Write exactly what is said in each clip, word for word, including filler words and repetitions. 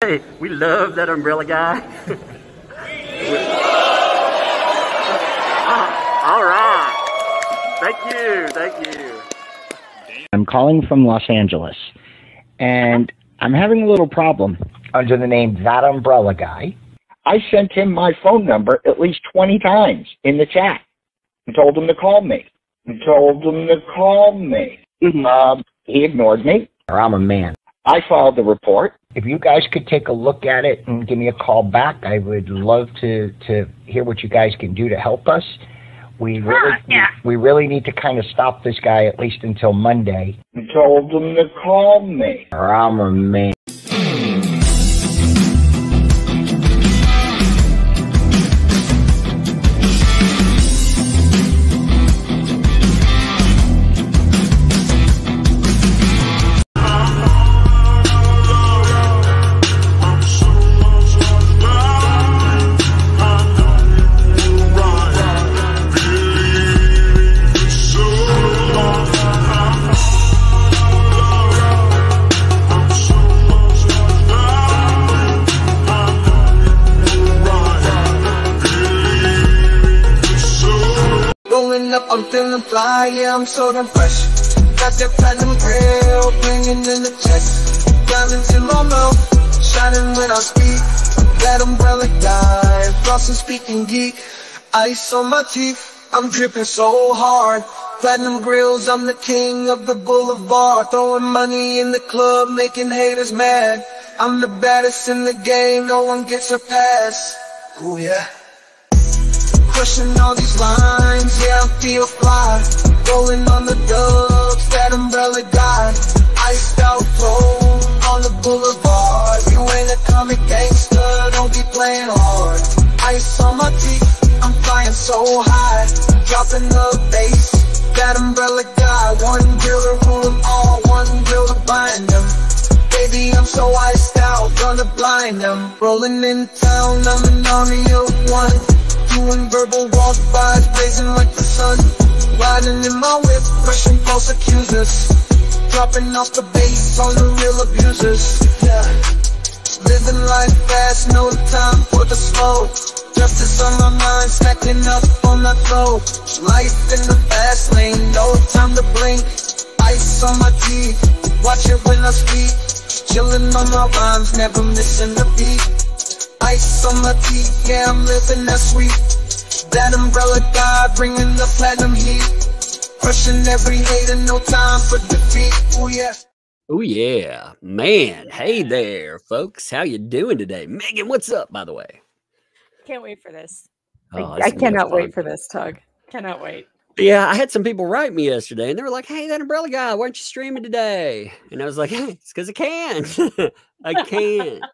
Hey, we love that umbrella guy. We love that. All right. Thank you. Thank you. I'm calling from Los Angeles, and I'm having a little problem. Under the name That Umbrella Guy, I sent him my phone number at least twenty times in the chat and told him to call me. And told him to call me. Mm-hmm. um, he ignored me. I'm a man. I filed the report. If you guys could take a look at it and give me a call back, I would love to, to hear what you guys can do to help us. We really, yeah. we, we really need to kind of stop this guy at least until Monday. And told him to call me. I'm a man. Fly, yeah, I'm so damn fresh. Got that platinum grill, bringing in the checks. Diamonds in my mouth, shining when I speak. That umbrella guy, Boston speaking geek. Ice on my teeth, I'm dripping so hard. Platinum grills, I'm the king of the boulevard. Throwing money in the club, making haters mad. I'm the baddest in the game, no one gets a pass. Ooh, yeah. Crushing all these lines, yeah, I feel fly. Rolling on the dubs, that umbrella guy. Iced out cold on the boulevard. You ain't a comic gangster, don't be playing hard. Ice on my teeth, I'm flying so high. Dropping the bass, that umbrella guy. One grill to rule them all, one grill to bind them. Baby, I'm so iced out, gonna blind them. Rolling in town, I'm an army of one. Doing verbal walk-bys, blazing like the sun. Riding in my whip, crushing false accusers. Dropping off the bass on the real abusers. Yeah. Living life fast, no time for the slow. Justice on my mind, stacking up on that flow. Life in the fast lane, no time to blink. Ice on my teeth, watch it when I speak. Chilling on my rhymes, never missing the beat. Ice on my teeth, yeah, I'm living that sweet. That umbrella guy bringing the platinum heat. Crushing every hater, no time for defeat. Oh yeah. Oh yeah, man. Hey there, folks. How you doing today? Megan, what's up, by the way? Can't wait for this. Oh, I, I cannot wait for this, Tug. Cannot wait. Yeah, I had some people write me yesterday, and they were like, hey, that umbrella guy, why aren't you streaming today? And I was like, hey, it's because I can't. I can't.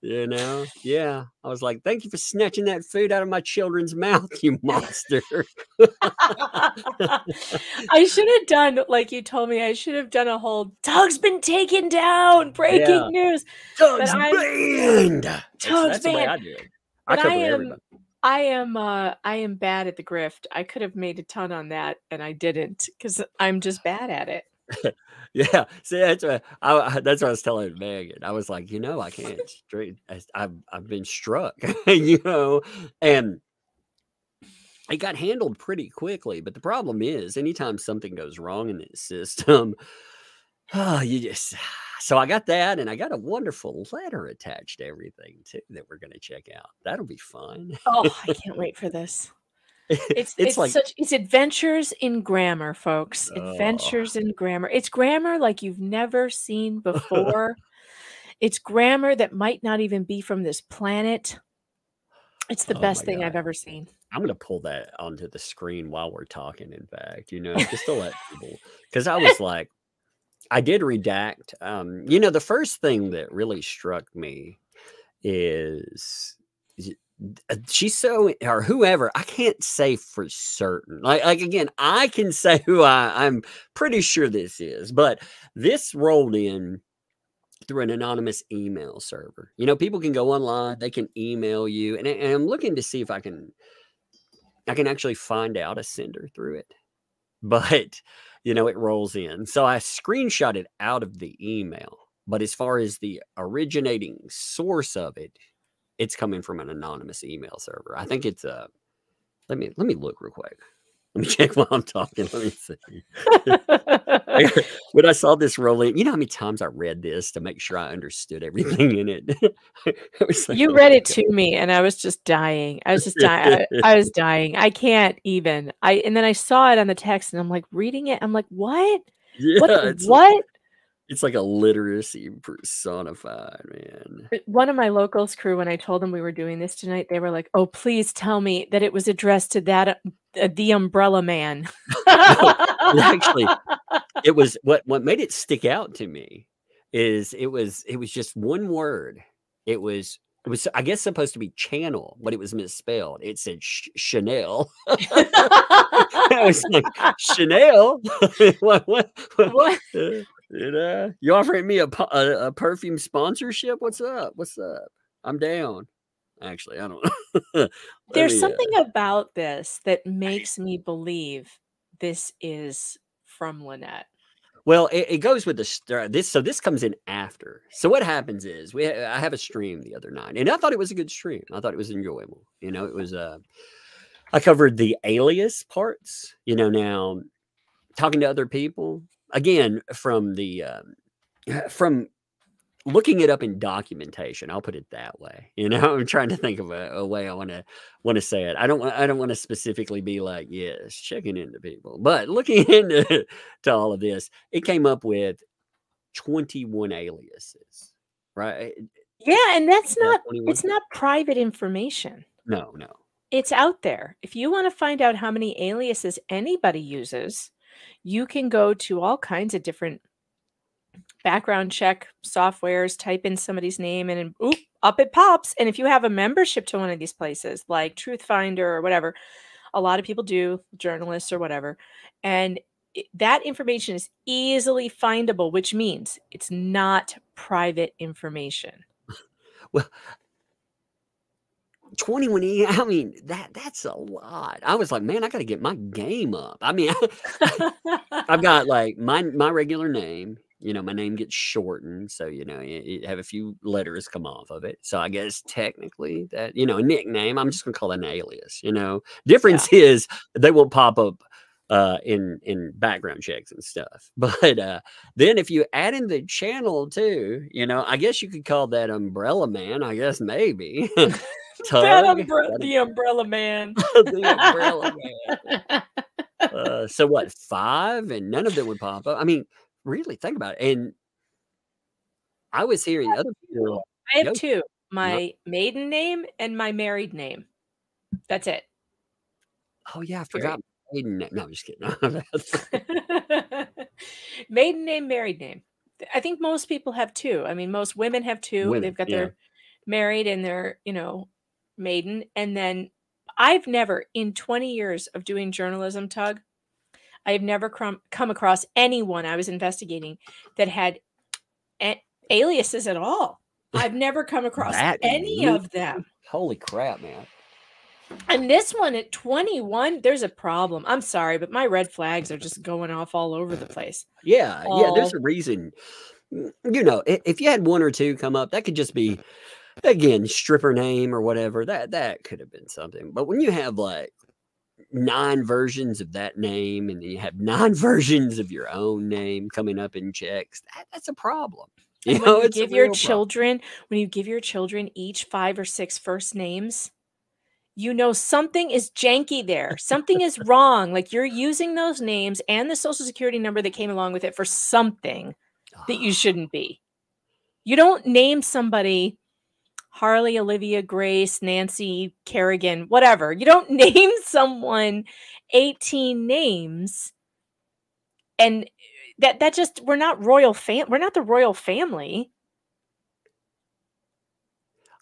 You know, yeah. I was like, thank you for snatching that food out of my children's mouth, you monster. I should have done, like you told me, I should have done a whole, Tug's been taken down, breaking yeah. news. Tug's banned. Tug's banned. I do. I, I am, I am, uh, I am bad at the grift. I could have made a ton on that, and I didn't, because I'm just bad at it. Yeah, see, that's what I, that's what I was telling Megan. I was like, you know, I can't stream. I've I've been struck, you know, and it got handled pretty quickly. But the problem is, anytime something goes wrong in this system, oh, you just. So I got that, and I got a wonderful letter attached to everything too that we're gonna check out. That'll be fun. Oh, I can't wait for this. It's, it's it's like such it's adventures in grammar, folks. Adventures oh. in grammar. It's grammar like you've never seen before. It's grammar that might not even be from this planet. It's the oh best thing God. I've ever seen. I'm gonna pull that onto the screen while we're talking. In fact, you know, just to let people, because I was like, I did redact. Um, you know, the first thing that really struck me is. She's so, or whoever, I can't say for certain. Like, like again, I can say who I, I'm pretty sure this is, but this rolled in through an anonymous email server. You know, people can go online, they can email you, and, and I'm looking to see if I can I can actually find out a sender through it, but you know, it rolls in. So I screenshot it out of the email, but as far as the originating source of it, it's coming from an anonymous email server. I think it's a, let me, let me look real quick. Let me check while I'm talking. Let me see. When I saw this roll in, you know how many times I read this to make sure I understood everything in it? Like, you oh read it God. to me, and I was just dying. I was just dying. I, I was dying. I can't even. I And then I saw it on the text, and I'm like, reading it. I'm like, what? Yeah, what? It's what? Like, it's like a literacy personified, man. One of my Locals crew, when I told them we were doing this tonight, they were like, oh, please tell me that it was addressed to that... the umbrella man. No, actually, it was what what made it stick out to me is it was it was just one word. It was it was I guess supposed to be channel, but it was misspelled. It said sh Chanel. I was like, Chanel. what, what, what? What? You know, you offering me a, a a perfume sponsorship? What's up? What's up? I'm down. Actually, I don't know. There's me, something uh, about this that makes me believe this is from Lynette. Well, it, it goes with the this. So this comes in after. So what happens is we ha I have a stream the other night, and I thought it was a good stream. I thought it was enjoyable. You know, it was. Uh, I covered the alias parts. You know, now talking to other people again from the um, from. looking it up in documentation, I'll put it that way. You know, I'm trying to think of a, a way I want to want to say it. I don't want I don't want to specifically be like, yes, checking into people, but looking into to all of this, it came up with twenty-one aliases, right? Yeah, and that's not it's not private information. No, no, it's out there. If you want to find out how many aliases anybody uses, you can go to all kinds of different background check softwares, type in somebody's name, and, and oop, up it pops. And if you have a membership to one of these places, like Truth Finder or whatever, a lot of people do, journalists or whatever, and it, that information is easily findable, which means it's not private information. Well, twenty-one, I mean, that that's a lot. I was like, man, I got to get my game up. I mean, I've got like my, my regular name. You know, my name gets shortened, so, you know, you, you have a few letters come off of it. So I guess technically that, you know, a nickname, I'm just going to call it an alias, you know. Difference yeah. is they will pop up uh, in, in background checks and stuff. But uh, then if you add in the channel too, you know, I guess you could call that umbrella man, I guess maybe. Tug, that umbre the umbrella man. The umbrella man. Uh, so what, five? And none of them would pop up. I mean, really think about it. And I was hearing other people. I have two, my maiden name and my married name. That's it. Oh yeah, I forgot my maiden name. No, I'm just kidding. Maiden name, married name. I think most people have two. I mean, most women have two. Women, They've got yeah. their married and their, you know, maiden. And then I've never, in twenty years of doing journalism, Tug, I've never come across anyone I was investigating that had aliases at all. I've never come across any really? of them. Holy crap, man. And this one at twenty-one, there's a problem. I'm sorry, but my red flags are just going off all over the place. Yeah, all... yeah, there's a reason. You know, if you had one or two come up, that could just be, again, stripper name or whatever. That, that could have been something. But when you have, like, nine versions of that name, and then you have nine versions of your own name coming up in checks, that, that's a problem. You and when know, you it's give your children problem. when you give your children each five or six first names, you know something is janky there. Something is wrong. Like, you're using those names and the social security number that came along with it for something that you shouldn't be. You don't name somebody Harley, Olivia, Grace, Nancy, Kerrigan, whatever. You don't name someone eighteen names. And that that just, we're not royal fam we're not the royal family.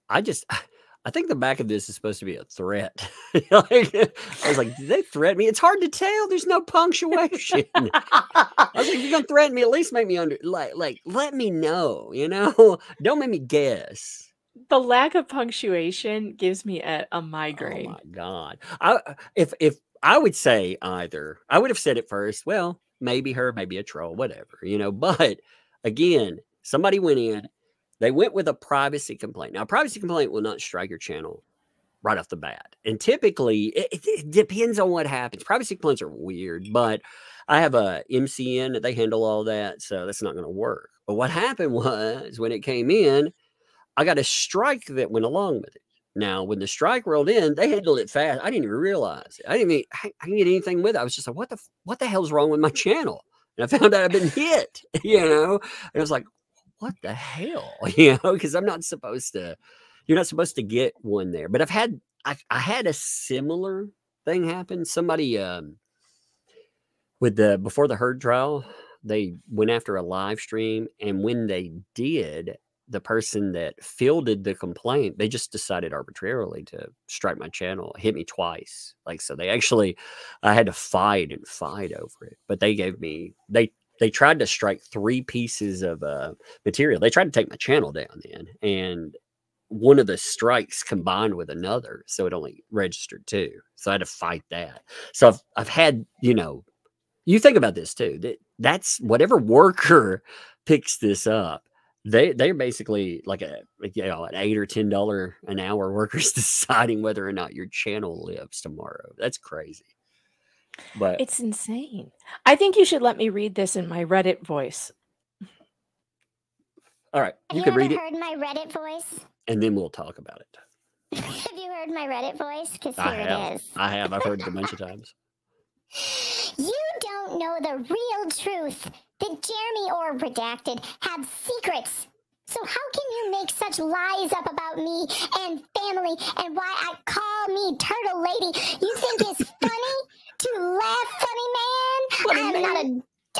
I just I think the back of this is supposed to be a threat. Like, I was like, did they threaten me? It's hard to tell. There's no punctuation. I was like, if you're gonna threaten me, at least make me under like like let me know, you know? Don't make me guess. the lack of punctuation gives me a, a migraine. Oh my God. I, if, if I would say either, I would have said at first, well, maybe her, maybe a troll, whatever, you know, but again, somebody went in, they went with a privacy complaint. Now, a privacy complaint will not strike your channel right off the bat. And typically it, it depends on what happens. Privacy complaints are weird, but I have a M C N that they handle all that. So that's not going to work. But what happened was when it came in, I got a strike that went along with it. Now, when the strike rolled in, they handled it fast. I didn't even realize it. I didn't mean, I, I didn't get anything with it. I was just like, what the, what the hell's wrong with my channel? And I found out I've been hit, you know, and I was like, what the hell, you know, because I'm not supposed to, you're not supposed to get one there. But I've had, I, I had a similar thing happen. Somebody, um, with the, before the Heard trial, they went after a live stream. And when they did, the person that fielded the complaint, they just decided arbitrarily to strike my channel, hit me twice. Like, so they actually, I had to fight and fight over it, but they gave me, they, they tried to strike three pieces of uh, material. They tried to take my channel down then. And one of the strikes combined with another. So it only registered two. So I had to fight that. So I've, I've had, you know, you think about this too, that that's whatever worker picks this up. They, they're basically like a, you know, an eight or ten dollars an hour workers deciding whether or not your channel lives tomorrow. That's crazy. But it's insane. I think you should let me read this in my Reddit voice. All right. You could read it. Have you ever heard my Reddit voice? And then we'll talk about it. Have you heard my Reddit voice? Because here it is. I have. I've heard it a bunch of times. You don't know the real truth. That Jeremy or Redacted had secrets. So how can you make such lies up about me and family and why I call me Turtle Lady? You think it's funny to laugh, funny man? Funny I'm man. not a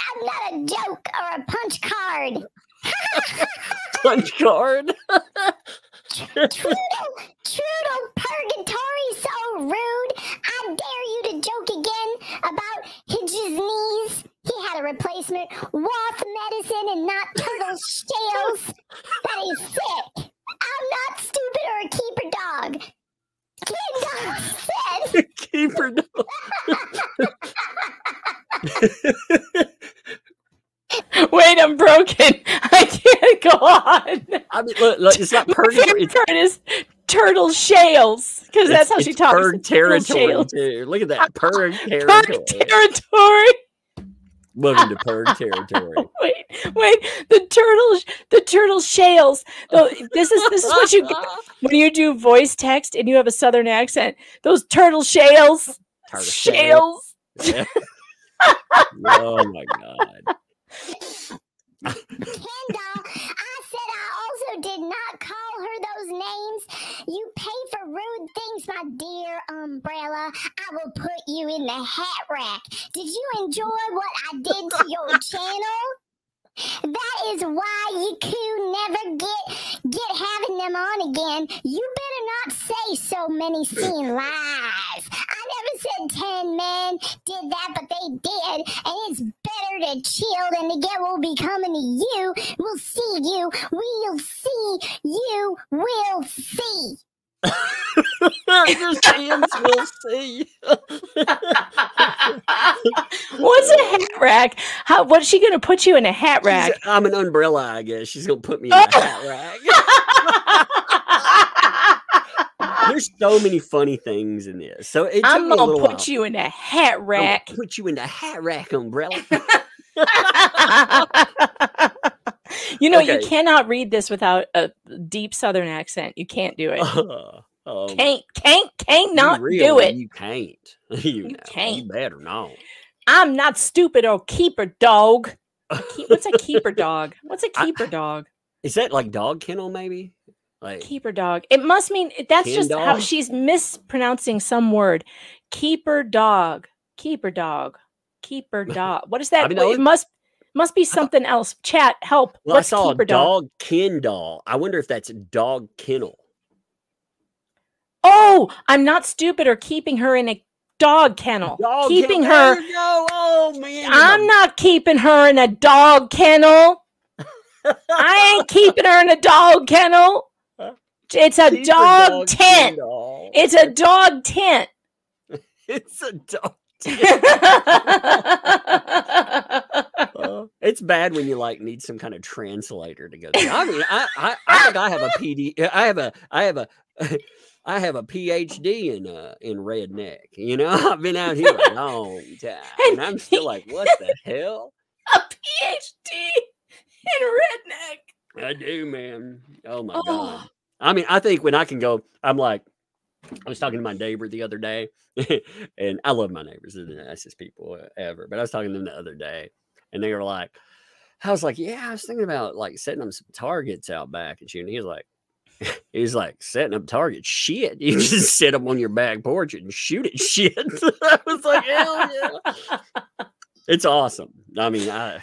I'm not a joke or a punch card. Punch card. Trudel, Trudel Purgatory, so rude. I dare you to joke again about Hidge's knees. He had a replacement wasp medicine and not turtle shells. That is sick. I'm not stupid or a keeper dog. Keeper dog. Wait, I'm broken. I can't go on. I mean, look, look it's not purgatory. It's turtle shales, because that's how she talks. Purg territory, too. Look at that. Purg territory. Purg territory. Welcome to Purg territory. Wait, wait. The turtle, the turtle shales. This is this is what you get when you do voice text and you have a southern accent. Those turtle shales. Turtle shales. Yeah. Oh my God. Kendall, I said I also did not call her those names. You pay for rude things, my dear umbrella. I will put you in the hat rack. Did you enjoy what I did to your channel? That is why you could never get get having them on again. You better not say so many seen lies. Said ten men did that, but they did, and it's better to chill than to get what will be coming to you. We'll see you. We'll see you. We'll see. Just hands will see. What's a hat rack? How? What's she gonna put you in a hat rack? She's, I'm an umbrella, I guess. She's gonna put me in a hat rack. There's so many funny things in this. So it I'm gonna put while. you in a hat rack. I'll put you in a hat rack, umbrella. You know, okay. You cannot read this without a deep southern accent. You can't do it. Uh, uh, can't, can't, can't not real, do it. You can't. You, you can't. You better not. I'm not stupid or keeper dog. A keep, what's a keeper dog? What's a keeper I, dog? Is that like dog kennel, maybe? Like, keeper dog. It must mean that's just dog? How she's mispronouncing some word. Keeper dog. Keeper dog. Keeper dog. What is that? I mean, it must must be something else. Chat, help. Well, What's I saw keeper a dog, dog Kindle. I wonder if that's dog kennel. Oh, I'm not stupid or keeping her in a dog kennel. Dog keeping kennel. her. There you go. Oh, man. I'm not keeping her in a dog kennel. I ain't keeping her in a dog kennel. It's a dog, a dog tent. Tent. It's a dog tent. It's a dog tent. uh, it's bad when you like need some kind of translator to go there. I mean, I, I, I think I have a P D. I have a, I have a, I have a PhD in uh in redneck. You know, I've been out here a long time, and I'm still like, what the hell? A PhD in redneck. I do, man. Oh my oh. god. I mean, I think when I can go, I'm like, I was talking to my neighbor the other day, and I love my neighbors. They're the nicest people ever. But I was talking to them the other day, and they were like, I was like, yeah, I was thinking about like setting up some targets out back and shooting. He was like, he's like, setting up targets, shit. You just set them on your back porch and shoot at shit. I was like, hell yeah. It's awesome. I mean, I...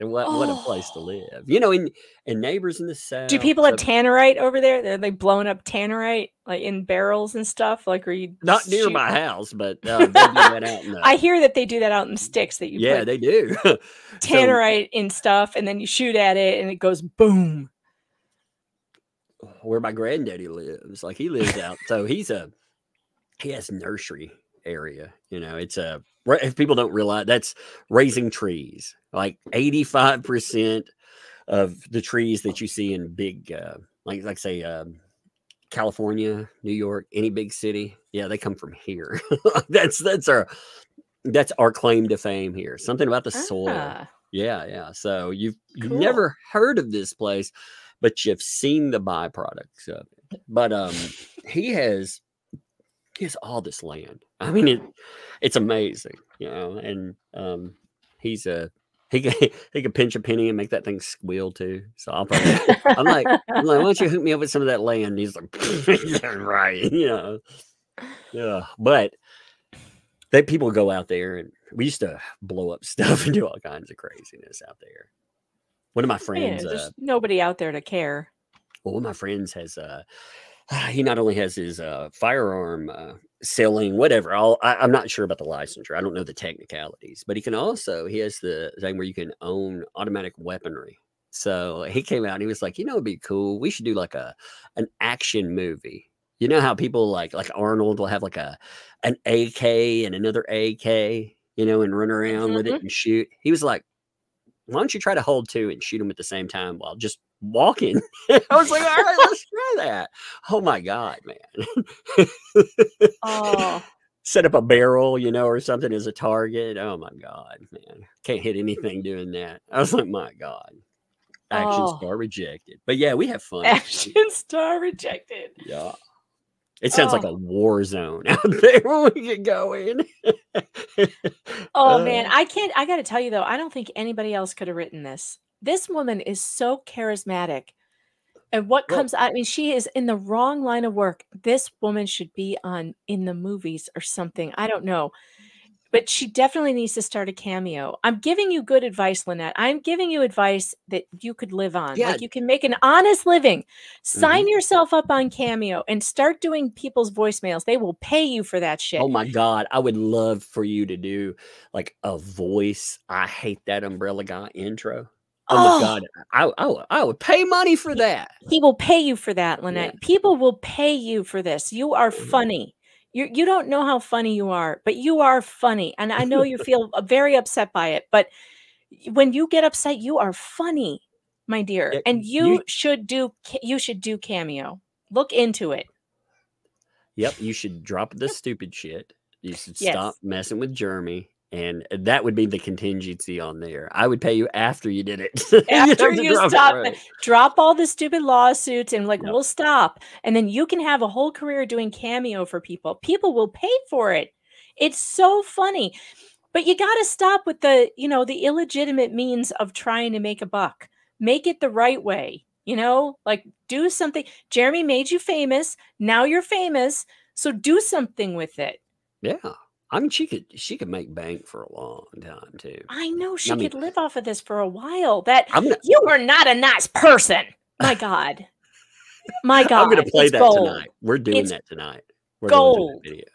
And what, oh. what a place to live. You know, in, in neighbors in the South. Do people have tannerite over there? Are they blowing up tannerite like in barrels and stuff? Like, are you not near my house, but uh, they do that out in the... I hear that they do that out in the sticks that you Yeah, put they do. tannerite so, in stuff, and then you shoot at it and it goes boom. Where my granddaddy lives. Like, he lives out. So he's a, he has nursery area. You know, it's a, if people don't realize, that's raising trees. Like eighty-five percent of the trees that you see in big, uh, like, like say, um, California, New York, any big city. Yeah, they come from here. that's, that's our, that's our claim to fame here. Something about the soil. Ah. Yeah. Yeah. So you've, cool. you've never heard of this place, but you've seen the byproducts of it. But, um, he has, he has all this land. I mean, it, it's amazing, you know, and, um, he's a, He could, he could pinch a penny and make that thing squeal too. So I'll probably, I'm like, I'm like, why don't you hook me up with some of that land? And he's like, yeah, right, you know, yeah. But they people go out there, and we used to blow up stuff and do all kinds of craziness out there. One of my friends, yeah, there's uh, nobody out there to care. Well, one of my friends has, uh, he not only has his uh, firearm uh, selling, whatever. I'll, I, I'm not sure about the licensure. I don't know the technicalities, but he can also, he has the thing where you can own automatic weaponry. So he came out and he was like, you know, it'd be cool. We should do like a, an action movie. You know how people like, like Arnold will have like a, an A K and another A K, you know, and run around mm-hmm. with it and shoot. He was like, why don't you try to hold two and shoot them at the same time while just walking? I was like, all right, let's try that. Oh my god, man. Oh. Set up a barrel, you know, or something as a target. Oh my god, man. Can't hit anything doing that. I was like, my god. Action oh. star rejected. But yeah, we have fun. Action star rejected. Yeah. It sounds oh. like a war zone out there when we get going. Oh, man. I can't. I got to tell you, though, I don't think anybody else could have written this. This woman is so charismatic. And what comes well, I mean, she is in the wrong line of work. This woman should be on in the movies or something. I don't know. But she definitely needs to start a cameo. I'm giving you good advice, Lynette. I'm giving you advice that you could live on. Yeah. Like, you can make an honest living. Sign mm-hmm. yourself up on Cameo and start doing people's voicemails. They will pay you for that shit. Oh, my God. I would love for you to do, like, a voice. I hate that Umbrella Guy intro. Oh, oh. my God. I, I, I would pay money for that. He will pay you for that, Lynette. Yeah. People will pay you for this. You are funny. You, you don't know how funny you are, but you are funny. And I know you feel very upset by it, but when you get upset, you are funny, my dear. It, and you, you should do, you should do Cameo. Look into it. Yep. You should drop the stupid shit. You should yes. stop messing with Jeremy. And that would be the contingency on there. I would pay you after you did it. After you, you drop stop, it, right. drop all the stupid lawsuits and like, yep. we'll stop. And then you can have a whole career doing Cameo for people. People will pay for it. It's so funny. But you got to stop with the, you know, the illegitimate means of trying to make a buck. Make it the right way. You know, like do something. Jeremy made you famous. Now you're famous. So do something with it. Yeah. I mean, she could she could make bank for a long time too. I know she I mean, could live off of this for a while. That not, you were not a nice person. My God, my God. I'm going to play it's that gold. tonight. We're doing it's that tonight. We're gold. Going to do that video.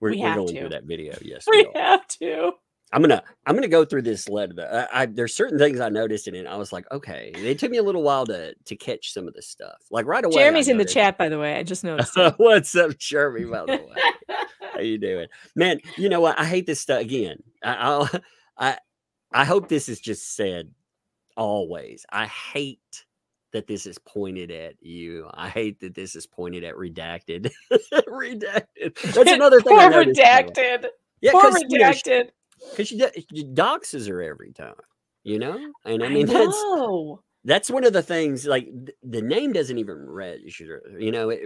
We're, we we're have going to do that video. Yes, we, we have to. I'm gonna I'm gonna go through this lead. Though I, I, there's certain things I noticed in it. I was like, okay. It took me a little while to to catch some of this stuff. Like right away. Jeremy's in the chat, by the way. I just noticed. What's up, Jeremy? By the way, how you doing, man? You know what? I hate this stuff again. I I'll, I I hope this is just said always. I hate that this is pointed at you. I hate that this is pointed at redacted. Redacted. That's another thing. Poor I noticed, redacted. Yeah, poor redacted. You know, because you, you doxes her every time, you know? And I mean, I that's, that's one of the things, like, th the name doesn't even register. You know, it,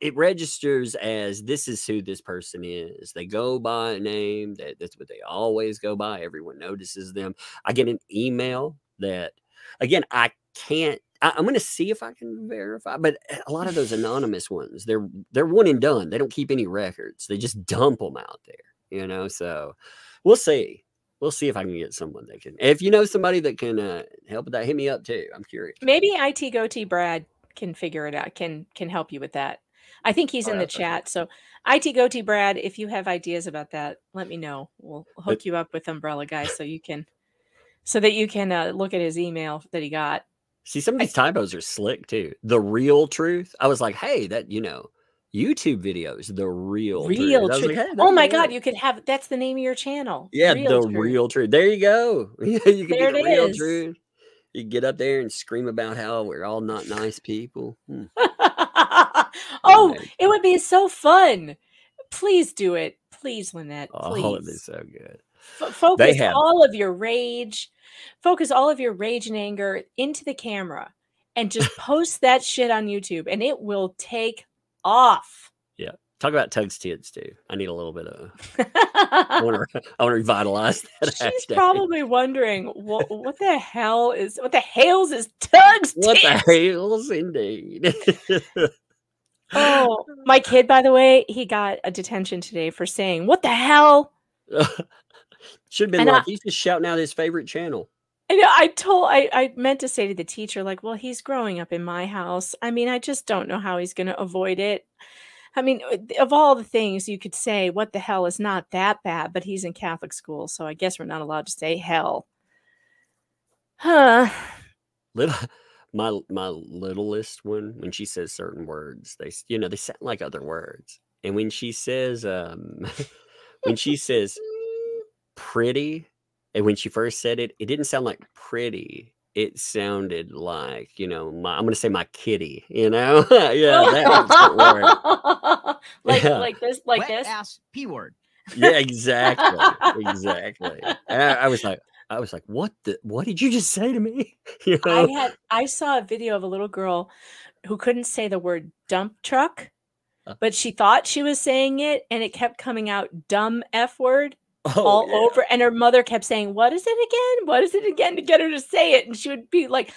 it registers as this is who this person is. They go by a name. That, that's what they always go by. Everyone notices them. I get an email that, again, I can't. I, I'm going to see if I can verify. But a lot of those anonymous ones, they're, they're one and done. They don't keep any records. They just dump them out there, you know? So... We'll see. We'll see if I can get someone that can. If you know somebody that can uh, help with that, hit me up too. I'm curious. Maybe I T Goatee Brad can figure it out, can can help you with that. I think he's All in right, the okay. chat. So I T Goatee Brad, if you have ideas about that, let me know. We'll hook you up with Umbrella Guy so you can, so that you can uh, look at his email that he got. See, some of these typos are slick too. The real truth. I was like, hey, that, you know. YouTube videos, the real, real truth. Like, hey, oh my God, you could have, that's the name of your channel. Yeah, real the truth. real truth. There you go. You can there do the real is. truth. You get up there and scream about how we're all not nice people. Hmm. Oh, nice. It would be so fun. Please do it. Please, Lynette. Please. Oh, it'd be so good. F focus all of your rage. Focus all of your rage and anger into the camera and just post that shit on YouTube, and it will take off. Yeah, talk about Tug's tits too. I need a little bit of. I want to. I want to revitalize that. She's hashtag. probably wondering what what the hell is what the Hales is Tug's tits. What the Hales, indeed. Oh, my kid, by the way, he got a detention today for saying "What the hell." Should have been and like I, he's just shouting out his favorite channel. And I told, I, I meant to say to the teacher, like, well, he's growing up in my house. I mean, I just don't know how he's going to avoid it. I mean, of all the things you could say, what the hell is not that bad, but he's in Catholic school. So I guess we're not allowed to say hell. Huh. Live. My, my littlest one, when she says certain words, they, you know, they sound like other words. And when she says, um, when she says pretty, and when she first said it, it didn't sound like pretty. It sounded like, you know, my, I'm going to say my kitty, you know? Yeah, that word. Like, yeah. like this, like Wet this. Ass P word. Yeah, exactly. Exactly. And I, I was like, I was like, what the, what did you just say to me? You know? I had, I saw a video of a little girl who couldn't say the word dump truck, uh, but she thought she was saying it, and it kept coming out dumb F word. Oh, all yeah. over, and her mother kept saying, "What is it again? What is it again?" to get her to say it, and she would be like,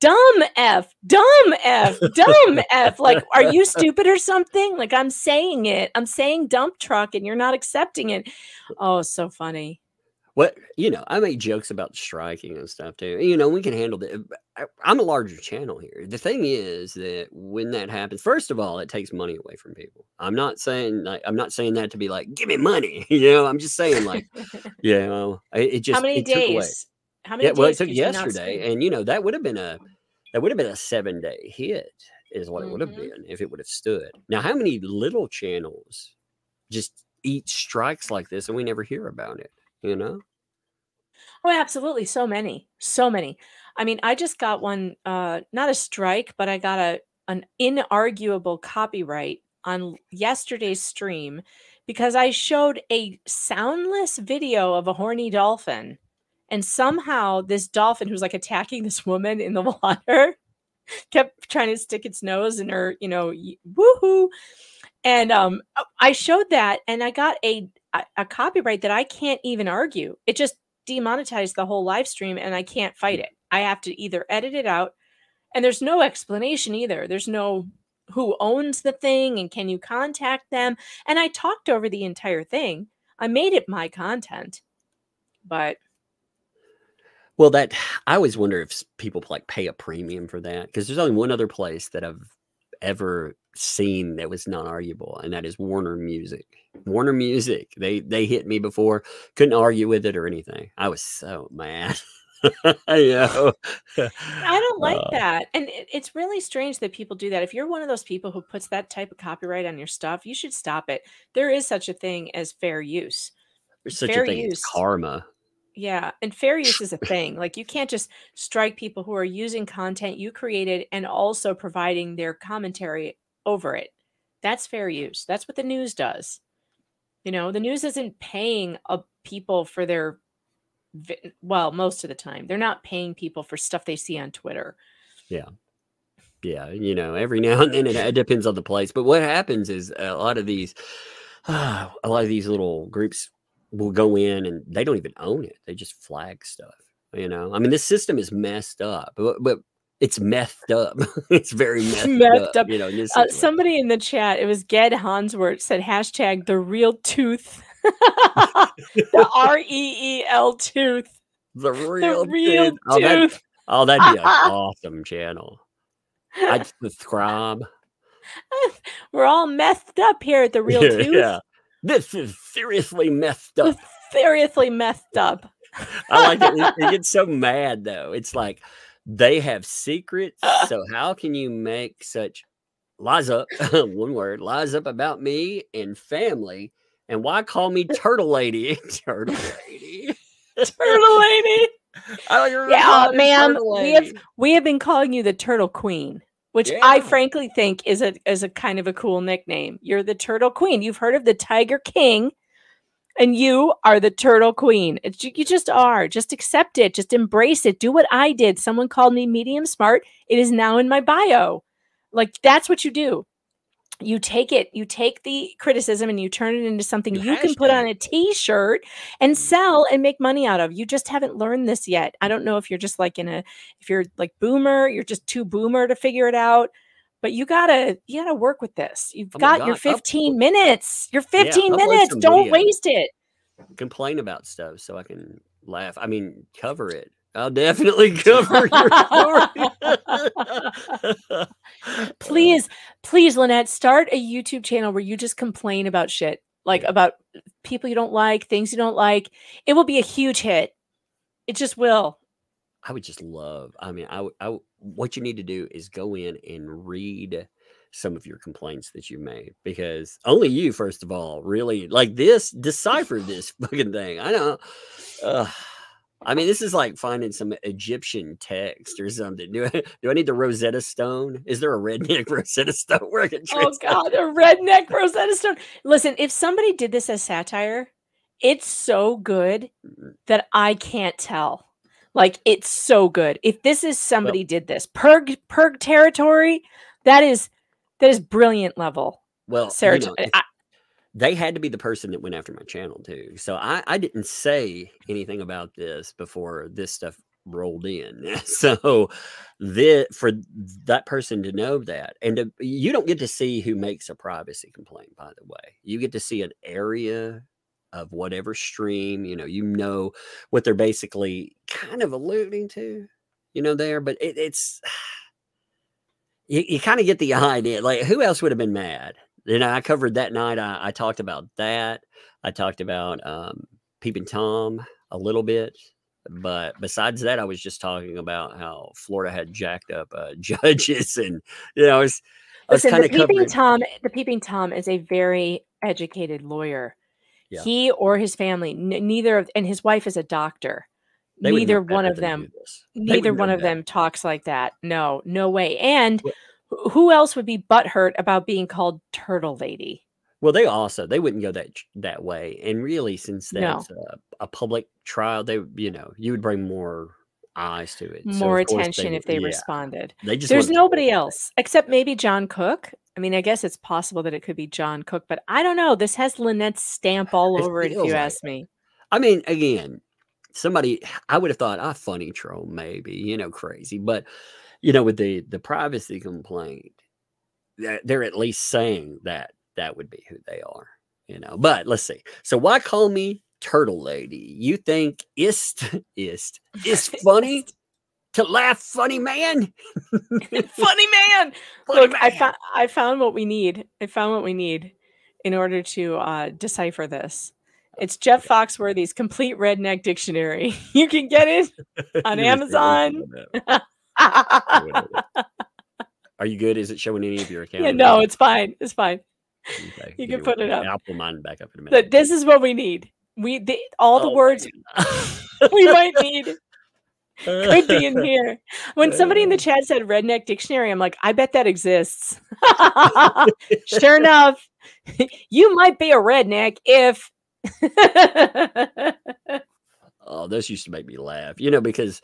"Dumb F, dumb F, dumb F." Like, are you stupid or something? Like, I'm saying it. I'm saying dump truck, and you're not accepting it. Oh, so funny. What, you know, I make jokes about striking and stuff too. You know, we can handle that. I'm a larger channel here. The thing is that when that happens, first of all, it takes money away from people. I'm not saying like, I'm not saying that to be like, give me money. You know, I'm just saying like, you know, it, it just how many it days? Took away. How many yeah, days? Well, it took yesterday, and you know that would have been a that would have been a seven day hit is what mm-hmm. it would have been if it would have stood. Now, how many little channels just eat strikes like this, and we never hear about it? You know. Oh, absolutely. So many, so many. I mean, I just got one, uh, not a strike, but I got a, an inarguable copyright on yesterday's stream because I showed a soundless video of a horny dolphin. And somehow this dolphin who's like attacking this woman in the water kept trying to stick its nose in her, you know, woohoo. And um, I showed that and I got a, a, a copyright that I can't even argue. It just demonetized the whole live stream, and I can't fight it. I have to either edit it out, and there's no explanation either. There's no who owns the thing and can you contact them. And I talked over the entire thing. I made it my content, but well, that I always wonder if people like pay a premium for that, because there's only one other place that I've ever seen that was non-arguable, and that is Warner Music. Warner Music. They they hit me before. Couldn't argue with it or anything. I was so mad. I don't like uh, that. And it, it's really strange that people do that. If you're one of those people who puts that type of copyright on your stuff, you should stop it. There is such a thing as fair use. There's such fair a thing use. as karma. Yeah. And fair use is a thing. Like, you can't just strike people who are using content you created and also providing their commentary over it. That's fair use. That's what the news does. You know, the news isn't paying a people for their, well, most of the time they're not paying people for stuff they see on Twitter. Yeah. Yeah. You know, every now and then it, it depends on the place. But what happens is a lot of these, uh, a lot of these little groups will go in and they don't even own it. They just flag stuff, you know? I mean, this system is messed up, but, but it's messed up. It's very messed, messed up. up. You know, uh, somebody in the chat, it was Ged Hansworth, said hashtag the real tooth. The R E E L tooth. The real, the real tooth. Oh, that, oh, that'd be an awesome channel. I'd subscribe. We're all messed up here at the real yeah, tooth. Yeah. This is seriously messed up. Seriously messed up. I like it. It gets so mad, though. It's like, they have secrets. Uh, so how can you make such lies up, one word, lies up about me and family? And why call me Turtle Lady? Turtle Lady. Turtle Lady. Yeah, ma'am. We have, we have been calling you the Turtle Queen. Which yeah. I frankly think is a is a kind of a cool nickname. You're the Turtle Queen. You've heard of the Tiger King, and you are the Turtle Queen. It's, you just are. Just accept it. Just embrace it. Do what I did. Someone called me medium smart. It is now in my bio. Like, that's what you do. You take it. You take the criticism and you turn it into something you, you can put on a T-shirt and sell and make money out of. You just haven't learned this yet. I don't know if you're just like in a, if you're like boomer, you're just too boomer to figure it out. But you gotta, you gotta work with this. You've oh got your fifteen I'll, minutes. Your fifteen yeah, minutes. Don't video. waste it. Complain about stuff so I can laugh. I mean, cover it. I'll definitely cover your story. Please, please, Lynette, start a YouTube channel where you just complain about shit, like about people you don't like, things you don't like. It will be a huge hit. It just will. I would just love. I mean, I, I what you need to do is go in and read some of your complaints that you made, because only you, first of all, really like this, decipher this fucking thing. I know. Uh, I mean, this is like finding some Egyptian text or something. Do I, do I need the Rosetta Stone? Is there a redneck Rosetta Stone where I can translate? Oh, God, a redneck Rosetta Stone. Listen, if somebody did this as satire, it's so good that I can't tell. Like, it's so good. If this is somebody well, did this, Perg, Perg territory, that is, that is brilliant level. Well, Sarah, you know, I, they had to be the person that went after my channel too. So I, I didn't say anything about this before this stuff rolled in. So the, for that person to know that, and to, you don't get to see who makes a privacy complaint, by the way. You get to see an area of whatever stream, you know, you know what they're basically kind of alluding to, you know, there, but it, it's, you, you kind of get the idea. Like, who else would have been mad? You know, I covered that night. I, I talked about that. I talked about um, Peeping Tom a little bit. But besides that, I was just talking about how Florida had jacked up uh, judges. And, you know, I was, was kind of covering. Peeping Tom, the Peeping Tom is a very educated lawyer. Yeah. He or his family, n neither of, and his wife is a doctor. They neither one of them, neither one of that. them talks like that. No, no way. And well, who else would be butthurt about being called Turtle Lady? Well, they also, they wouldn't go that that way. And really, since that's no. a, a public trial, they, you know, you would bring more eyes to it. More so attention they, if they yeah, responded. They just There's nobody else except maybe John Cook. I mean, I guess it's possible that it could be John Cook, but I don't know. This has Lynette's stamp all over it, it if you like ask it. me. I mean, again, somebody, I would have thought, ah, oh, funny troll, maybe, you know, crazy, but you know, with the, the privacy complaint, they're at least saying that that would be who they are, you know. But let's see. So why call me Turtle Lady? You think ist, ist, is funny to laugh, funny man? funny man. Funny Look, man. I, fo I found what we need. I found what we need. in order to uh, decipher this. It's Jeff Foxworthy's Complete Redneck Dictionary. You can get it on Amazon. Are you good? Is it showing any of your account? Yeah, no, it's fine. It's fine. Okay. You can put it up. I'll pull mine back up in a minute. But this is what we need. We they, all the oh, words we might need could be in here. When somebody in the chat said Redneck Dictionary, I'm like, I bet that exists. Sure enough, you might be a redneck if... Oh, this used to make me laugh, you know, because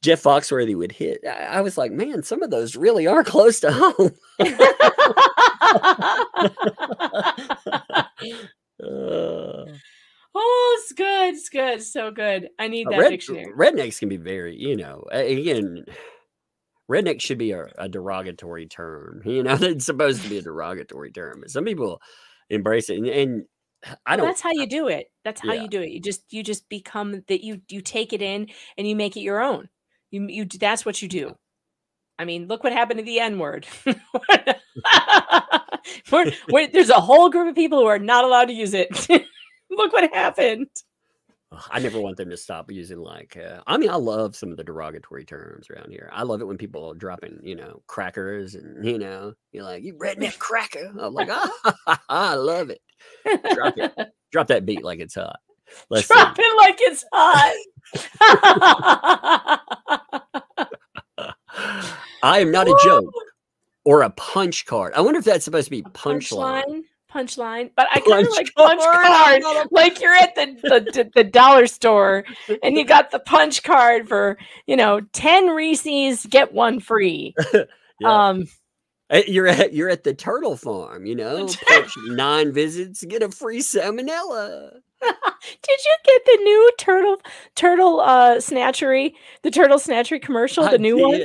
Jeff Foxworthy would hit. I, I was like, man, some of those really are close to home. uh, oh, it's good. It's good. So good. I need that red, dictionary. Rednecks can be very, you know, again, redneck should be a, a derogatory term. You know, it's supposed to be a derogatory term, but some people embrace it. And, and I don't, well, that's how you do it. That's how yeah. you do it. You just, you just become that you, you take it in and you make it your own. You, you, that's what you do. I mean, look what happened to the N word. we're, we're, there's a whole group of people who are not allowed to use it. Look what happened. I never want them to stop using like, uh, I mean, I love some of the derogatory terms around here. I love it when people are dropping, you know, crackers and, you know, you're like, you redneck cracker. I'm like, ah, I love it. Drop it. Drop that beat like it's hot. Let's Drop see. it like it's hot. I am not Woo! a joke or a punch card. I wonder if that's supposed to be punchline. Punchline. Punchline, but I kind of like punch card. card. Like you're at the, the the dollar store and you got the punch card for, you know, ten Reese's, get one free. yeah. Um, you're at you're at the turtle farm, you know, punch nine visits, get a free salmonella. Did you get the new turtle turtle uh, snatchery? The turtle snatchery commercial, the I new did. one.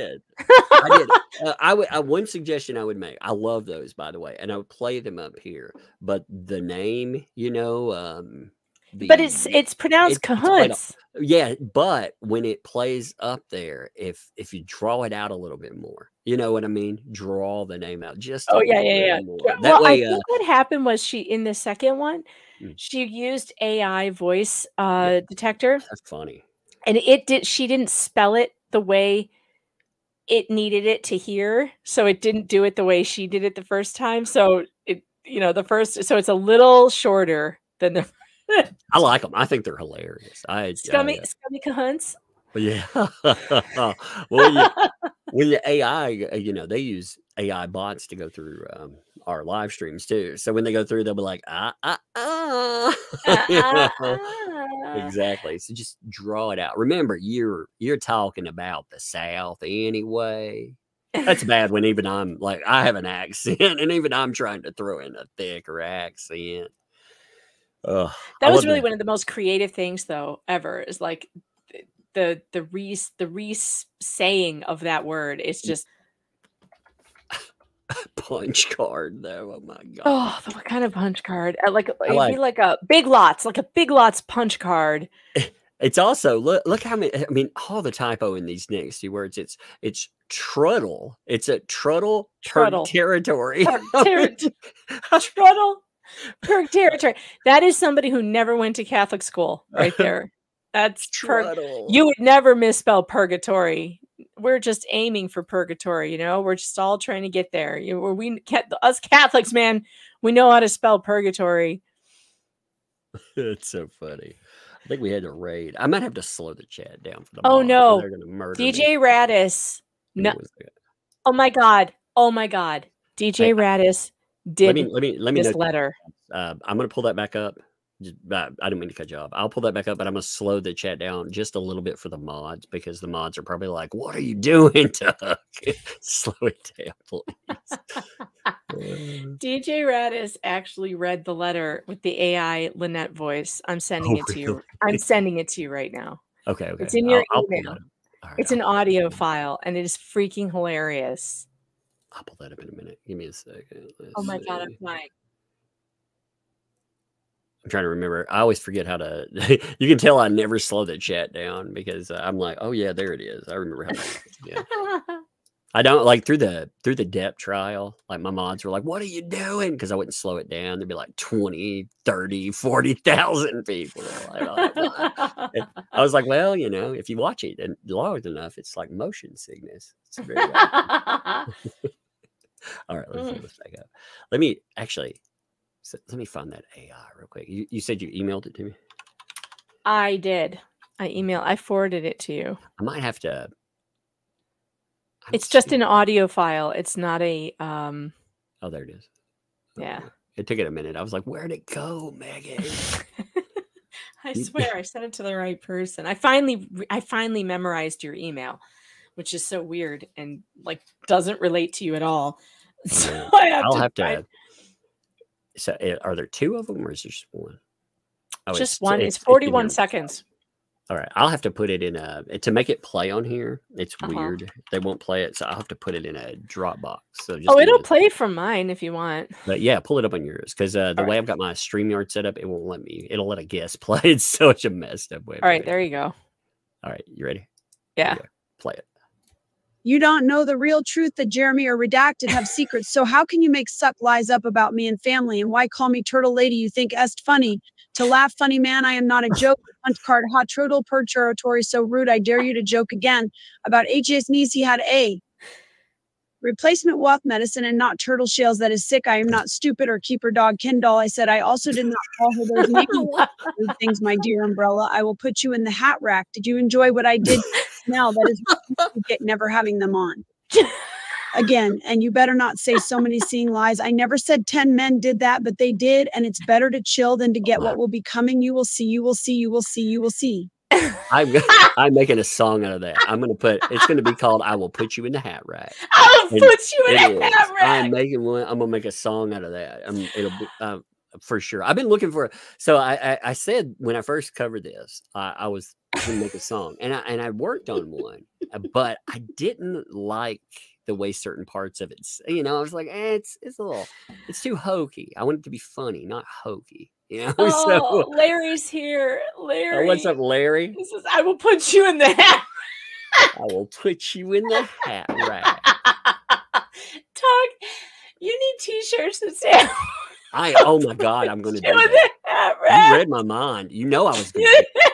I did. Uh, I would. I, one suggestion I would make. I love those, by the way, and I would play them up here. But the name, you know. Um, the, but it's it's pronounced Cahunts. Yeah, but when it plays up there, if if you draw it out a little bit more, you know what I mean. Draw the name out just. Oh a yeah, yeah, yeah. More. That well, way, I think uh, what happened was she in the second one. She used A I voice uh, yeah, detector. That's funny. And it did. She didn't spell it the way it needed it to hear, so it didn't do it the way she did it the first time. So it, you know, the first. So it's a little shorter than the. I like them. I think they're hilarious. I scummy, I, uh, scummy Cahunts. Yeah. well, yeah. When the A I, you know, they use A I bots to go through um, our live streams too. So when they go through, they'll be like, ah, ah, ah. Uh, you know? uh, exactly. So just draw it out. Remember, you're you're talking about the South anyway. That's bad when even I'm like, I have an accent, and even I'm trying to throw in a thicker accent. Uh, that I was really that. one of the most creative things, though, ever. Is like. The the re the re saying of that word is just punch card though. Oh my god! Oh, what kind of punch card? Like it'd like, be like a Big Lots, like a Big Lots punch card. It's also look look how many. I mean, all the typo in these next few words. It's it's truddle. It's a truddle, truddle. Per territory. Per ter truddle per territory. That is somebody who never went to Catholic school, right there. That's true. You would never misspell purgatory. We're just aiming for purgatory, you know. We're just all trying to get there. You know, we us Catholics, man, we know how to spell purgatory. It's so funny. I think we had to raid. I might have to slow the chat down for the. Oh no! They're gonna murder D J Raddus. No. Oh my god! Oh my god! D J hey, Raddus did. Let me let me let me this know. letter. Uh, I'm gonna pull that back up. I didn't mean to cut you off. I'll pull that back up, but I'm going to slow the chat down just a little bit for the mods because the mods are probably like, what are you doing, Tug? Slow it down, please. D J Raddus actually read the letter with the A I Lynette voice. I'm sending oh, it to really? you. I'm sending it to you right now. Okay. okay. It's in your I'll, email. I'll right, it's I'll an audio file, and it is freaking hilarious. I'll pull that up in a minute. Give me a second. Let's oh, my see. God. I'm fine. I'm trying to remember. I always forget how to. You can tell I never slow the chat down because uh, I'm like, oh yeah, there it is. I remember how. To, yeah. I I don't like through the through the depth trial, like my mods were like, what are you doing? Because I wouldn't slow it down. There'd be like twenty, thirty, forty thousand people. Like, oh, I was like, well, you know, if you watch it and long enough, it's like motion sickness. It's very all right, let's mm. back up. Let me actually so, let me find that A I real quick. You, you said you emailed it to me. I did. I emailed. I forwarded it to you. I might have to. I'm it's just an audio file. It's not a. Um... Oh, there it is. Oh, yeah. It took it a minute. I was like, "Where'd it go, Megan?" I swear, I sent it to the right person. I finally, I finally memorized your email, which is so weird and like doesn't relate to you at all. So yeah. I have I'll to have to. Find... So, are there two of them, or is there just one? Oh, just it's, one. It's, it's forty-one it's seconds. All right, I'll have to put it in a to make it play on here. It's uh-huh. weird; they won't play it, so I'll have to put it in a Dropbox. So just oh, it'll play from mine if you want. But yeah, pull it up on yours because uh, the all way right. I've got my StreamYard set up, it won't let me. It'll let a guest play. It's such a messed up way. All right, there you go. All right, you ready? Yeah, you play it. You don't know the real truth that Jeremy or Redacted have secrets. So how can you make suck lies up about me and family? And why call me turtle lady? You think est funny? To laugh, funny man, I am not a joke. Hunt card, hot turtle, perjuratory, so rude. I dare you to joke again. About A J's knees, he had a replacement wolf medicine and not turtle shells. That is sick. I am not stupid or keep her dog Kindle. I said I also did not call her those names. Things, my dear umbrella. I will put you in the hat rack. Did you enjoy what I did? Now that is what you get never having them on. Again, and you better not say so many seeing lies. I never said ten men did that, but they did. And it's better to chill than to get oh, what will be coming. You will see, you will see, you will see, you will see. I'm, I'm making a song out of that. I'm going to put, it's going to be called, I Will Put You in the Hat Rack. I will and put you in the is. Hat Rack. I'm making one. I'm going to make a song out of that. I'm, it'll be, um, for sure. I've been looking for, so I, I, I said, when I first covered this, I, I was going to make a song and I, and I worked on one, but I didn't like the way certain parts of it's, you know, I was like, eh, it's it's a little, it's too hokey. I want it to be funny, not hokey. You know, oh, so, Larry's here. Larry, oh, what's up, Larry? He says, "I will put you in the hat." I will put you in the hat, right? Tug, you need T-shirts that say. I oh my god, I'm going to do that. Hat, right? You read my mind. You know I was going to.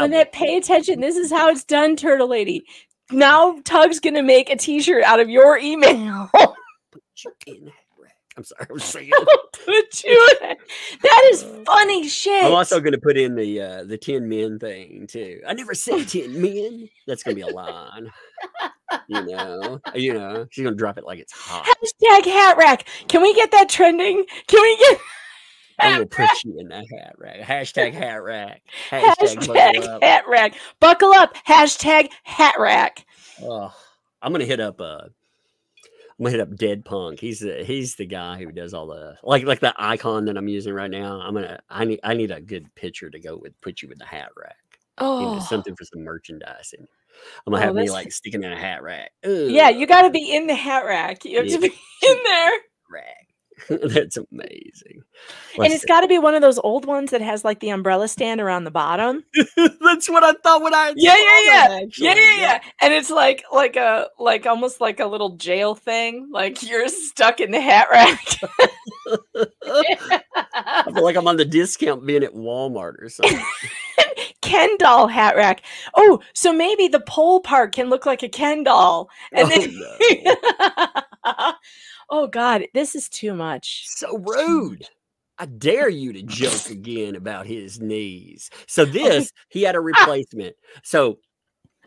Lynette, pay attention. This is how it's done, Turtle Lady. Now Tug's gonna make a T-shirt out of your email. Put you in that rack. I'm sorry, I'm saying. Put you in. That is funny shit. I'm also gonna put in the uh, the ten men thing too. I never said ten men. That's gonna be a line. You know, you know, she's gonna drop it like it's hot. Hashtag hat rack. Can we get that trending? Can we get? I'm gonna put you in that hat rack. Hashtag hat rack. Hashtag, hashtag buckle up. Hat rack. Buckle up. Hashtag hat rack. Oh, I'm gonna hit up. Uh, I'm gonna hit up Dead Punk. He's the he's the guy who does all the like like the icon that I'm using right now. I'm gonna I need I need a good picture to go with. Put you in the hat rack. Oh, into something for some merchandising. I'm gonna oh, have me like sticking in a hat rack. Ooh. Yeah, you got to be in the hat rack. You have yeah. to be in there. Rack. That's amazing. Let's and it's got to be one of those old ones that has like the umbrella stand around the bottom. That's what I thought when I yeah yeah yeah. Actually, yeah yeah yeah and it's like like a like almost like a little jail thing, like you're stuck in the hat rack. I feel like I'm on the discount bin at Walmart or something. Ken doll hat rack. Oh, so maybe the pole part can look like a Ken doll, and oh, then. No. Oh, God, this is too much. So rude. I dare you to joke again about his knees. So this, he had a replacement. So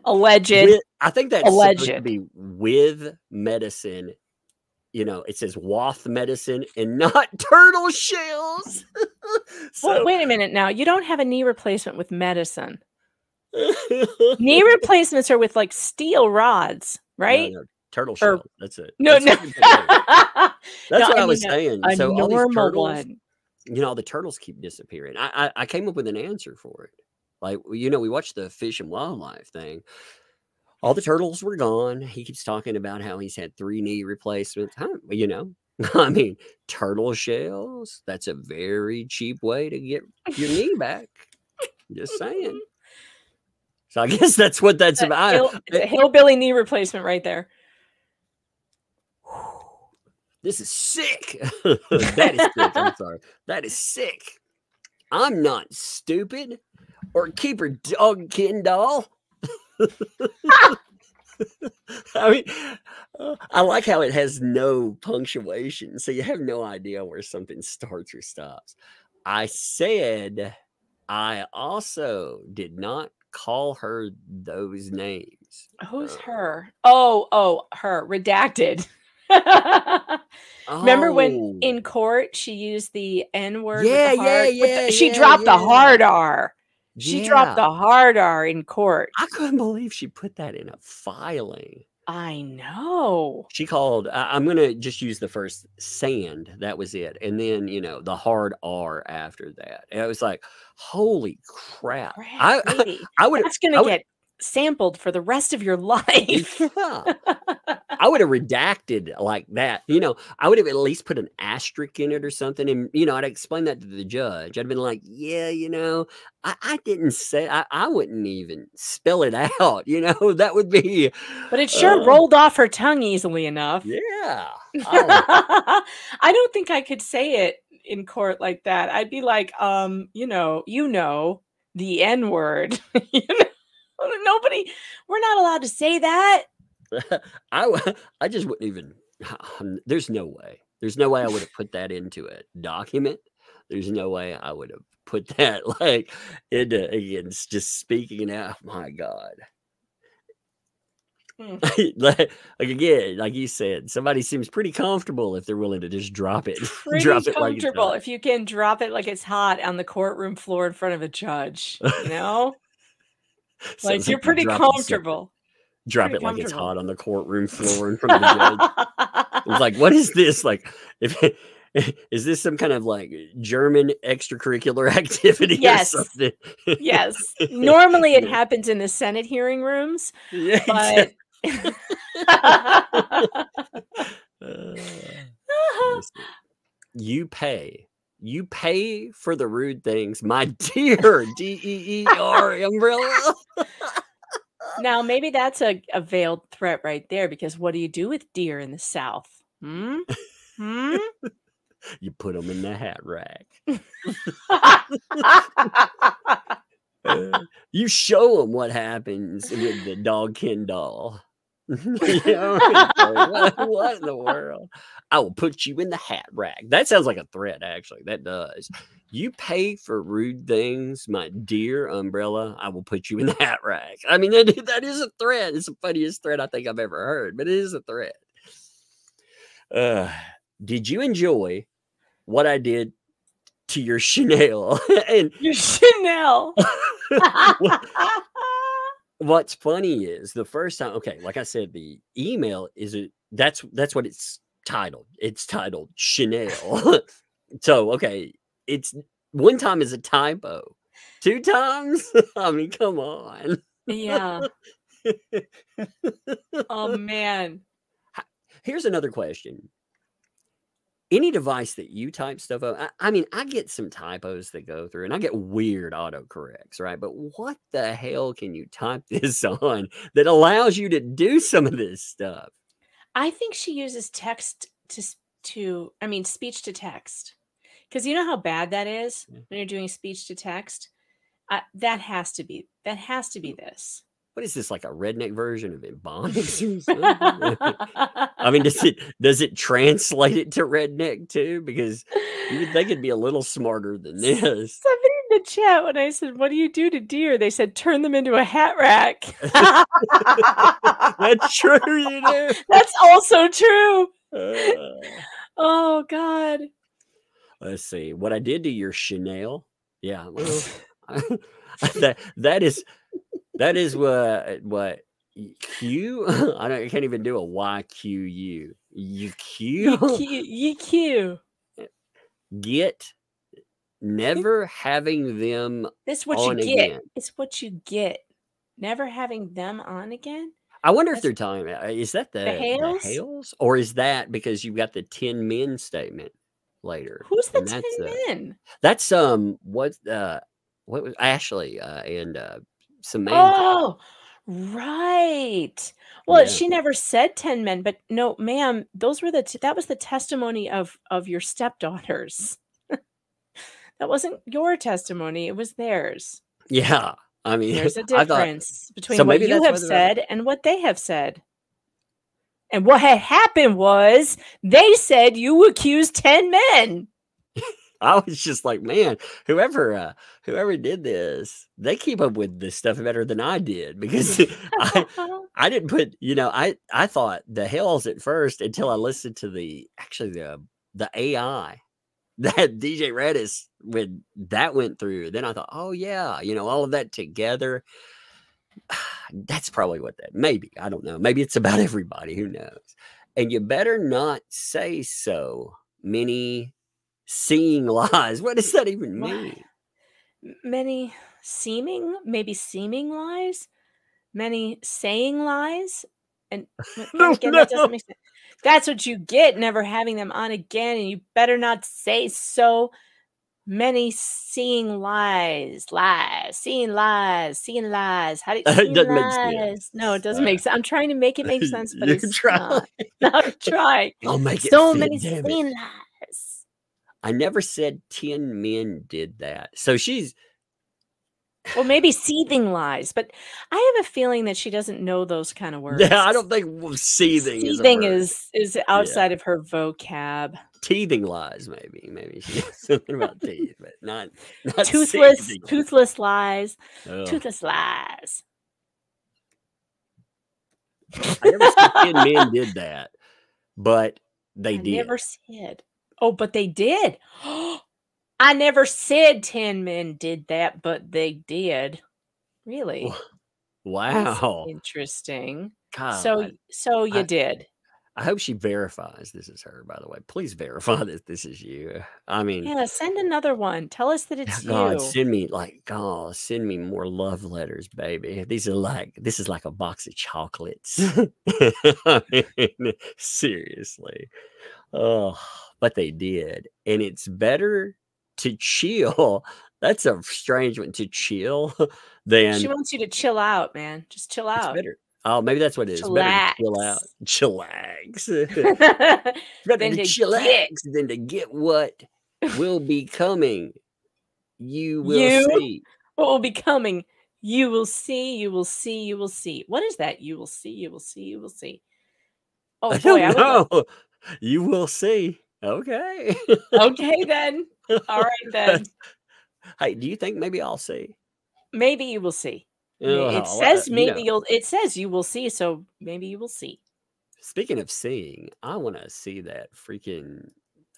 alleged. With, I think that's alleged. Supposed to be with medicine. You know, it says wath medicine and not turtle shells. So, well, wait a minute now. You don't have a knee replacement with medicine. Knee replacements are with like steel rods, right? No, no. Turtle shell. Or, that's it. No, that's no. What that's no, what I, I was mean, saying. A so normal all these turtles, one. You know, all the turtles keep disappearing. I, I I came up with an answer for it. Like, you know, we watched the Fish and Wildlife thing. All the turtles were gone. He keeps talking about how he's had three knee replacements. Huh, you know, I mean, turtle shells. That's a very cheap way to get your knee back. Just saying. So I guess that's what that's about. Hill, it's a hillbilly knee replacement right there. This is sick. That is sick. I'm sorry. That is sick. I'm not stupid or keep her dog kin doll. I mean, uh, I like how it has no punctuation, so you have no idea where something starts or stops. I said I also did not call her those names. Who's uh, her? Oh, oh, her. Redacted. Oh. Remember when in court she used the N-word? Yeah, with the hard, yeah, yeah, with the, she yeah, dropped yeah. the hard R. She yeah. dropped the hard R in court. I couldn't believe she put that in a filing. I know. She called, I, I'm going to just use the first sand. That was it. And then, you know, the hard R after that. And I was like, holy crap. crap I, I, I would. That's going to get sampled for the rest of your life. Yeah. I would have redacted like that. You know, I would have at least put an asterisk in it or something. And, you know, I'd explain that to the judge. I'd been like, yeah, you know, I, I didn't say, I, I wouldn't even spell it out. You know, that would be. But it sure uh, rolled off her tongue easily enough. Yeah. I, I don't think I could say it in court like that. I'd be like, um, you know, you know, the N word. You know, nobody, we're not allowed to say that. I, I just wouldn't even, um, there's no way. There's no way I would have put that into a document. There's no way I would have put that like into, again, just speaking out. My God. Mm. like, like again, like you said, somebody seems pretty comfortable if they're willing to just drop it. Pretty drop it comfortable like if you can drop it like it's hot on the courtroom floor in front of a judge, you know? Like so you're pretty comfortable. Drop it like it's hot on the courtroom floor in front of the judge. It's like, what is this? Like, if, is this some kind of like German extracurricular activity yes. or something? Yes. Normally it happens in the Senate hearing rooms. Yeah, but... Exactly. uh, you pay. You pay for the rude things, my dear D E E R umbrella. Now, maybe that's a, a veiled threat right there, because what do you do with deer in the South? Hmm? Hmm? You put them in the hat rack. uh, you show them what happens with the dog kin doll. You know, what, what in the world? I will put you in the hat rack. That sounds like a threat, actually. That does. You pay for rude things, my dear umbrella. I will put you in the hat rack. I mean, that, that is a threat. It's the funniest threat I think I've ever heard, but it is a threat. Uh, did you enjoy what I did to your Chanel? And your Chanel. what, what's funny is the first time. Okay, like I said, the email is a, that's that's what it's titled. It's titled Chanel. So okay. It's one time is a typo. Two times? I mean, come on. Yeah. Oh, man. Here's another question. Any device that you type stuff on, I, I mean, I get some typos that go through, and I get weird autocorrects, right? But what the hell can you type this on that allows you to do some of this stuff? I think she uses text to, to I mean, speech to text. Because you know how bad that is when you're doing speech to text. Uh, that has to be. That has to be this. What is this, like a redneck version of Ebonics? I mean, does it does it translate it to redneck too? Because you would think it'd be a little smarter than this. Somebody in the chat when I said, "What do you do to deer?" They said, "Turn them into a hat rack." That's true. You know? That's also true. Uh... Oh God. Let's see what I did to your Chanel. Yeah, well, that that is that is what what Q. I don't. I can't even do a Y Q U. U Q. U Q. Get never having them. That's what on you get. Again. It's what you get. Never having them on again. I wonder That's, if they're talking about. Is that the, the, Hales? the Hales, or is that because you've got the ten men statement? Later who's the ten men? Uh, that's um what uh what was Ashley uh and uh Samantha. Oh Right. Well, yeah. She never said ten men, but no, ma'am, those were the, t that was the testimony of, of your stepdaughters. That wasn't your testimony. It was theirs. Yeah. I mean, there's a difference thought, between so what you have said right. and what they have said. And what had happened was they said you accused ten men. I was just like, man, whoever uh, whoever did this, they keep up with this stuff better than I did, because I, I didn't put, you know, I, I thought the Hells at first until I listened to the, actually the, the A I that D J Raddus, when that went through, then I thought, oh yeah, you know, all of that together. That's probably what that, maybe, I don't know. Maybe it's about everybody, who knows? And you better not say so many seeing lies. What does that even mean? Many seeming, maybe seeming lies, many saying lies. And again, that doesn't make sense. That's what you get, never having them on again. And you better not say so many seeing lies, lies, seeing lies, seeing lies. How do you, it doesn't lies. Make sense. No, it doesn't uh, make sense. I'm trying to make it make sense, but it's trying. Not. I'm trying. I'll make it so fit, many seeing it. Lies. I never said ten men did that. So she's... Well, maybe seething lies, but I have a feeling that she doesn't know those kind of words. Yeah, I don't think seething, seething is, is, is outside yeah. of her vocab. Teething lies, maybe. Maybe she knows something about teeth, but not, not toothless, seething. Toothless lies. Oh. Toothless lies. I never said ten men did that, but they I did. never said. Oh, but they did. I never said ten men did that, but they did. Really? Wow. That's interesting. God, so, I, so you I, did. I hope she verifies this is her, by the way. Please verify that this is you. I mean. Yeah, send another one. Tell us that it's God, you. God, send me, like, God, send me more love letters, baby. These are like, this is like a box of chocolates. I mean, seriously. Oh, but they did. And it's better to chill. That's a strange one, to chill. Then she wants you to chill out, man. Just chill out. It's better. Oh, maybe that's what it is. Chillax. Better to chill out. Chillax. Better than to, to chillax than to get what will be coming. You will you, see. What will be coming. You will see. You will see. You will see. What is that? You will see. You will see. You will see. Oh, I boy. Don't know. I would... You will see. Okay. Okay, then. All right, then. Hey, do you think maybe I'll see? Maybe you will see. Oh, it says uh, maybe no. you'll, it says you will see, so maybe you will see. Speaking of seeing, I want to see that freaking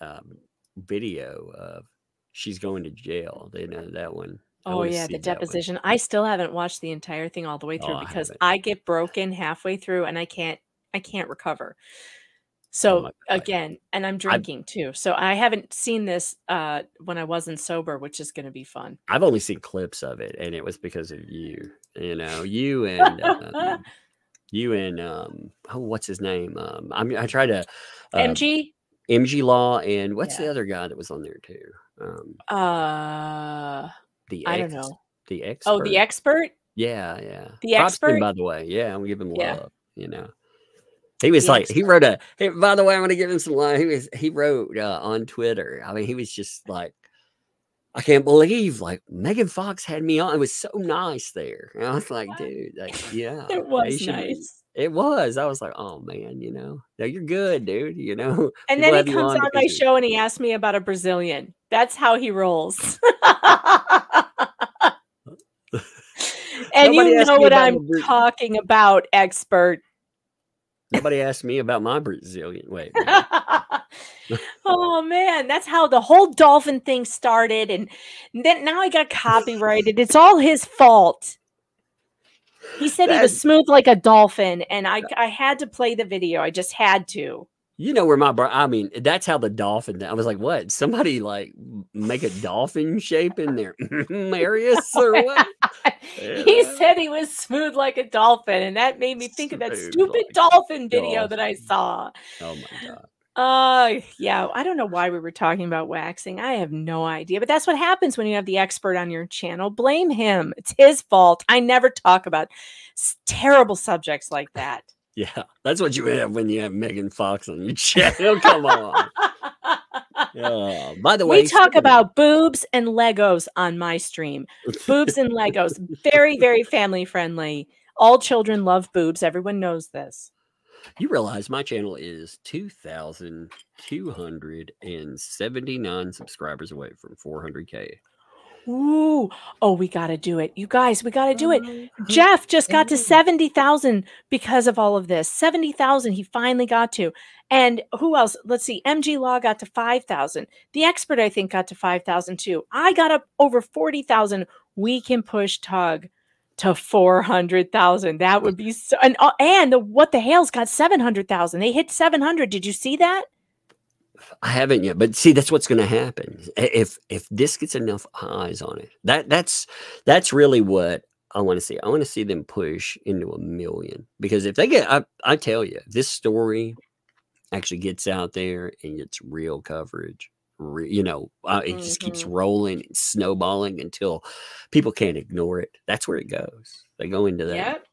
um, video of she's going to jail. They know that one. Oh, yeah, the deposition. I still haven't watched the entire thing all the way through oh, because I, I get broken halfway through and I can't, I can't recover. So oh again, and I'm drinking I've, too. So I haven't seen this uh, when I wasn't sober, which is going to be fun. I've only seen clips of it, and it was because of you. You know, you and um, you and um, oh, what's his name? Um, I'm, I try to uh, M G M G Law, and what's yeah. the other guy that was on there too? Um, uh, the I ex, don't know the expert. Oh, the expert. Yeah, yeah. The Props expert, him, by the way. Yeah, I'm giving him love. Yeah. You know. He was like, he wrote a, hey, by the way, I'm going to give him some line. He was, he wrote uh, on Twitter. I mean, he was just like, I can't believe like Megan Fox had me on. It was so nice there. And I was like, dude, like, yeah, it was nice. It was. I was like, oh man, you know, no, you're good, dude. You know, and then he comes on my show and he asked me about a Brazilian. That's how he rolls. And you know what I'm talking about, expert. Nobody asked me about my Brazilian. Wait. Man. Oh, man. That's how the whole dolphin thing started. And then now I got copyrighted. It's all his fault. He said That's... he was smooth like a dolphin. And I, I had to play the video. I just had to. You know where my bra, I mean, that's how the dolphin, I was like, what? Somebody like make a dolphin shape in there, Marius or what? He said he was smooth like a dolphin. And that made me think smooth of that stupid like dolphin video dolphin. that I saw. Oh my God. Uh, yeah, I don't know why we were talking about waxing. I have no idea, but that's what happens when you have the expert on your channel. Blame him. It's his fault. I never talk about terrible subjects like that. Yeah, that's what you have when you have Megan Fox on your channel. Come on. Yeah. By the way, we talk about boobs and Legos on my stream. Boobs and Legos. Very, very family friendly. All children love boobs. Everyone knows this. You realize my channel is two thousand two hundred seventy-nine subscribers away from four hundred K. Ooh. Oh, we got to do it. You guys, we got to do it. Jeff just got to seventy thousand because of all of this. seventy thousand he finally got to. And who else? Let's see. M G Law got to five thousand. The expert, I think, got to five thousand too. I got up over forty thousand. We can push Tug to four hundred thousand. That would be so. And, and the, what the Hales got seven hundred thousand. They hit seven hundred. Did you see that? I haven't yet, but see, that's what's going to happen. If, if this gets enough eyes on it, that that's, that's really what I want to see. I want to see them push into a million, because if they get, I, I tell you, if this story actually gets out there and gets real coverage, re, you know, uh, it mm-hmm. just keeps rolling and snowballing until people can't ignore it. That's where it goes. They go into that. Yep.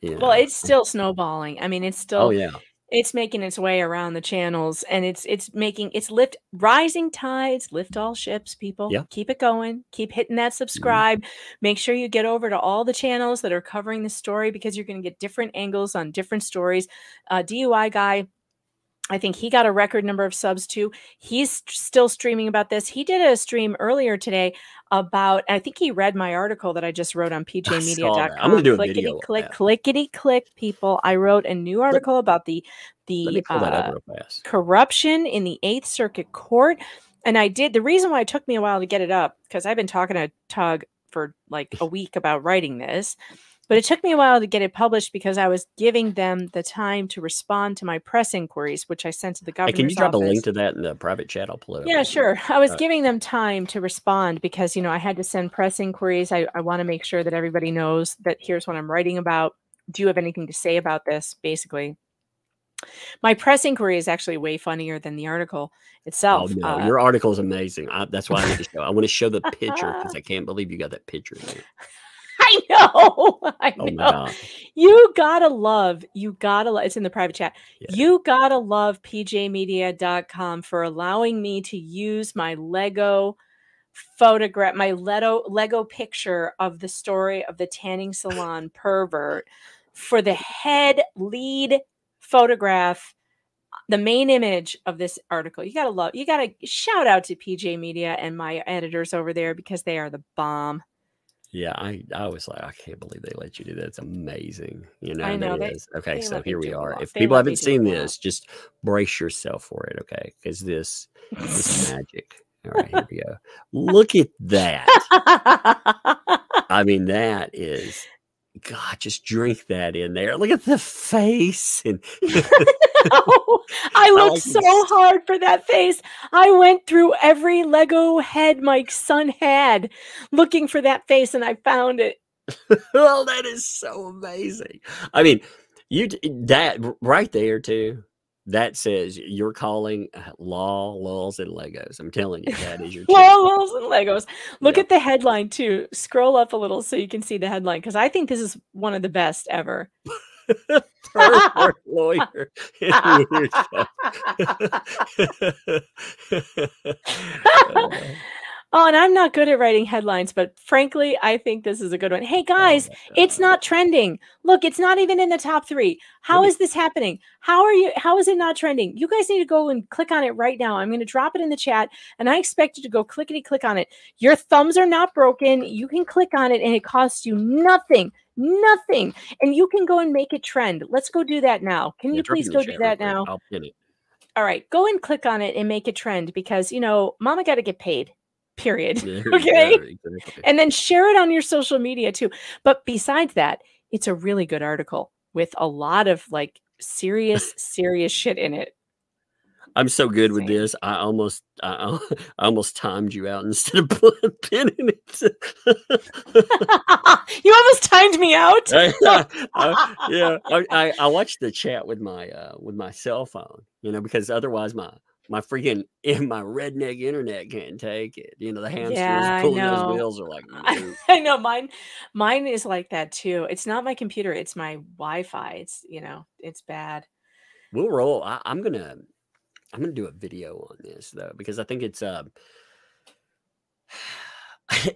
Yeah. Well, it's still snowballing. I mean, it's still, oh yeah. It's making its way around the channels, and it's it's making it's lift rising tides lift all ships. People, yeah. Keep it going, keep hitting that subscribe. Mm-hmm. Make sure you get over to all the channels that are covering the story, because you're going to get different angles on different stories. Uh, D U I guy, I think he got a record number of subs too. He's still streaming about this. He did a stream earlier today about, I think he read my article that I just wrote on P J media dot com. I'm going to do a clickety video. Click, clickety click, people. I wrote a new article Let, about the, the uh, corruption in the Eighth Circuit Court. And I did, the reason why it took me a while to get it up, because I've been talking to Tug for like a week about writing this. But it took me a while to get it published because I was giving them the time to respond to my press inquiries, which I sent to the governor's office. Hey, can you drop office. a link to that in the private chat? I'll pull it. Yeah, sure. I was All giving right. them time to respond because, you know, I had to send press inquiries. I, I want to make sure that everybody knows that here's what I'm writing about. Do you have anything to say about this? Basically, my press inquiry is actually way funnier than the article itself. Oh, no. Uh, your article is amazing. I, that's why I need to show. I want to show the picture because I can't believe you got that picture there. I know. I know. Oh, no. You gotta love, you gotta love, it's in the private chat. Yeah. You gotta love P J media dot com for allowing me to use my Lego photograph, my Lego, Lego picture of the story of the tanning salon pervert for the head lead photograph, the main image of this article. You gotta love, you gotta shout out to P J Media and my editors over there because they are the bomb. Yeah, I, I was like, I can't believe they let you do that. It's amazing. You know, I know. They, okay, so here we are. If people haven't seen this, just brace yourself for it, okay? Because this, this is magic. All right, here we go. Look at that. I mean, that is... God, just drink that in there. Look at the face. And no, I looked so hard for that face. I went through every Lego head my son had looking for that face, and I found it. Well, that is so amazing. I mean, you that right there, too. That says you're calling law, lulls, and Legos. I'm telling you, that is your law, lulls, and Legos. Look yeah. at the headline, too. Scroll up a little so you can see the headline, because I think this is one of the best ever. Pervert lawyer. Oh, and I'm not good at writing headlines, but frankly, I think this is a good one. Hey, guys, it's not trending. Look, it's not even in the top three. How is this happening? How are you? How is it not trending? You guys need to go and click on it right now. I'm going to drop it in the chat, and I expect you to go clickety click on it. Your thumbs are not broken. You can click on it, and it costs you nothing, nothing. And you can go and make it trend. Let's go do that now. Can yeah, you please go do that now? I'll get it. All right, go and click on it and make it trend because, you know, mama got to get paid. Period. Okay. Exactly. And then share it on your social media too. But besides that, it's a really good article with a lot of like serious, serious shit in it. I'm so good with this. I almost, I, I almost timed you out instead of putting a pin in it. You almost timed me out. I, I, I, yeah, I, I watched the chat with my uh, with my cell phone. you know, because otherwise my my freaking in my redneck internet can't take it. You know, the hamsters yeah, pulling those wheels are like. I, I know mine. Mine is like that too. It's not my computer. It's my Wi-Fi. It's, you know, it's bad. We'll roll. I, I'm gonna I'm gonna do a video on this though, because I think it's uh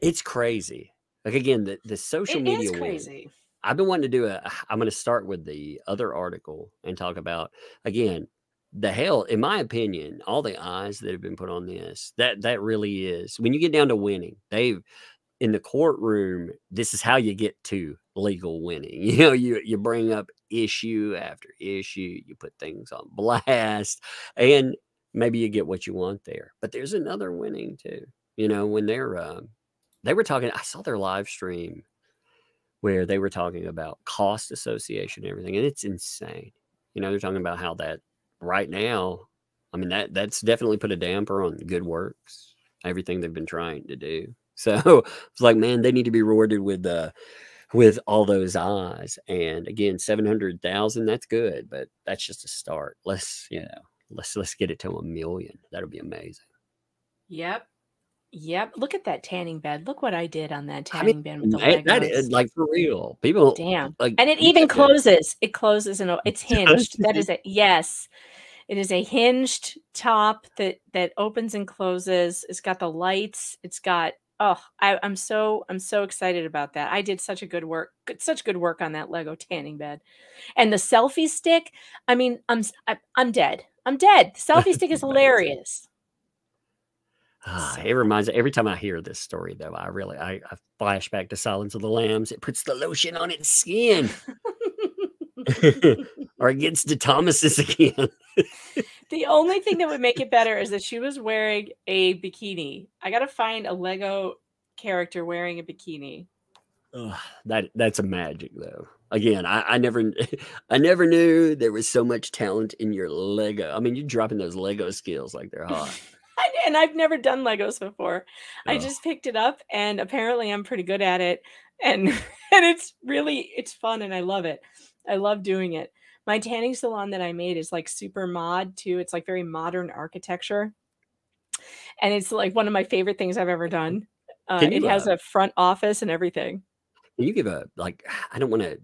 it's crazy. Like again, the the social it media is crazy. One, I've been wanting to do a. I'm going to start with the other article and talk about again the hell. In my opinion, all the eyes that have been put on this, that that really is when you get down to winning. They've in the courtroom. This is how you get to legal winning. You know, you you bring up issue after issue. You put things on blast, and maybe you get what you want there. But there's another winning too. You know, when they're uh, they were talking. I saw their live stream where they were talking about cost association and everything. And it's insane. You know, they're talking about how that right now, I mean, that that's definitely put a damper on good works, everything they've been trying to do. So it's like, man, they need to be rewarded with uh, with all those eyes. And again, seven hundred thousand, that's good, but that's just a start. Let's, you know, let's, let's get it to a million. That'll be amazing. Yep. Yep. Look at that tanning bed. Look what I did on that tanning I mean, bed with the Legos. That is like for real. People damn. Like, and it even closes. It closes and it's hinged. That is a yes. It is a hinged top that that opens and closes. It's got the lights. It's got oh, I, I'm so I'm so excited about that. I did such a good work, such good work on that Lego tanning bed, and the selfie stick. I mean, I'm I, I'm dead. I'm dead. The selfie stick is hilarious. Ah, it reminds me, every time I hear this story, though, I really, I, I flash back to Silence of the Lambs. It puts the lotion on its skin. Or it gets DeThomasis again. The only thing that would make it better is that she was wearing a bikini. I got to find a Lego character wearing a bikini. Oh, that that's a magic, though. Again, I, I never, I never knew there was so much talent in your Lego. I mean, you're dropping those Lego skills like they're hot. And I've never done Legos before. Oh. I just picked it up and apparently I'm pretty good at it. And, and it's really, it's fun. And I love it. I love doing it. My tanning salon that I made is like super mod too. It's like very modern architecture. And it's like one of my favorite things I've ever done. Uh, it has uh, a front office and everything. Can you give a, like, I don't want to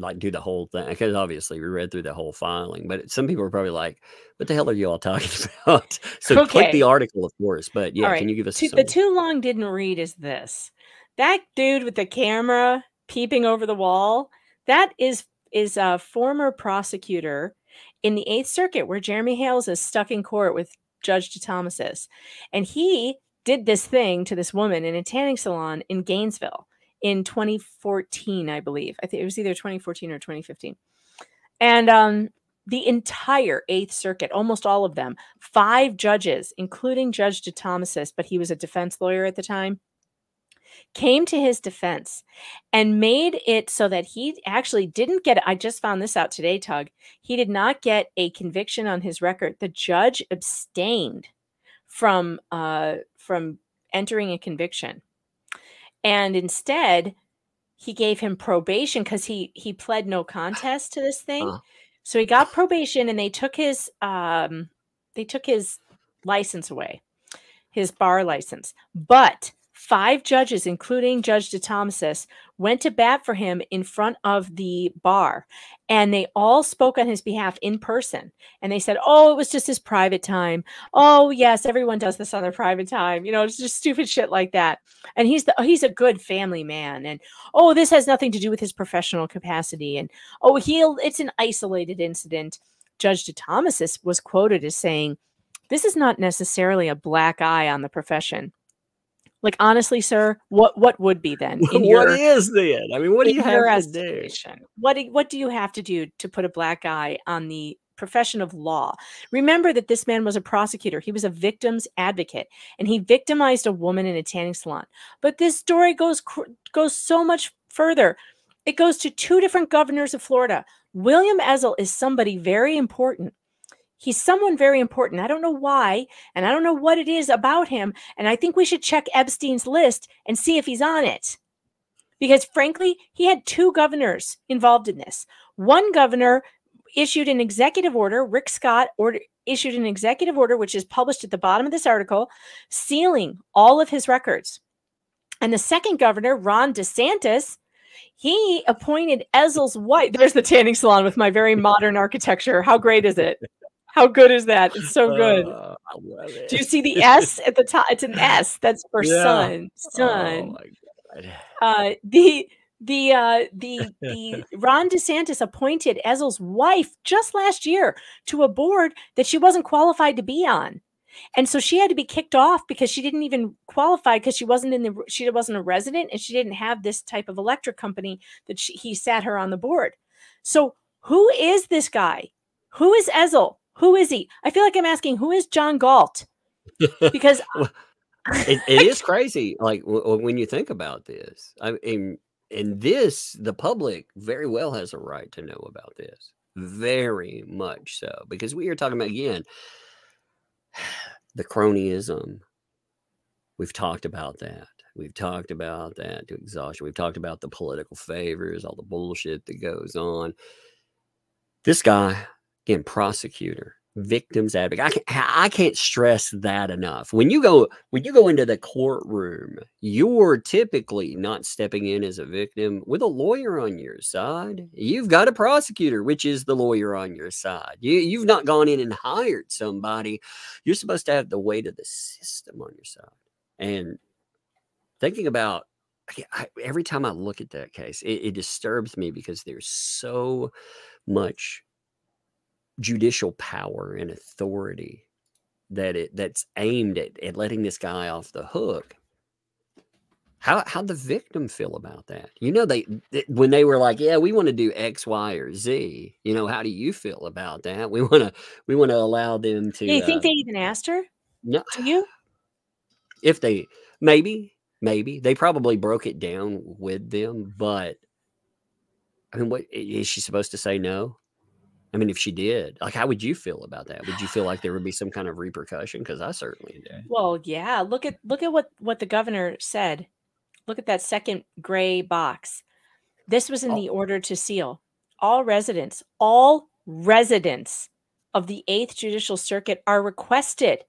like do the whole thing because obviously we read through the whole filing, but some people are probably like, what the hell are you all talking about? So okay. Click the article, of course, but yeah, right. Can you give us two, the too long didn't read is this, that dude with the camera peeping over the wall, that is, is a former prosecutor in the Eighth Circuit where Jeremy Hales is stuck in court with Judge DeThomasis. And he did this thing to this woman in a tanning salon in Gainesville. In twenty fourteen, I believe. I think it was either twenty fourteen or twenty fifteen. And um, the entire Eighth Circuit, almost all of them, five judges, including Judge DeThomasis, but he was a defense lawyer at the time, came to his defense and made it so that he actually didn't get, I just found this out today, Tug, he did not get a conviction on his record. The judge abstained from uh, from entering a conviction. And instead, he gave him probation because he he pled no contest to this thing. Huh. So he got probation, and they took his um, they took his license away, his bar license. But five judges, including Judge DeThomasis, went to bat for him in front of the bar, and they all spoke on his behalf in person. And they said, "Oh, it was just his private time. Oh, yes, everyone does this on their private time. You know, it's just stupid shit like that." And he's the he's a good family man. And oh, this has nothing to do with his professional capacity. And oh, he'll it's an isolated incident. Judge DeThomasis was quoted as saying, "This is not necessarily a black eye on the profession." Like, honestly, sir, what what would be then? In your, what is then? I mean, what do you have to do? What do, what do you have to do to put a black eye on the profession of law? Remember that this man was a prosecutor. He was a victim's advocate, and he victimized a woman in a tanning salon. But this story goes goes so much further. It goes to two different governors of Florida. William Ezell is somebody very important. He's someone very important. I don't know why, and I don't know what it is about him. And I think we should check Epstein's list and see if he's on it. Because frankly, he had two governors involved in this. One governor issued an executive order. Rick Scott order, issued an executive order, which is published at the bottom of this article, sealing all of his records. And the second governor, Ron DeSantis, he appointed Ezell's wife. There's the tanning salon with my very modern architecture. How great is it? How good is that? It's so good. Uh, I love it. Do you see the S at the top? It's an S. That's for yeah. son. Son. Oh, my God. Uh, the... The uh, the the Ron DeSantis appointed Ezell's wife just last year to a board that she wasn't qualified to be on, and so she had to be kicked off because she didn't even qualify because she wasn't in the she wasn't a resident and she didn't have this type of electric company that she, he sat her on the board. So who is this guy? Who is Ezell? Who is he? I feel like I'm asking who is John Galt, because it, it is crazy. Like w when you think about this, I mean. And this, the public very well has a right to know about this. Very much so. Because we are talking about, again, the cronyism. We've talked about that. We've talked about that to exhaustion. We've talked about the political favors, all the bullshit that goes on. This guy, again, prosecutor, victims advocate. I can't, I can't stress that enough. When you go when you go into the courtroom, you're typically not stepping in as a victim with a lawyer on your side. You've got a prosecutor, which is the lawyer on your side. You, you've not gone in and hired somebody. You're supposed to have the weight of the system on your side. And thinking about I, every time I look at that case, it, it disturbs me because there's so much judicial power and authority that it that's aimed at, at letting this guy off the hook. How how'd the victim feel about that? You know, they, they when they were like, yeah, we want to do X, Y, or Z. You know, how do you feel about that? We want to we want to allow them to. Do you think uh, they even asked her? No, do you? If they maybe maybe they probably broke it down with them, but I mean, what is she supposed to say? No. I mean, if she did, like, how would you feel about that? Would you feel like there would be some kind of repercussion? Because I certainly did. Well, yeah. Look at look at what what the governor said. Look at that second gray box. This was in oh. the order to seal all residents. All residents of the Eighth Judicial Circuit are requested,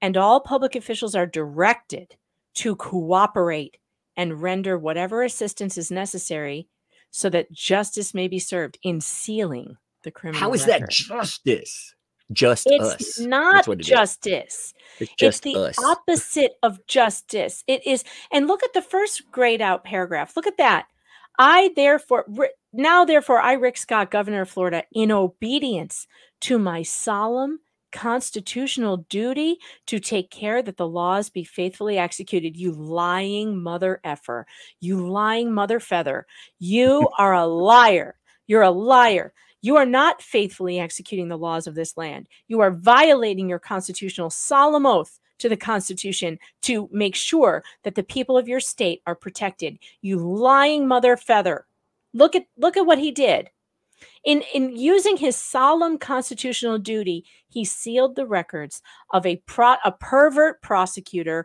and all public officials are directed to cooperate and render whatever assistance is necessary, so that justice may be served in sealing the criminal How is record. That justice? Just it's us. Not it justice. It's just it's the us. Opposite of justice. It is. And look at the first grayed out paragraph. Look at that. I therefore now therefore I, Rick Scott, governor of Florida, in obedience to my solemn constitutional duty to take care that the laws be faithfully executed. You lying mother effer. You lying mother feather. You are a liar. You're a liar. You are not faithfully executing the laws of this land. You are violating your constitutional solemn oath to the Constitution to make sure that the people of your state are protected. You lying mother feather. Look at look at what he did. In, in using his solemn constitutional duty, he sealed the records of a, pro, a pervert prosecutor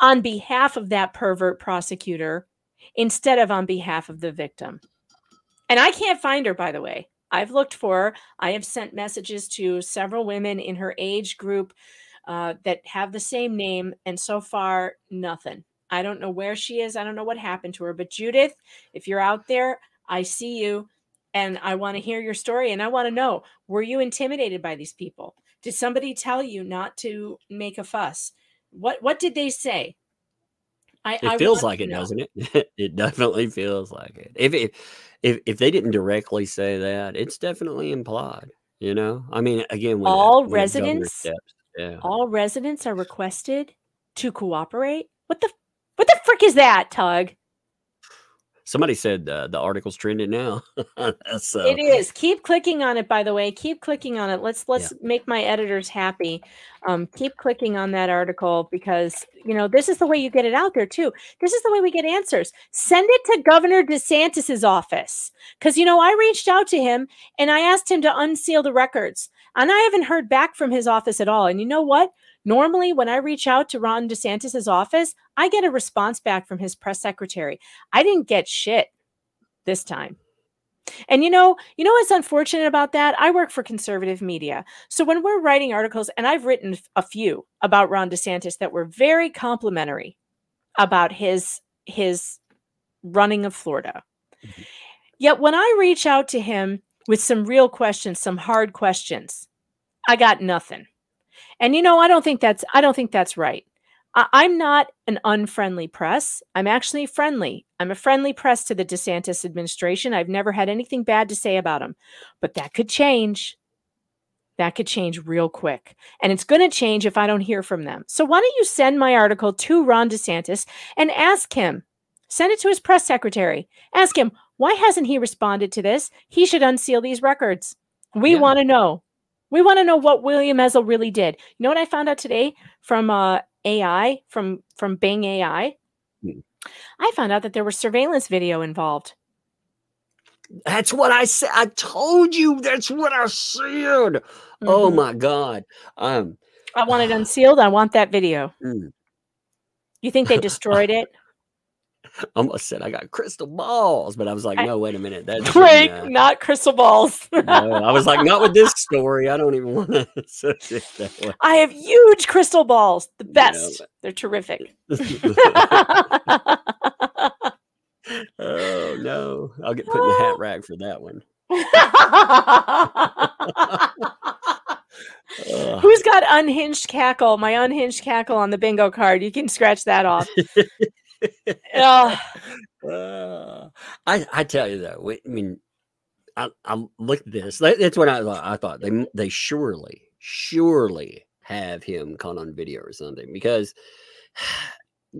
on behalf of that pervert prosecutor instead of on behalf of the victim. And I can't find her, by the way. I've looked for her. I have sent messages to several women in her age group uh, that have the same name. And so far, nothing. I don't know where she is. I don't know what happened to her. But Judith, if you're out there, I see you. And I want to hear your story. And I want to know, were you intimidated by these people? Did somebody tell you not to make a fuss? What, what did they say? I, it I feels like it, know. Doesn't it? It definitely feels like it. If, it, if if they didn't directly say that, it's definitely implied. You know, I mean, again, when all that, residents, steps, yeah. all residents are requested to cooperate. What the what the frick is that, Tug? Somebody said uh, the article's trending now. So. It is. Keep clicking on it. By the way, keep clicking on it. Let's let's yeah. make my editors happy. Um, keep clicking on that article because you know this is the way you get it out there too. This is the way we get answers. Send it to Governor DeSantis's office because you know I reached out to him and I asked him to unseal the records, and I haven't heard back from his office at all. And you know what? Normally, when I reach out to Ron DeSantis's office, I get a response back from his press secretary. I didn't get shit this time. And you know, you know what's unfortunate about that? I work for conservative media. So when we're writing articles, and I've written a few about Ron DeSantis that were very complimentary about his his running of Florida. Mm-hmm. Yet when I reach out to him with some real questions, some hard questions, I got nothing. And you know, I don't think that's I don't think that's right. I, I'm not an unfriendly press. I'm actually friendly. I'm a friendly press to the DeSantis administration. I've never had anything bad to say about him, but that could change. That could change real quick. And it's going to change if I don't hear from them. So why don't you send my article to Ron DeSantis and ask him, send it to his press secretary, ask him, why hasn't he responded to this? He should unseal these records. We yeah. want to know. We want to know what William Ezell really did. You know what I found out today from uh, A I, from, from Bing A I? Hmm. I found out that there was surveillance video involved. That's what I said. I told you. That's what I said. Mm-hmm. Oh my God. Um, I want it unsealed. I want that video. Mm. You think they destroyed it? I almost said I got crystal balls, but I was like, no, wait a minute. That's Drake, uh, not crystal balls. No, I was like, not with this story. I don't even want to associate it that way. I have huge crystal balls. The best. Yeah. They're terrific. Oh, no. I'll get put in the hat rack for that one. uh, Who's got unhinged cackle? My unhinged cackle on the bingo card. You can scratch that off. uh, uh, I, I tell you, though, I mean, I, I looked at this. That's what I thought. I thought they, they surely, surely have him caught on video or something, because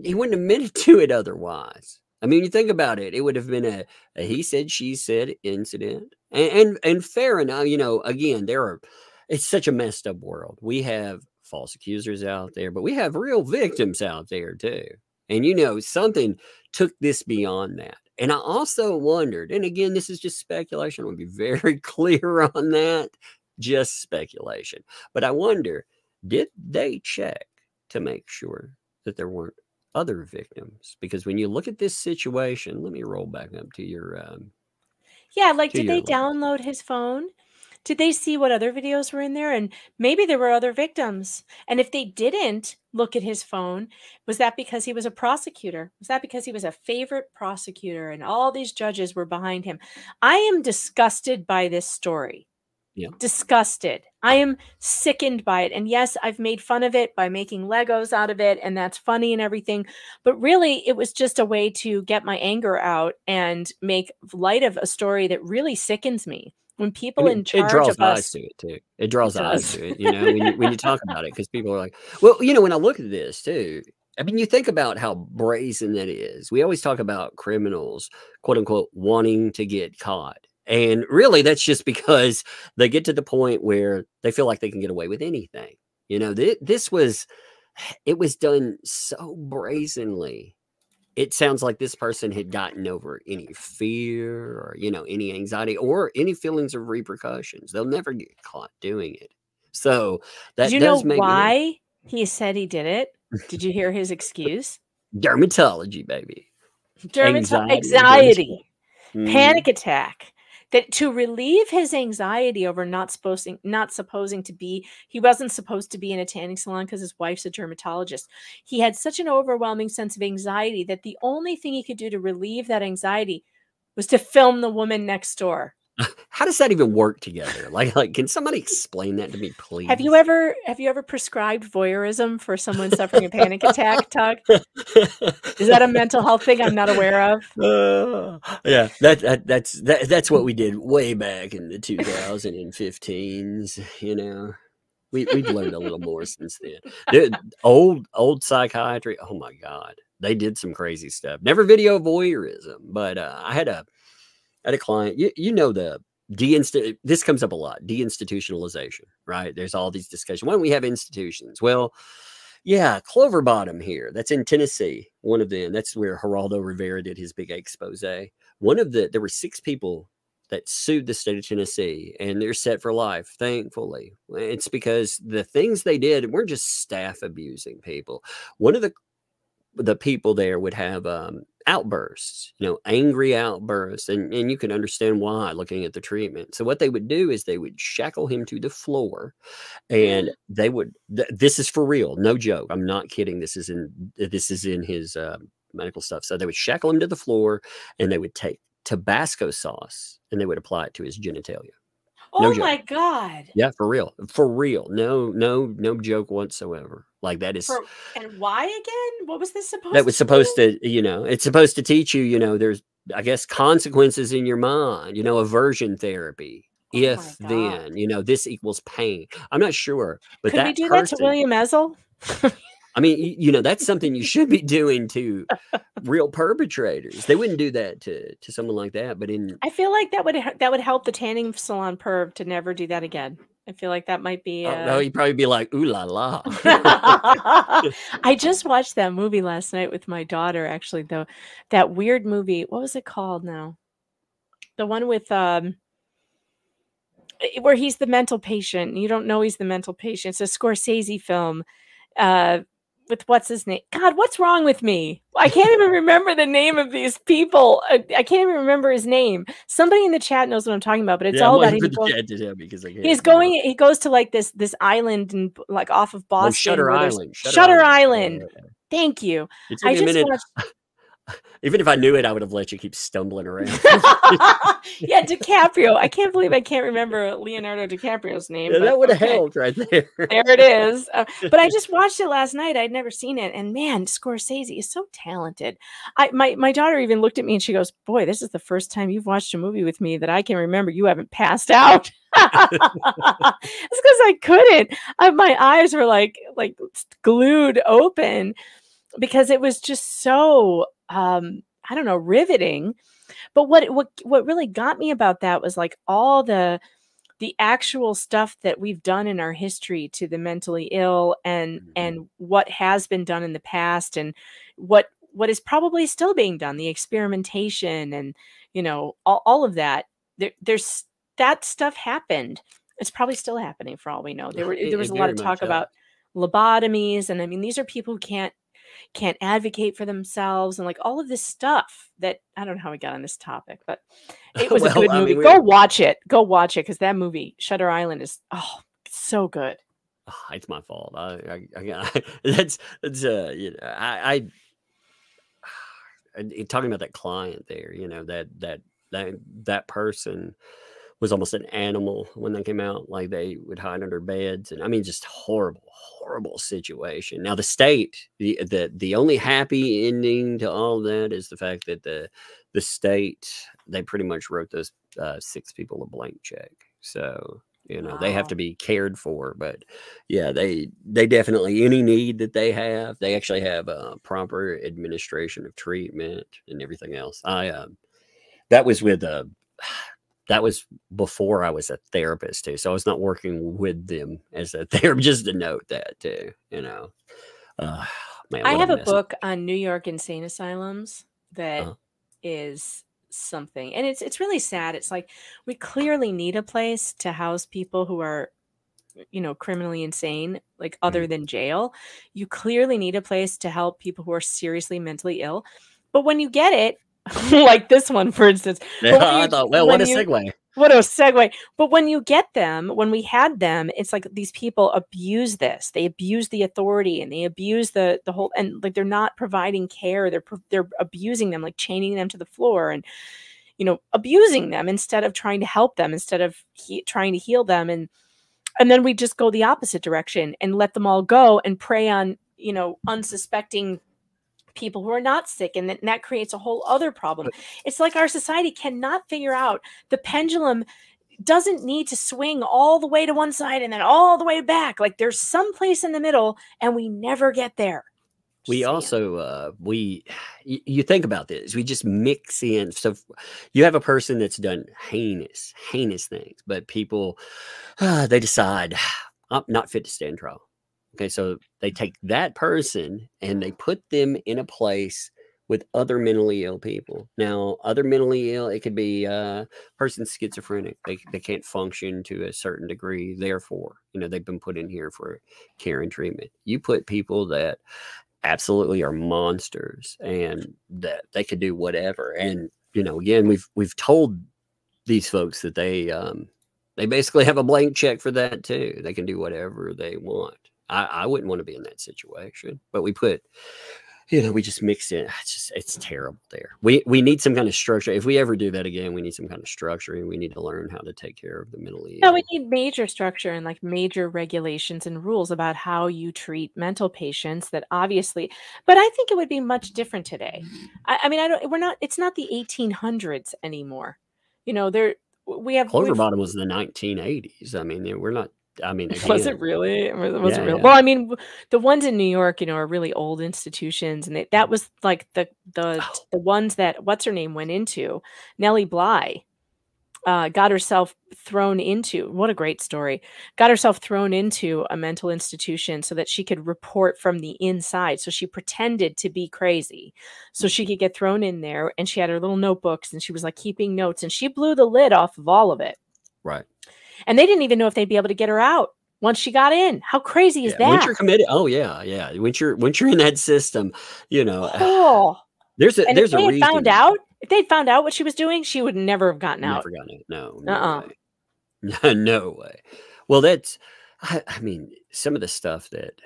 he wouldn't admit to it otherwise. I mean, you think about it, it would have been a, a he said, she said incident. And, and and fair enough, you know, again, there are, it's such a messed up world. We have false accusers out there, but we have real victims out there too. And, you know, something took this beyond that. And I also wondered, and again, this is just speculation. I want to be very clear on that, just speculation. But I wonder, did they check to make sure that there weren't other victims? Because when you look at this situation, let me roll back up to your um yeah like did they download his phone? Did they see what other videos were in there? And maybe there were other victims. And if they didn't look at his phone, was that because he was a prosecutor? Was that because he was a favorite prosecutor and all these judges were behind him? I am disgusted by this story. Yeah. Disgusted. I am sickened by it. And yes, I've made fun of it by making Legos out of it, and that's funny and everything. But really, it was just a way to get my anger out and make light of a story that really sickens me. When people I mean, in charge it draws of eyes us, to it too. It draws it eyes to it, you know, when you, when you talk about it, because people are like, well, you know, when I look at this too, I mean, you think about how brazen that is. We always talk about criminals, quote unquote, wanting to get caught. And really, that's just because they get to the point where they feel like they can get away with anything. You know, th this was, it was done so brazenly. It sounds like this person had gotten over any fear or, you know, any anxiety or any feelings of repercussions. They'll never get caught doing it. So that does make me... Do you know why he said he did it? Did you hear his excuse? Dermatology, baby. Dermatology. Anxiety. Mm. Panic attack. That to relieve his anxiety over not supposing, not supposing to be, he wasn't supposed to be in a tanning salon because his wife's a dermatologist. He had such an overwhelming sense of anxiety that the only thing he could do to relieve that anxiety was to film the woman next door. How does that even work together? Like, like, can somebody explain that to me, please? Have you ever, have you ever prescribed voyeurism for someone suffering a panic attack, Tug? Is that a mental health thing I'm not aware of? Uh, yeah, that, that that's that, that's what we did way back in the two thousand fifteens. You know, we we've learned a little more since then. They're, old old psychiatry. Oh my God, they did some crazy stuff. Never video voyeurism, but uh, I had a. At a client, you, you know, the deinst this comes up a lot, deinstitutionalization, right? There's all these discussions. Why don't we have institutions? Well, yeah, Cloverbottom here, that's in Tennessee, one of them. That's where Geraldo Rivera did his big expose. One of the, there were six people that sued the state of Tennessee, and they're set for life, thankfully. It's because the things they did weren't just staff abusing people. One of the, the people there would have um, outbursts, you know, angry outbursts. And, and you can understand why looking at the treatment. So what they would do is they would shackle him to the floor, and they would, th this is for real. No joke. I'm not kidding. This is in, this is in his uh, medical stuff. So they would shackle him to the floor, and they would take Tabasco sauce and they would apply it to his genitalia. No oh joke. My God. Yeah, for real. For real. No, no, no joke whatsoever. Like that is. For, and why again? What was this supposed that was supposed to, to, you know, it's supposed to teach you, you know, there's, I guess, consequences in your mind, you know, aversion therapy. Oh if then, you know, this equals pain. I'm not sure. But could that we do person, that to William Ezell? I mean, you, you know, that's something you should be doing to real perpetrators. They wouldn't do that to to someone like that. But in I feel like that would that would help the tanning salon perv to never do that again. I feel like that might be. Uh... Oh, no, he'd probably be like, "Ooh la la." I just watched that movie last night with my daughter. Actually, though, that weird movie. What was it called? Now, the one with um, where he's the mental patient. You don't know he's the mental patient. It's a Scorsese film. Uh. With what's his name? God, what's wrong with me? I can't even remember the name of these people. I, I can't even remember his name. Somebody in the chat knows what I'm talking about, but it's yeah, all I'm about. He goes, because I can't he's going. He goes to like this this island and like off of Boston. Oh, Shutter Island. Shutter, Shutter Island. Island. Yeah. Thank you. It took I just a minute. Watched Even if I knew it, I would have let you keep stumbling around. Yeah, DiCaprio. I can't believe I can't remember Leonardo DiCaprio's name. Yeah, that would have okay. helped right there. There it is. Uh, but I just watched it last night. I'd never seen it. And man, Scorsese is so talented. I my, my daughter even looked at me and she goes, boy, this is the first time you've watched a movie with me that I can remember you haven't passed out. It's because I couldn't. I, my eyes were like like glued open because it was just so... Um, I don't know, riveting. But what what what really got me about that was like all the the actual stuff that we've done in our history to the mentally ill, and mm-hmm. and what has been done in the past, and what what is probably still being done, the experimentation, and you know all, all of that. There, there's that stuff happened. It's probably still happening for all we know. There were there was a lot of talk about lobotomies, and I mean these are people who can't. can't advocate for themselves and like all of this stuff that I don't know how we got on this topic, but it was well, a good movie. I mean, go watch it. Go watch it. Because that movie Shutter Island is, oh, so good. Oh, it's my fault. I, I, I that's, that's, uh, you know, I, I, I, talking about that client there, you know, that, that, that, that person was almost an animal when they came out. Like they would hide under beds, and I mean, just horrible, horrible situation. Now the state, the the the only happy ending to all of that is the fact that the the state they pretty much wrote those uh, six people a blank check. So you know wow. they have to be cared for. But yeah, they they definitely any need that they have, they actually have a proper administration of treatment and everything else. I uh, that was with a. Uh, That was before I was a therapist too. So I was not working with them as a therapist, just to note that too, you know. Uh, man, I have a book on New York insane asylums that uh-huh. is something, and it's, it's really sad. It's like, we clearly need a place to house people who are, you know, criminally insane, like other mm-hmm. than jail. You clearly need a place to help people who are seriously mentally ill. But when you get it, like this one, for instance. Yeah, you, I thought, well, what a you, segue. What a segue. But when you get them, when we had them, it's like these people abuse this. They abuse the authority, and they abuse the the whole, and like they're not providing care. They're they're abusing them, like chaining them to the floor, and you know abusing them instead of trying to help them, instead of he, trying to heal them, and and then we just go the opposite direction and let them all go and prey on you know unsuspecting people who are not sick, and, th and that creates a whole other problem. It's like our society cannot figure out the pendulum doesn't need to swing all the way to one side and then all the way back. Like there's some place in the middle, and we never get there. We Just also, uh, we, y you think about this, we just mix in. So you have a person that's done heinous, heinous things, but people, uh, they decide I'm not fit to stand trial. Okay, so they take that person and they put them in a place with other mentally ill people. Now, other mentally ill, it could be a person schizophrenic. They, they can't function to a certain degree. Therefore, you know, they've been put in here for care and treatment. You put people that absolutely are monsters and that they could do whatever. And, you know, again, we've, we've told these folks that they, um, they basically have a blank check for that too. They can do whatever they want. I, I wouldn't want to be in that situation, but we put, you know, we just mixed it. It's just, it's terrible there. We, we need some kind of structure. If we ever do that again, we need some kind of structure, and we need to learn how to take care of the mentally ill. No, we need major structure and like major regulations and rules about how you treat mental patients that obviously, but I think it would be much different today. I, I mean, I don't, we're not, it's not the eighteen hundreds anymore. You know, there, we have. Cloverbottom was the nineteen eighties. I mean, we're not. I mean, again. was it really? Was yeah, it really? Yeah. Well, I mean, the ones in New York, you know, are really old institutions, and they, that was like the the oh. the ones that what's her name went into. Nellie Bly uh, got herself thrown into. What a great story! Got herself thrown into a mental institution so that she could report from the inside. So she pretended to be crazy, so she could get thrown in there, and she had her little notebooks, and she was like keeping notes, and she blew the lid off of all of it. Right. And they didn't even know if they'd be able to get her out once she got in. How crazy is yeah, that? Once you're committed, oh yeah, yeah. Once you're once you're in that system, you know. Cool. There's a and there's if they a had reason. Found out if they'd found out what she was doing, she would never have gotten never out. Never gotten it. No. No uh -uh. way. No way. Well, that's. I, I mean, some of the stuff that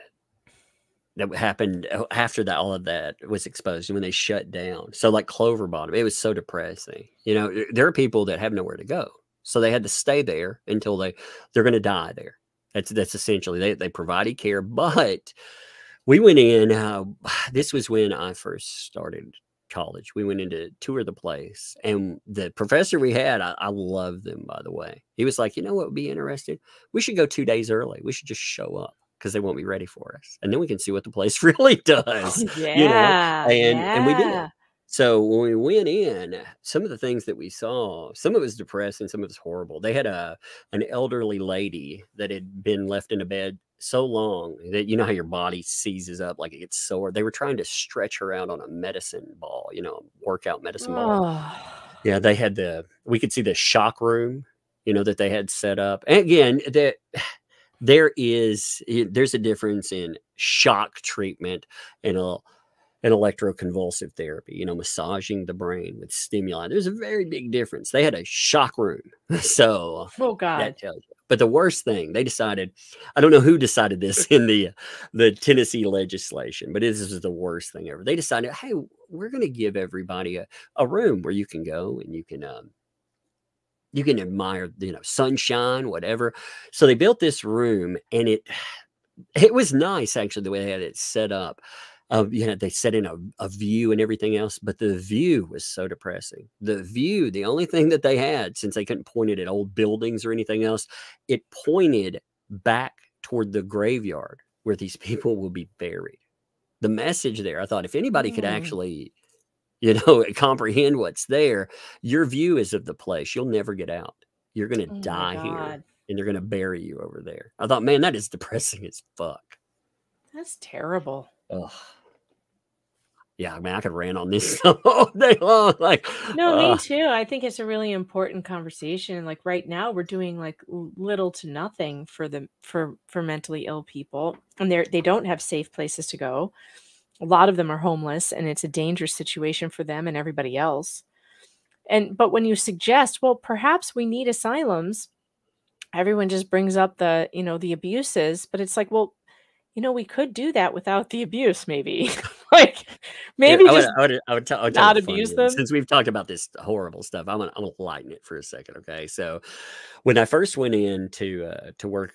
that happened after that, all of that was exposed when they shut down. So, like Cloverbottom, it was so depressing. You know, there are people that have nowhere to go. So they had to stay there until they, they're going to die there. That's, that's essentially, they, they provided care, but we went in, uh, this was when I first started college. We went in to tour the place, and the professor we had, I, I love them, by the way. He was like, you know what would be interesting? We should go two days early. We should just show up because they won't be ready for us. And then we can see what the place really does. Oh, yeah, you know? and, yeah. and we did. So when we went in, some of the things that we saw, some of it was depressing, some of it was horrible. They had a an elderly lady that had been left in a bed so long that, you know how your body seizes up, like it gets sore. They were trying to stretch her out on a medicine ball, you know, a workout medicine oh. ball. Yeah, they had the, we could see the shock room, you know, that they had set up. And again, that there is, there's a difference in shock treatment and a an electroconvulsive therapy, you know, massaging the brain with stimuli. There's a very big difference. They had a shock room. So oh God. That tells you. But the worst thing, they decided, I don't know who decided this in the, the Tennessee legislation, but this is the worst thing ever. They decided, hey, we're going to give everybody a, a room where you can go and you can, um, you can admire, you know, sunshine, whatever. So they built this room, and it, it was nice actually the way they had it set up. Uh, you know, they set in a, a view and everything else, but the view was so depressing. The view, the only thing that they had, since they couldn't point it at old buildings or anything else, it pointed back toward the graveyard where these people will be buried. The message there, I thought, if anybody mm. could actually, you know, comprehend what's there, your view is of the place. You'll never get out. You're going to oh die here, and they're going to bury you over there. I thought, man, that is depressing as fuck. That's terrible. Ugh. Yeah, I mean, I could rant on this all day long. Like, no, uh, me too. I think it's a really important conversation. Like right now, we're doing like little to nothing for the for for mentally ill people, and they they don't have safe places to go. A lot of them are homeless, and it's a dangerous situation for them and everybody else. And but when you suggest, well, perhaps we need asylums, everyone just brings up the you know the abuses, but it's like, well, you know, we could do that without the abuse, maybe. Like, maybe yeah, I would, just I would, I would, I would not abuse them. Since we've talked about this horrible stuff, I'm gonna, I'm gonna lighten it for a second, okay? So, when I first went in to uh, to work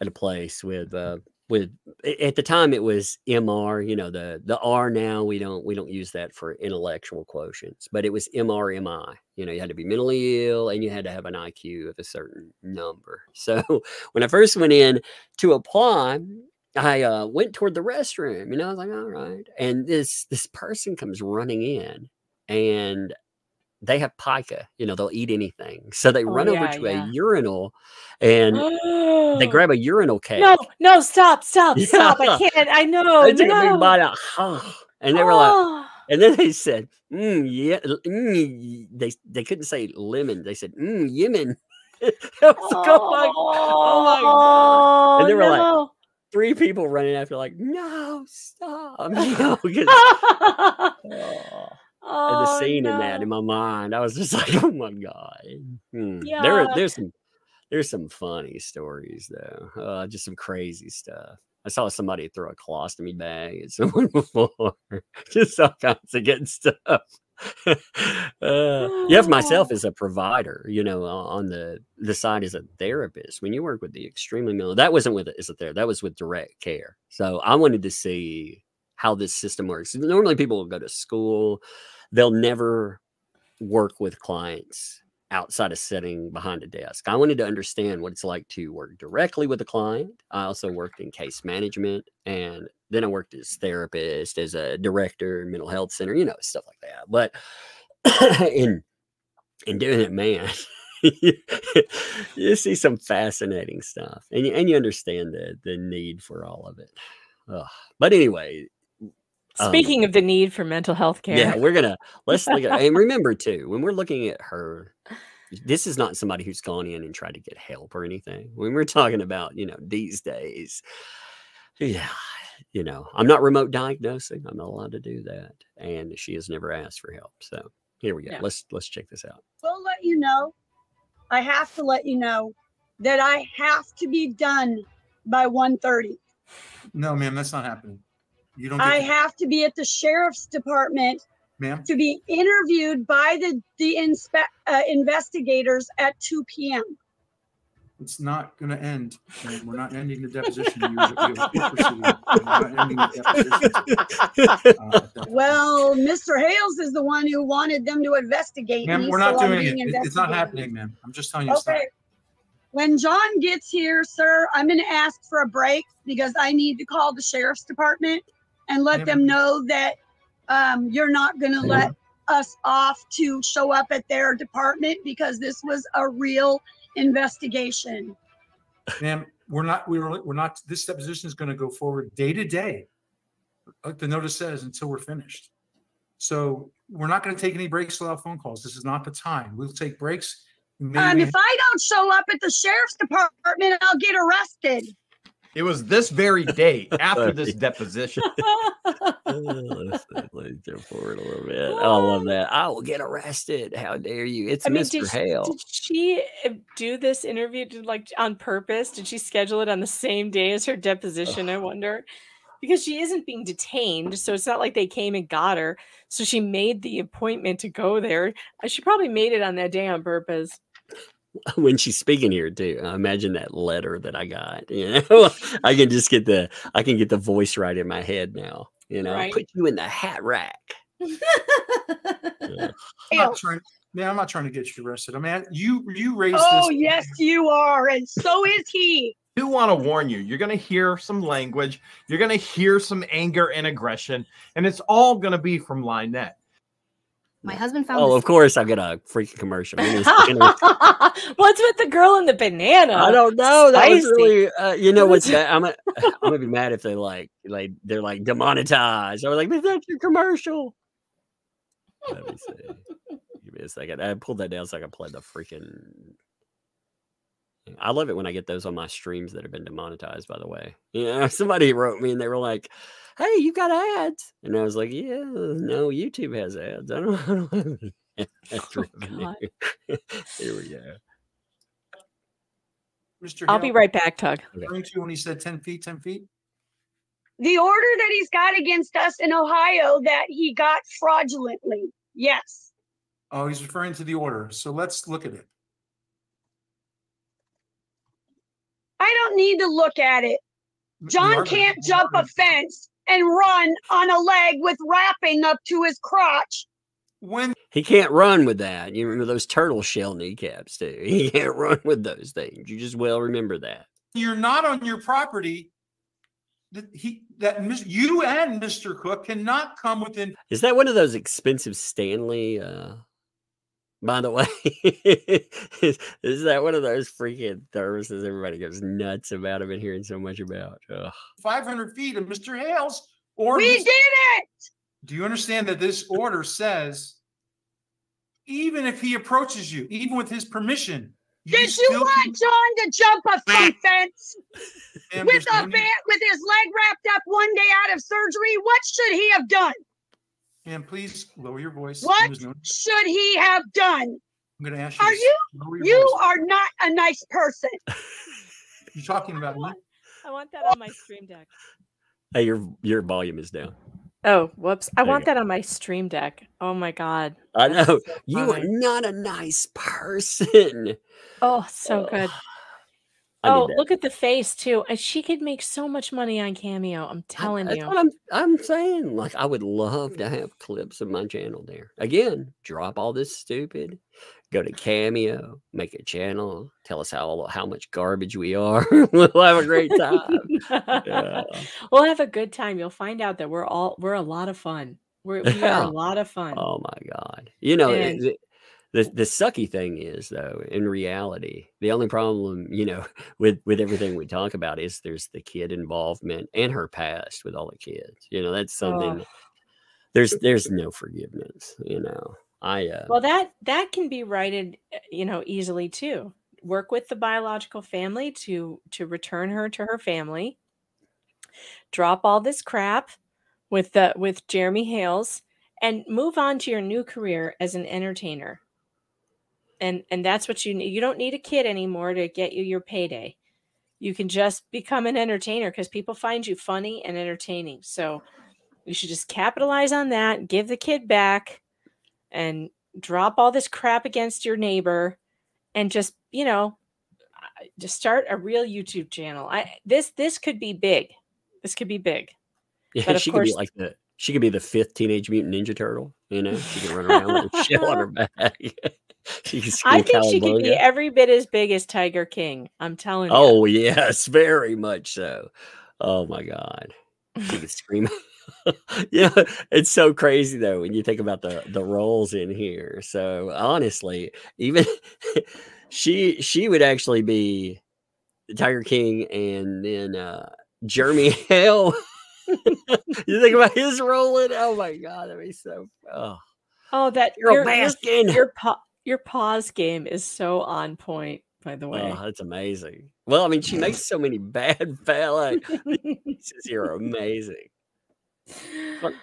at a place with uh, with at the time it was M R, you know, the the R now we don't we don't use that for intellectual quotients, but it was M R M I. You know, you had to be mentally ill and you had to have an I Q of a certain number. So, when I first went in to apply, I uh, went toward the restroom, you know, I was like, all right. And this, this person comes running in, and they have pica, you know, they'll eat anything. So they oh, run yeah, over to yeah. a urinal, and they grab a urinal cake. No, no, stop, stop, yeah. stop. I can't, I know. They took no. a big bite out. And they were oh. like, and then they said, mm, yeah, mm. They, they couldn't say lemon. They said, mm, Yemen. I was like, oh, oh my, oh my God. And they were no. like, three people running after, like, no, stop. No, oh. Oh, and the scene no. in that, in my mind, I was just like, oh my God. Hmm. Yeah. There, there's some, there's some funny stories though. Uh, just some crazy stuff. I saw somebody throw a colostomy bag at someone before. Just all kinds of good stuff. uh, oh. Jeff myself is a provider, you know, on the, the side as a therapist. When you work with the extremely mental, that wasn't with as a therapist, that was with direct care. So I wanted to see how this system works. Normally people will go to school. They'll never work with clients outside of sitting behind a desk. I wanted to understand what it's like to work directly with a client. I also worked in case management, and then I worked as therapist, as a director in mental health center, you know, stuff like that. But in, in doing it, man, you, you see some fascinating stuff, and you, and you understand the, the need for all of it. Ugh. But anyway, speaking um, of the need for mental health care. Yeah, we're going to, let's look at, and remember too, when we're looking at her, this is not somebody who's gone in and tried to get help or anything. When we're talking about, you know, these days, yeah, you know, I'm not remote diagnosing. I'm not allowed to do that. And she has never asked for help. So here we go. Yeah. Let's, let's check this out. We'll let you know. I have to let you know that I have to be done by one thirty. No, ma'am, that's not happening. You don't. I to have to be at the sheriff's department, ma'am, to be interviewed by the the inspe uh, investigators at two p m It's not going to end. We're not ending the deposition. We're not ending the deposition. Well, Mister Hales is the one who wanted them to investigate. Ma'am, we're not doing it. It's not happening, ma'am. I'm just telling you. Okay. When John gets here, sir, I'm going to ask for a break because I need to call the sheriff's department and let them know that um, you're not going to let us off to show up at their department because this was a real investigation. Ma'am, we're not. We were. We're not. This deposition is going to go forward day to day, like the notice says, until we're finished. So we're not going to take any breaks without phone calls. This is not the time. We'll take breaks. Um, if I don't show up at the sheriff's department, I'll get arrested. It was this very day after this deposition. Let's jump forward a little bit. I love that. I will get arrested. How dare you? It's I mean, Mister Hale. Did she do this interview like on purpose? Did she schedule it on the same day as her deposition? I wonder. Because she isn't being detained, so it's not like they came and got her. So she made the appointment to go there. She probably made it on that day on purpose. When she's speaking here too, I imagine that letter that I got, you know, I can just get the, I can get the voice right in my head now, you know, right. Put you in the hat rack. Yeah. I'm not trying, man, I'm not trying to get you arrested. I mean, you, you raised oh, this. Oh yes, you are. And so is he. I do want to warn you, you're going to hear some language. You're going to hear some anger and aggression, and it's all going to be from Lynette. My husband found. Oh, of course, I get a freaking commercial. What's with the girl and the banana? I don't know. That Spicy. was really, uh, you know, what's that? I'm gonna, I'm gonna be mad if they like, like they're like demonetized. I was like, but that's your commercial. Let me see. Give me a second. I pulled that down so I can play the freaking. I love it when I get those on my streams that have been demonetized, by the way. You know, somebody wrote me and they were like, hey, you got ads. And I was like, yeah, no, YouTube has ads. I don't, I don't have ads. Oh, God. Here we go. Mister I'll Hale, be right back, Tug. Okay. When he said ten feet, ten feet? The order that he's got against us in Ohio that he got fraudulently. Yes. Oh, he's referring to the order. So let's look at it. I don't need to look at it. John can't jump a fence and run on a leg with wrapping up to his crotch. When he can't run with that. You remember those turtle shell kneecaps too. He can't run with those things. You just well remember that. You're not on your property. That he that you and Mister Cook cannot come within. Is that one of those expensive Stanley? Uh... By the way, is, is that one of those freaking thermoses everybody goes nuts about? I've been hearing so much about. Ugh. five hundred feet of Mister Hales. Or we did it. Do you understand that this order says, even if he approaches you, even with his permission, You Did you want John to jump a funk fence with a bat, with his leg wrapped up one day out of surgery? What should he have done? And please lower your voice. What no... should he have done? I'm going to ask you. Are you? You voice. Are not a nice person. You're talking about I want, me. I want that on my stream deck. Hey, your your volume is down. Oh, whoops! I there want that on my stream deck. Oh my god! I know so you are not a nice person. Oh, so oh. good. Oh, look at the face too. She could make so much money on Cameo. I'm telling I, that's you. What I'm, I'm saying. Like, I would love to have clips of my channel there. Again, drop all this stupid. Go to Cameo, make a channel, tell us how how much garbage we are. We'll have a great time. Yeah. We'll have a good time. You'll find out that we're all we're a lot of fun. We're we are a lot of fun. Oh my god! You know. And it, The, the sucky thing is, though, in reality, the only problem, you know, with, with everything we talk about is there's the kid involvement and her past with all the kids. You know, that's something oh. there's there's no forgiveness. You know, I uh, well, that that can be righted, you know, easily, too. Work with the biological family to to return her to her family. Drop all this crap with the with Jeremy Hales and move on to your new career as an entertainer. And and that's what you need. You don't need a kid anymore to get you your payday. You can just become an entertainer because people find you funny and entertaining. So you should just capitalize on that, give the kid back, and drop all this crap against your neighbor, and just, you know, just start a real YouTube channel. I this this could be big. This could be big. Yeah, but of she course, could be like that. She could be the fifth Teenage Mutant Ninja Turtle. You know, she can run around with a shell on her back. I think she could be every bit as big as Tiger King. I'm telling you. Oh, yes, very much so. Oh, my God. She could scream. Yeah, it's so crazy, though, when you think about the, the roles in here. So, honestly, even she she would actually be Tiger King and then uh, Jeremy Hale. You think about his role in? Oh, my God. That'd be so. Oh, oh that. You're basking. Your pop. Your pause game is so on point, by the way. Oh, that's amazing. Well, I mean, she makes so many bad ballet pieces. You're amazing. Like,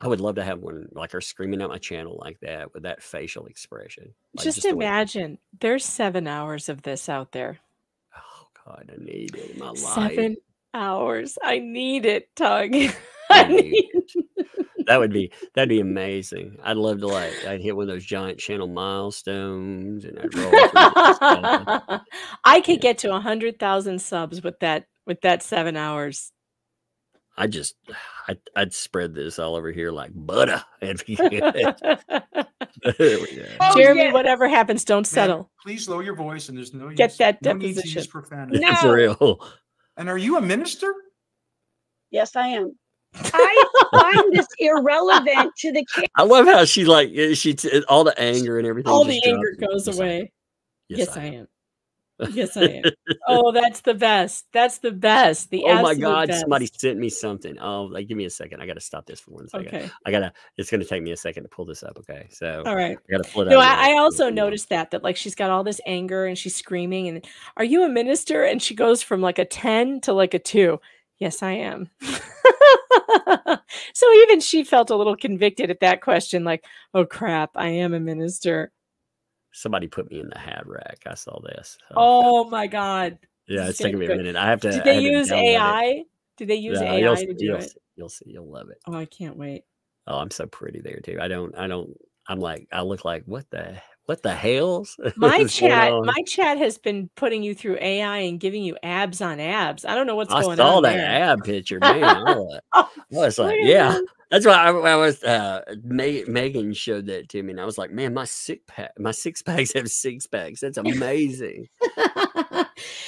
I would love to have one like her screaming at my channel like that with that facial expression. Like, just, just imagine the there's seven hours of this out there. Oh, God, I need it in my life. Seven hours. I need it, Tug. I need it. That would be that'd be amazing. I'd love to like I'd hit one of those giant channel milestones, and I'd roll. I could yeah. get to a hundred thousand subs with that with that seven hours. I just I'd, I'd spread this all over here like butter. Oh, Jeremy, yeah. whatever happens, don't settle. Man, please lower your voice, and there's no get use, that no deposition. Need to use profanity. No. For real. And are you a minister? Yes, I am. I find this irrelevant to the kid. I love how she like she all the anger and everything. All the anger goes yes, away. Yes, yes I, I am. am. Yes, I am. Oh, that's the best. That's the best. The oh my god, best. Somebody sent me something. Oh, like give me a second. I got to stop this for one second. Okay. I gotta. It's gonna take me a second to pull this up. Okay, so all right. I gotta pull it up. No, I, I also noticed that that like she's got all this anger and she's screaming and are you a minister? And she goes from like a ten to like a two. Yes, I am. So even she felt a little convicted at that question, like, oh, crap, I am a minister. Somebody put me in the hat rack. I saw this. Oh, oh my God. Yeah, it's taking me a minute. I have to. Did they use A I? Did they use A I to do it? You'll see. You'll love it. Oh, I can't wait. Oh, I'm so pretty there, too. I don't I don't. I'm like I look like what the what the hells? My chat, my chat has been putting you through A I and giving you abs on abs. I don't know what's I going on. I saw that there. ab picture, man. I was, oh, I was like, yeah, you? That's why I, I was. Uh, May, Megan showed that to me, and I was like, man, my six pack, my six packs have six packs. That's amazing.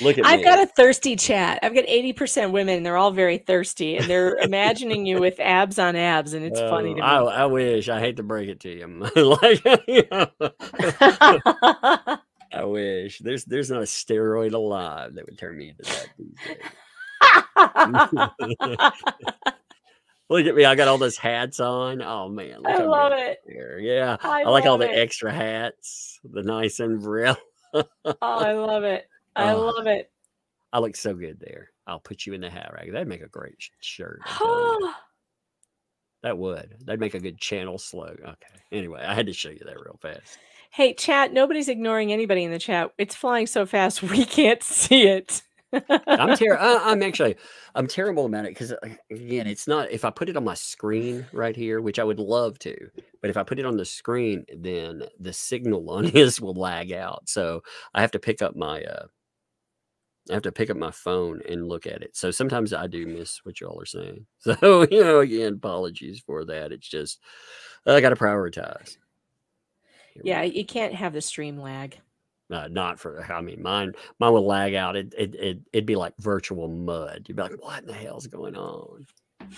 Look at I've me. got a thirsty chat. I've got eighty percent women, and they're all very thirsty, and they're imagining you with abs on abs, and it's um, funny to me. I, I wish. I hate to break it to you. Like, you know. I wish. There's there's not a steroid alive that would turn me into that these days. Look at me. I got all those hats on. Oh, man. Look I love it. There. Yeah. I, I like all it. the extra hats, the nice umbrella. Oh, I love it. I oh, love it. I look so good there. I'll put you in the hat rack. That'd make a great shirt. That would. That'd make a good channel slug. Okay. Anyway, I had to show you that real fast. Hey, chat, nobody's ignoring anybody in the chat. It's flying so fast we can't see it. I'm terrible. I'm actually, I'm terrible about it because, again, it's not, if I put it on my screen right here, which I would love to, but if I put it on the screen, then the signal on his will lag out. So I have to pick up my, uh, I have to pick up my phone and look at it. So sometimes I do miss what y'all are saying. So, you know, again, apologies for that. It's just, I got to prioritize. Here yeah, you can't have the stream lag. Uh, not for, I mean, mine, mine would lag out. It, it, it, it'd be like virtual mud. You'd be like, what in the hell's going on?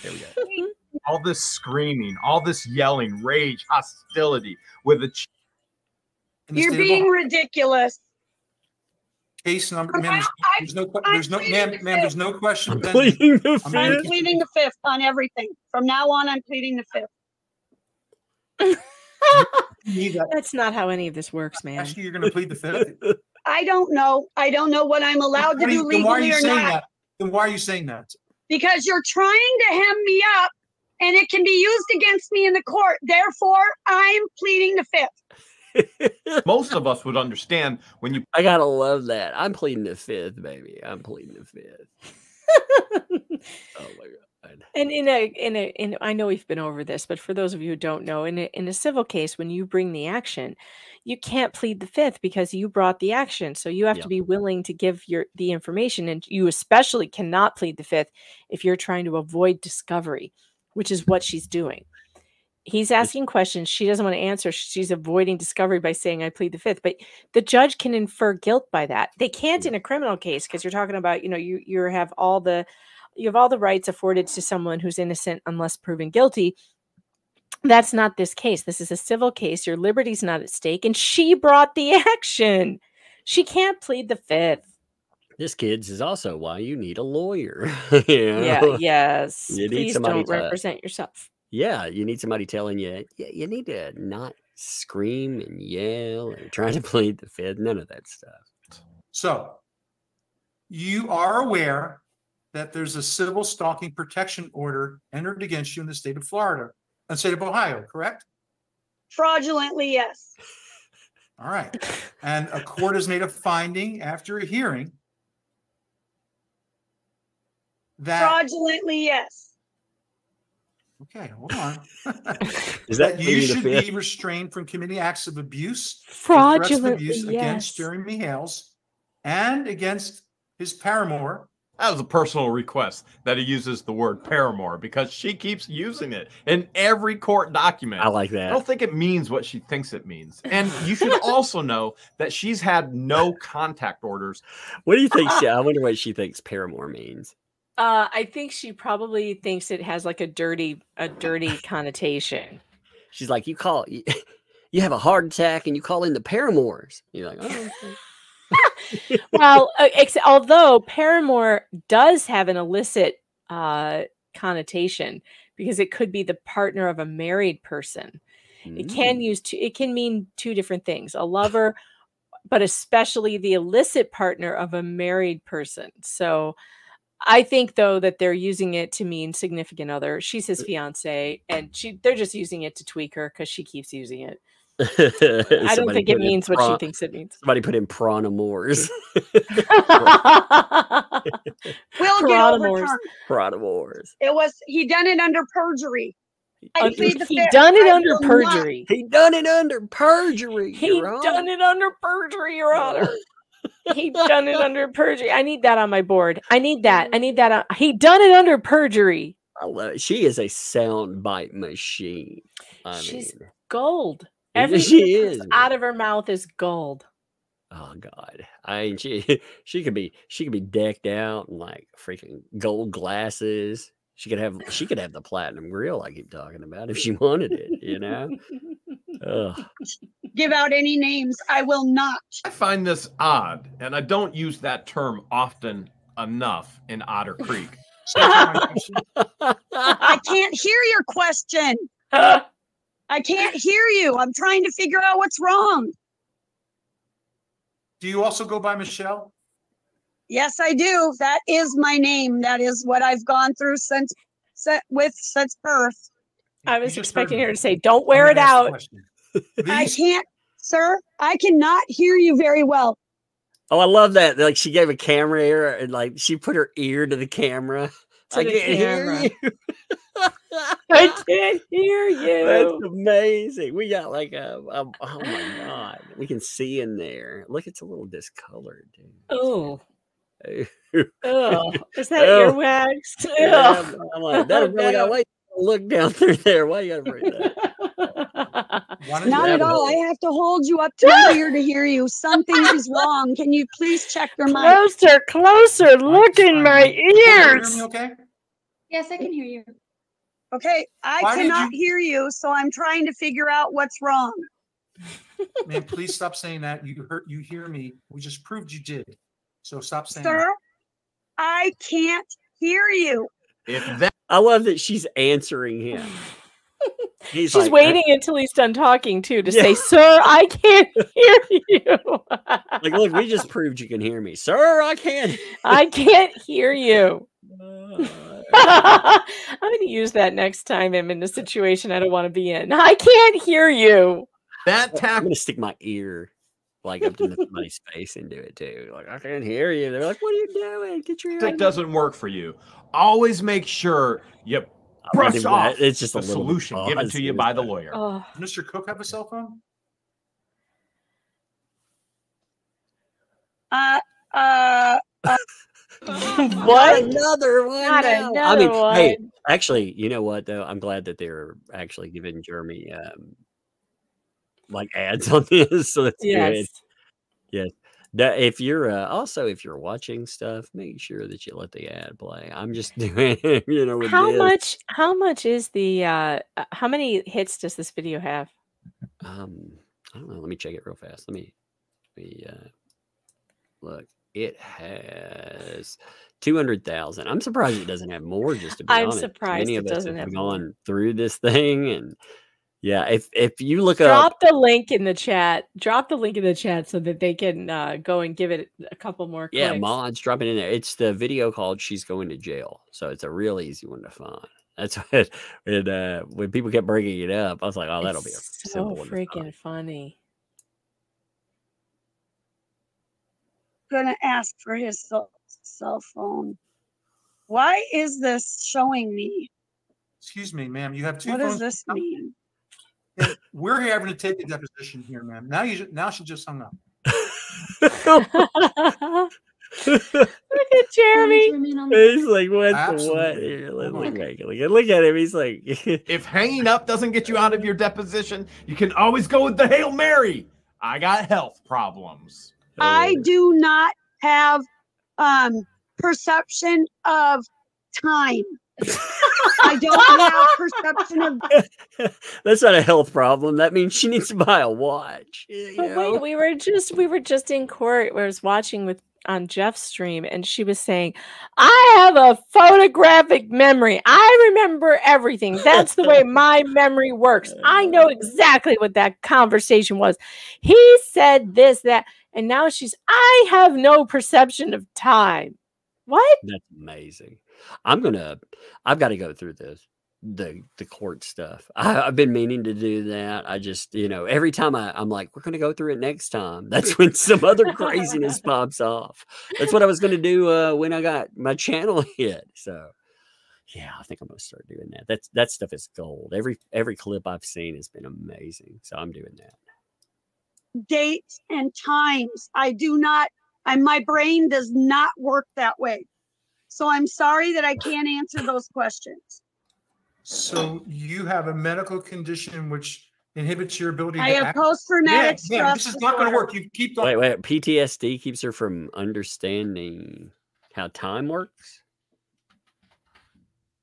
There we go. All this screaming, all this yelling, rage, hostility with a. Ch You're being ridiculous. Case number, ma'am, there's no, there's no, ma'am, ma'am, there's no question. I'm pleading the fifth. I'm pleading the fifth on everything. From now on, I'm pleading the fifth. That's not how any of this works, man. Actually, you're going to plead the fifth. I don't know. I don't know what I'm allowed to do legally or not. Then why are you saying that? Then why are you saying that? Because you're trying to hem me up, and it can be used against me in the court. Therefore, I'm pleading the fifth. Most of us would understand when you. I gotta love that. I'm pleading the fifth, baby. I'm pleading the fifth. Oh my god! And in a in a in, I know we've been over this, but for those of you who don't know, in a, in a civil case, when you bring the action, you can't plead the fifth because you brought the action. So you have yeah. to be willing to give your the information, and you especially cannot plead the fifth if you're trying to avoid discovery, which is what she's doing. He's asking questions. She doesn't want to answer. She's avoiding discovery by saying, I plead the fifth. But the judge can infer guilt by that. They can't in a criminal case because you're talking about, you know, you you have all the you have all the rights afforded to someone who's innocent unless proven guilty. That's not this case. This is a civil case. Your liberty's not at stake. And she brought the action. She can't plead the fifth. This kids is also why you need a lawyer. You know? Yeah, yes. You Please don't represent that. yourself. Yeah, you need somebody telling you, yeah, you need to not scream and yell and try to plead the fifth, none of that stuff. So you are aware that there's a civil stalking protection order entered against you in the state of Florida and state of Ohio, correct? Fraudulently, yes. All right. And a court has made a finding after a hearing that... Fraudulently, yes. Okay, hold on. Is that you should be restrained from committing acts of abuse, fraudulent abuse yes. against Jeremy Hales and against his paramour. That was a personal request that he uses the word paramour because she keeps using it in every court document. I like that. I don't think it means what she thinks it means. And you should also know that she's had no contact orders. What do you think? She, I wonder what she thinks paramour means. Uh, I think she probably thinks it has like a dirty, a dirty connotation. She's like, you call, you, you have a heart attack and you call in the paramours. You're like, oh. Well, uh, although paramour does have an illicit uh, connotation because it could be the partner of a married person. Mm. It can use, two, it can mean two different things, a lover, but especially the illicit partner of a married person. So I think, though, that they're using it to mean significant other. She's his fiance, and she they're just using it to tweak her because she keeps using it. I don't think it means what she thinks it means. Somebody put in pranamores. We'll get over pranamores. It was he done it under perjury. Under, he fair. done it I under perjury. Not. He done it under perjury. He done it under perjury, Your Honor. He done it under perjury. I need that on my board. I need that. I need that. On he done it under perjury. I love it. She is a soundbite machine. I She's mean, gold. Everything she is, out of her mouth is gold. Oh God! I mean, she she could be she could be decked out in like freaking gold glasses. She could have she could have the platinum grill I keep talking about if she wanted it. You know. Ugh. Give out any names. I will not. I find this odd, and I don't use that term often enough in Otter Creek. I can't hear your question. I can't hear you. I'm trying to figure out what's wrong. Do you also go by Michelle? Yes, I do. That is my name. That is what I've gone through since with since birth. I was expecting her to say, "Don't wear it out." I can't, sir. I cannot hear you very well. Oh, I love that! Like she gave a camera ear, and like she put her ear to the camera. To I the can't camera. hear you. I can't hear you. That's amazing. We got like a, a oh my god, we can see in there. Look, it's a little discolored, dude. Oh. Oh, is that oh. earwax? Yeah, I'm, I'm like, that really got way. Look down through there. Why you gotta bring that? Not at all. I have to hold you up to my ear to hear you. Something is wrong. Can you please check your mic? Closer, closer. Look in my ears. Can you hear me okay? Yes, I can hear you. Okay, I Why cannot you... hear you, so I'm trying to figure out what's wrong. Man, please stop saying that. You hurt. You hear me? We just proved you did. So stop saying, sir. That. I can't hear you. If that. I love that she's answering him. She's like, waiting hey. until he's done talking too to yeah. say, "Sir, I can't hear you." Like, look, we just proved you can hear me, sir. I can't. I can't hear you. I'm going to use that next time I'm in a situation I don't want to be in. I can't hear you. That tap. I'm going to stick my ear like up to somebody's face into it too. Like, I can't hear you. They're like, "What are you doing? Get your ear." That doesn't work for you. Always make sure you brush off. It's just a solution given to you by the lawyer. Oh. Does Mister Cook have a cell phone? Uh, uh, uh. What? Not another one. Not no. another I mean, one. Hey, actually, you know what, though? I'm glad that they're actually giving Jeremy um, like ads on this. So that's yes. good. Yes. That if you're uh, also if you're watching stuff, make sure that you let the ad play. I'm just doing, you know, with how this. much? How much is the? Uh, how many hits does this video have? Um, I don't know. Let me check it real fast. Let me, let me uh, look. It has two hundred thousand. I'm surprised it doesn't have more. Just to be I'm honest, surprised many of it us doesn't have gone more. through this thing and. Yeah, if if you look up, drop the link in the chat. Drop the link in the chat so that they can uh, go and give it a couple more clicks. Yeah, mods, drop it in there. It's the video called "She's Going to Jail," so it's a real easy one to find. That's what. And uh, when people kept bringing it up, I was like, "Oh, that'll be a simple one." So freaking funny. I'm gonna ask for his cell phone. Why is this showing me? Excuse me, ma'am. You have two. What does this mean? We're having to take a deposition here, ma'am. Now you now she just hung up. Look at Jeremy. He's like, what Absolutely. the what? Look, okay. look, look at him. He's like, if hanging up doesn't get you out of your deposition, you can always go with the Hail Mary. I got health problems. I do not have um perception of time. I don't have perception of. That's not a health problem. That means she needs to buy a watch. You but know? wait, we were just we were just in court. I was watching with on Jeff's stream, and she was saying, "I have a photographic memory. I remember everything. That's the way my memory works. I know exactly what that conversation was. He said this, that, and now she's. I have no perception of time. What? That's amazing." I'm gonna. I've got to go through this, the the court stuff. I, I've been meaning to do that. I just, you know, every time I, I'm like, we're gonna go through it next time. That's when some other craziness pops off. That's what I was gonna do uh, when I got my channel hit. So, yeah, I think I'm gonna start doing that. That's that stuff is gold. Every every clip I've seen has been amazing. So I'm doing that. Dates and times. I do not. I my brain does not work that way. So I'm sorry that I can't answer those questions. So you have a medical condition which inhibits your ability I to have act. post-traumatic yeah, yeah, This is disorder. Not going to work. You keep talking. Wait, wait. P T S D keeps her from understanding how time works?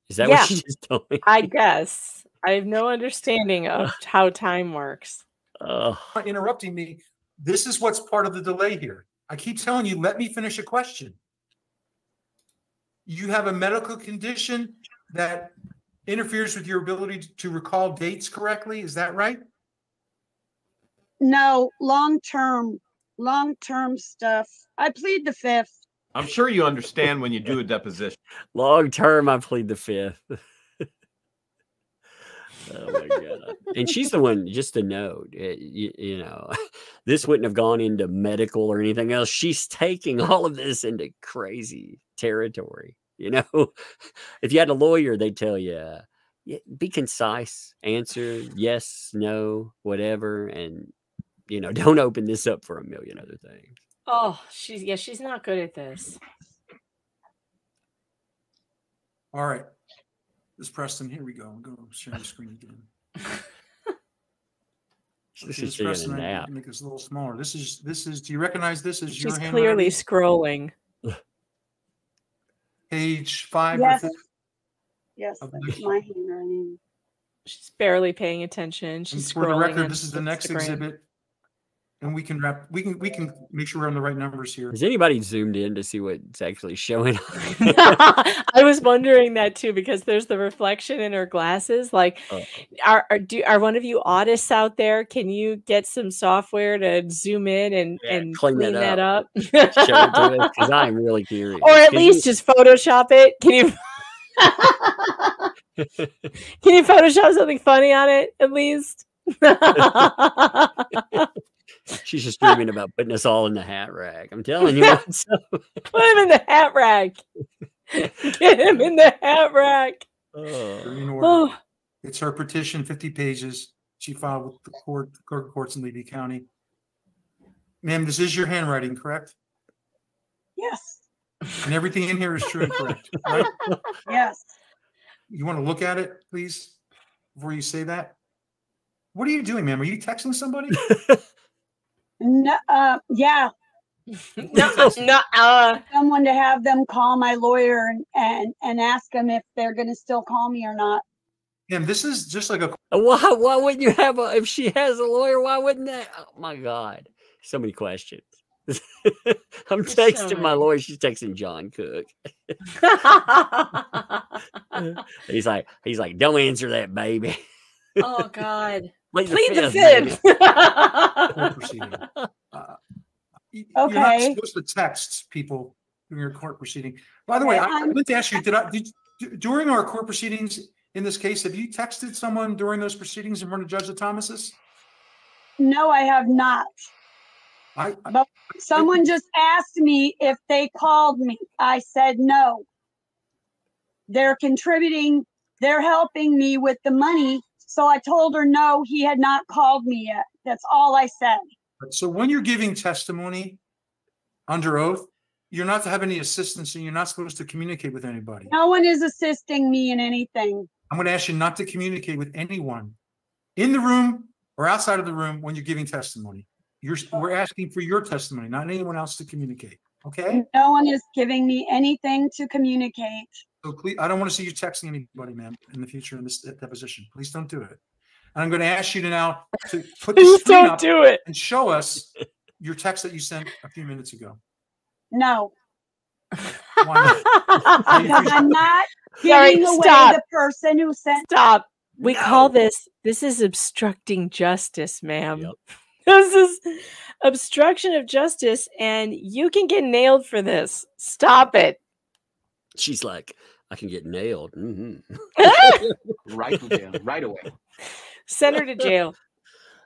Is that yeah, what she just told me? I guess. I have no understanding of how time works. Uh, interrupting me. This is what's part of the delay here. I keep telling you, let me finish a question. You have a medical condition that interferes with your ability to, to recall dates correctly. Is that right? No, long-term long-term stuff. I plead the fifth. I'm sure you understand when you do a deposition. Long-term, I plead the fifth. Oh my God. And she's the one, just a note, you, you know, this wouldn't have gone into medical or anything else. She's taking all of this into crazy territory. You know, if you had a lawyer, they'd tell you, be concise, answer yes, no, whatever. And, you know, don't open this up for a million other things. Oh, she's, yeah, she's not good at this. All right. Miz Preston, here we go. I'm going to share the screen again. This is Preston. I can make this a little smaller. This is, this is, do you recognize this as your handwriting? She's clearly scrolling. Page five. Yes. Yes, that's my handwriting. She's barely paying attention. She's scrolling. For the record, this is the next exhibit. And we can wrap, we can, we can make sure we're on the right numbers here. Has anybody zoomed in to see what's actually showing? I was wondering that too, because there's the reflection in her glasses. Like, oh. are, are, do, are one of you autists out there? Can you get some software to zoom in and, yeah, and clean, clean that up? Because I'm really curious. Or at can least you... just Photoshop it. Can you, can you Photoshop something funny on it at least? She's just dreaming about putting us all in the hat rack. I'm telling you. So. Put him in the hat rack. Get him in the hat rack. Oh. Oh. It's her petition, fifty pages. She filed with the court, clerk of courts in Levy County. Ma'am, this is your handwriting, correct? Yes. And everything in here is true and correct, right? Yes. You want to look at it, please, before you say that? What are you doing, ma'am? Are you texting somebody? No, uh, yeah. no, no, uh. Someone to have them call my lawyer and, and, and ask them if they're going to still call me or not. And this is just like a. Why, why wouldn't you have a. If she has a lawyer, why wouldn't that? Oh, my God. So many questions. I'm There's texting so my lawyer. She's texting John Cook. he's like, he's like, don't answer that, baby. Oh, God. Plead the fifth. The uh, okay. You're not supposed to text people during your court proceeding. By the way, I'm, I meant to ask you: Did I did, during our court proceedings in this case, have you texted someone during those proceedings in front of Judge DeThomasis? No, I have not. I, I but someone I, just asked me if they called me. I said no. They're contributing. They're helping me with the money. So I told her, no, he had not called me yet. That's all I said. So when you're giving testimony under oath, you're not to have any assistance and you're not supposed to communicate with anybody. No one is assisting me in anything. I'm going to ask you not to communicate with anyone in the room or outside of the room when you're giving testimony. You're, we're asking for your testimony, not anyone else to communicate. Okay? No one is giving me anything to communicate. So please, I don't want to see you texting anybody, ma'am, in the future in this deposition. Please don't do it. And I'm going to ask you to now to put the screen up do it. and show us your text that you sent a few minutes ago. No. Why not? I'm not giving Sorry, away stop. the person who sent. Stop. We no. call this, this is obstructing justice, ma'am. Yep. This is obstruction of justice, and you can get nailed for this. Stop it. She's like, I can get nailed. Mm-hmm. Right away. Right away. Send her to jail.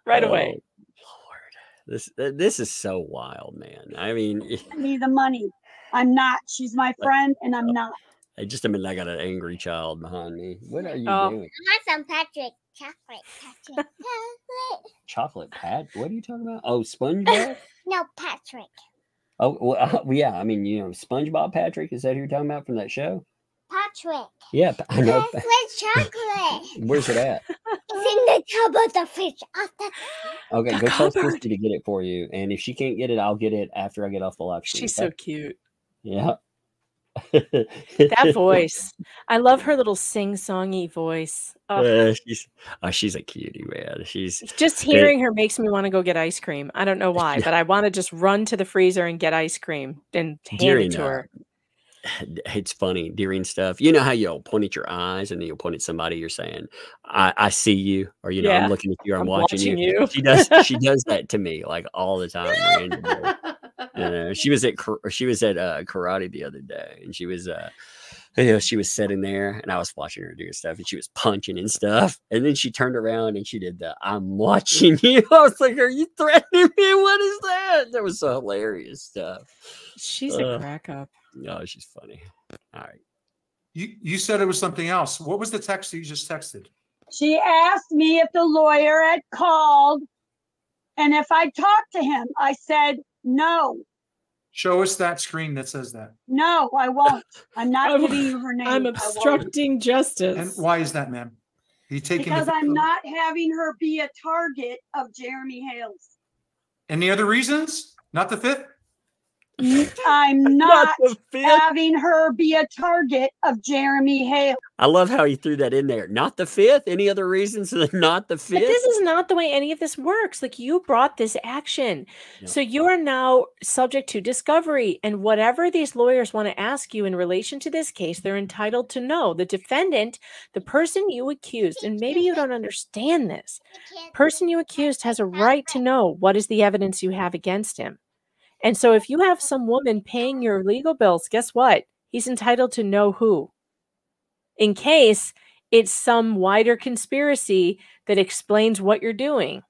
Right oh, away. Lord, this this is so wild, man. I mean, I need the money. I'm not. She's my friend, and I'm not. I just admit I got an angry child behind me. What are you oh. doing? I want some Patrick chocolate. Patrick chocolate. Chocolate Pat? What are you talking about? Oh, SpongeBob? No, Patrick. Oh, well, uh, yeah. I mean, you know, SpongeBob Patrick. Is that who you're talking about from that show? Patrick. Yeah. I know. That's chocolate. Where's it at? It's in the tub of the fridge. Okay, the go tell Christy to get it for you. And if she can't get it, I'll get it after I get off the live stream. She's so cute. Yeah. That voice. I love her little sing-songy voice. Oh. Uh, she's, oh, she's a cutie, man. She's just hearing her makes me want to go get ice cream. I don't know why, but I want to just run to the freezer and get ice cream and hand it to her. it's funny during stuff. You know how you'll point at your eyes and then you'll point at somebody. You're saying, I, I see you, or, you know, yeah, I'm looking at you, or I'm, I'm watching, watching you. you. She does, she does that to me like all the time. Randomly. You know, she was at, she was at uh, karate the other day, and she was, uh, you know, she was sitting there and I was watching her do stuff, and she was punching and stuff. And then she turned around and she did the, I'm watching you. I was like, are you threatening me? What is that? That was so hilarious stuff. She's uh, a crack up. No, she's funny. All right. You, you said it was something else. What was the text that you just texted? She asked me if the lawyer had called and if I talked to him. I said, no. Show us that screen that says that. No, I won't. I'm not giving you her name. I'm obstructing justice. And why is that, ma'am? You taking because I'm not having her be a target of Jeremy Hales. Any other reasons? Not the fifth? I'm not, not having her be a target of Jeremy Hales. I love how he threw that in there. Not the fifth. Any other reasons that not the fifth? But this is not the way any of this works. Like, you brought this action. No. So you are now subject to discovery. And whatever these lawyers want to ask you in relation to this case, they're entitled to know. The defendant, the person you accused, and maybe you don't understand this, person you accused has a right to know what is the evidence you have against him. And so if you have some woman paying your legal bills, guess what? He's entitled to know who, in case it's some wider conspiracy that explains what you're doing.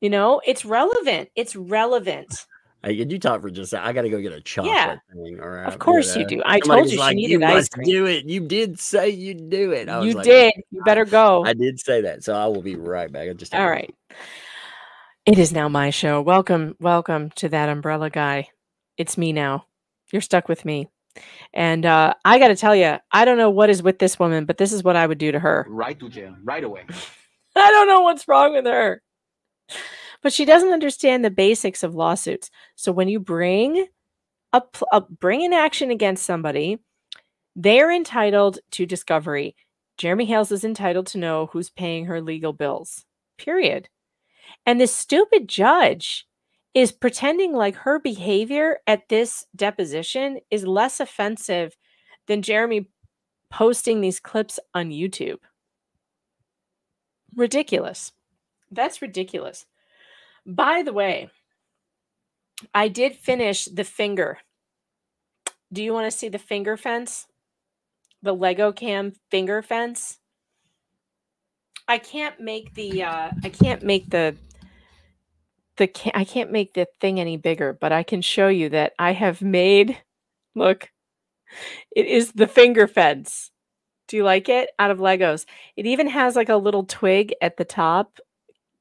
You know, it's relevant. It's relevant. Hey, you talk for just a second. I got to go get a chocolate yeah. thing. All right, of course you do. I Somebody told you like, she needed you ice cream. Do it. You did say you'd do it. I was you like, did. Oh, you better go. I did say that. So I will be right back. I just all right. It is now my show. Welcome, welcome to That Umbrella Guy. It's me now. You're stuck with me. And uh, I got to tell you, I don't know what is with this woman, but this is what I would do to her. Right to jail, right away. I don't know what's wrong with her. But she doesn't understand the basics of lawsuits. So when you bring, a, a, bring an action against somebody, they're entitled to discovery. Jeremy Hales is entitled to know who's paying her legal bills, period. And this stupid judge is pretending like her behavior at this deposition is less offensive than Jeremy posting these clips on YouTube. Ridiculous. That's ridiculous. By the way, I did finish the finger. Do you want to see the finger fence? The Lego cam finger fence? I can't make the uh, I can't make the the ca I can't make the thing any bigger, but I can show you that I have made. Look, it is the finger fence. Do you like it? Out of Legos, it even has like a little twig at the top,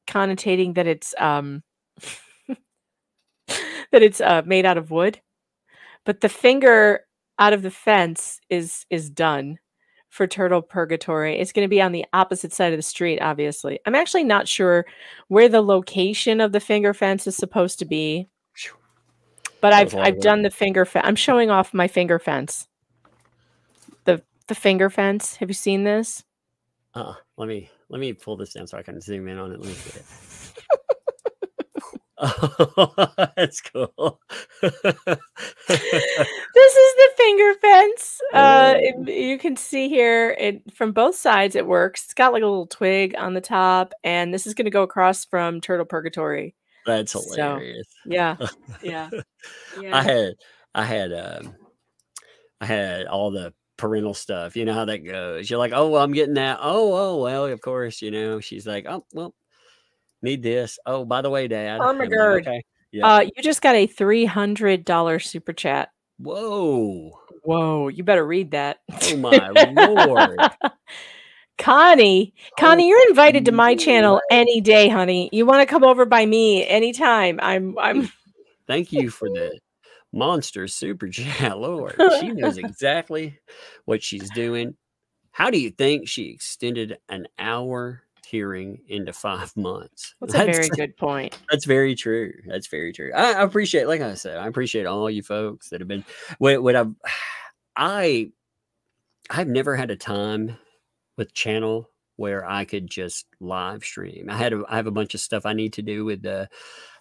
connotating that it's um that it's uh, made out of wood. But the finger out of the fence is is done. For Turtle Purgatory. It's going to be on the opposite side of the street, obviously. I'm actually not sure where the location of the finger fence is supposed to be, but I've I've done the finger fence. I'm showing off my finger fence. The the finger fence. Have you seen this? Uh, let me let me pull this down so I can zoom in on it. Let me get it. Oh, that's cool. This is the finger fence. Uh, it, you can see here it, from both sides it works. It's got like a little twig on the top, and this is going to go across from Turtle Purgatory. That's hilarious. So, yeah, yeah, yeah. I had, I had, um, I had all the parental stuff. You know how that goes. You're like, oh, well, I'm getting that. Oh, oh, well, of course. You know, she's like, oh, well. Need this. Oh, by the way, Dad. Oh, my God. Okay. Yeah. Uh, you just got a three hundred dollar super chat. Whoa. Whoa. You better read that. Oh, my Lord. Connie. Connie, oh, you're invited to my Lord. Channel any day, honey. You want to come over by me anytime. I'm. I'm. Thank you for the monster super chat, Lord. She knows exactly what she's doing. How do you think she extended an hour hearing into five months. That's, that's a very good point. That's very true. That's very true. I, I appreciate, like I said, I appreciate all you folks that have been. What, what I've, I, I've never had a time with channel where I could just live stream. I had, a, I have a bunch of stuff I need to do with the,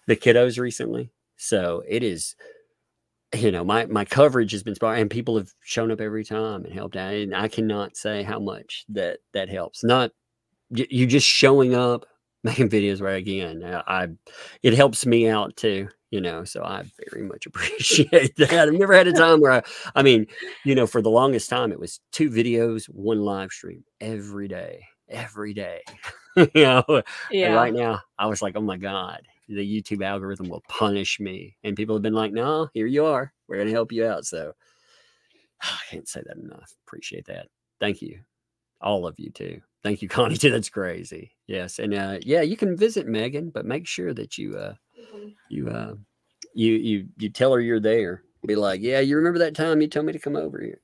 the kiddos recently. So it is you know, my, my coverage has been sparse, and people have shown up every time and helped out. And I cannot say how much that, that helps. Not you just showing up, making videos right again. I, it helps me out too, you know, so I very much appreciate that. I've never had a time where I, I mean, you know, for the longest time, it was two videos, one live stream every day, every day. You know, yeah. And right now I was like, oh my God, the YouTube algorithm will punish me. And people have been like, no, here you are. We're going to help you out. So I can't say that enough. Appreciate that. Thank you. All of you too. Thank you, Connie. Too. That's crazy. Yes. And uh, yeah, you can visit Megan, but make sure that you, uh, you, uh, you, you, you tell her you're there. Be like, yeah, you remember that time you told me to come over here.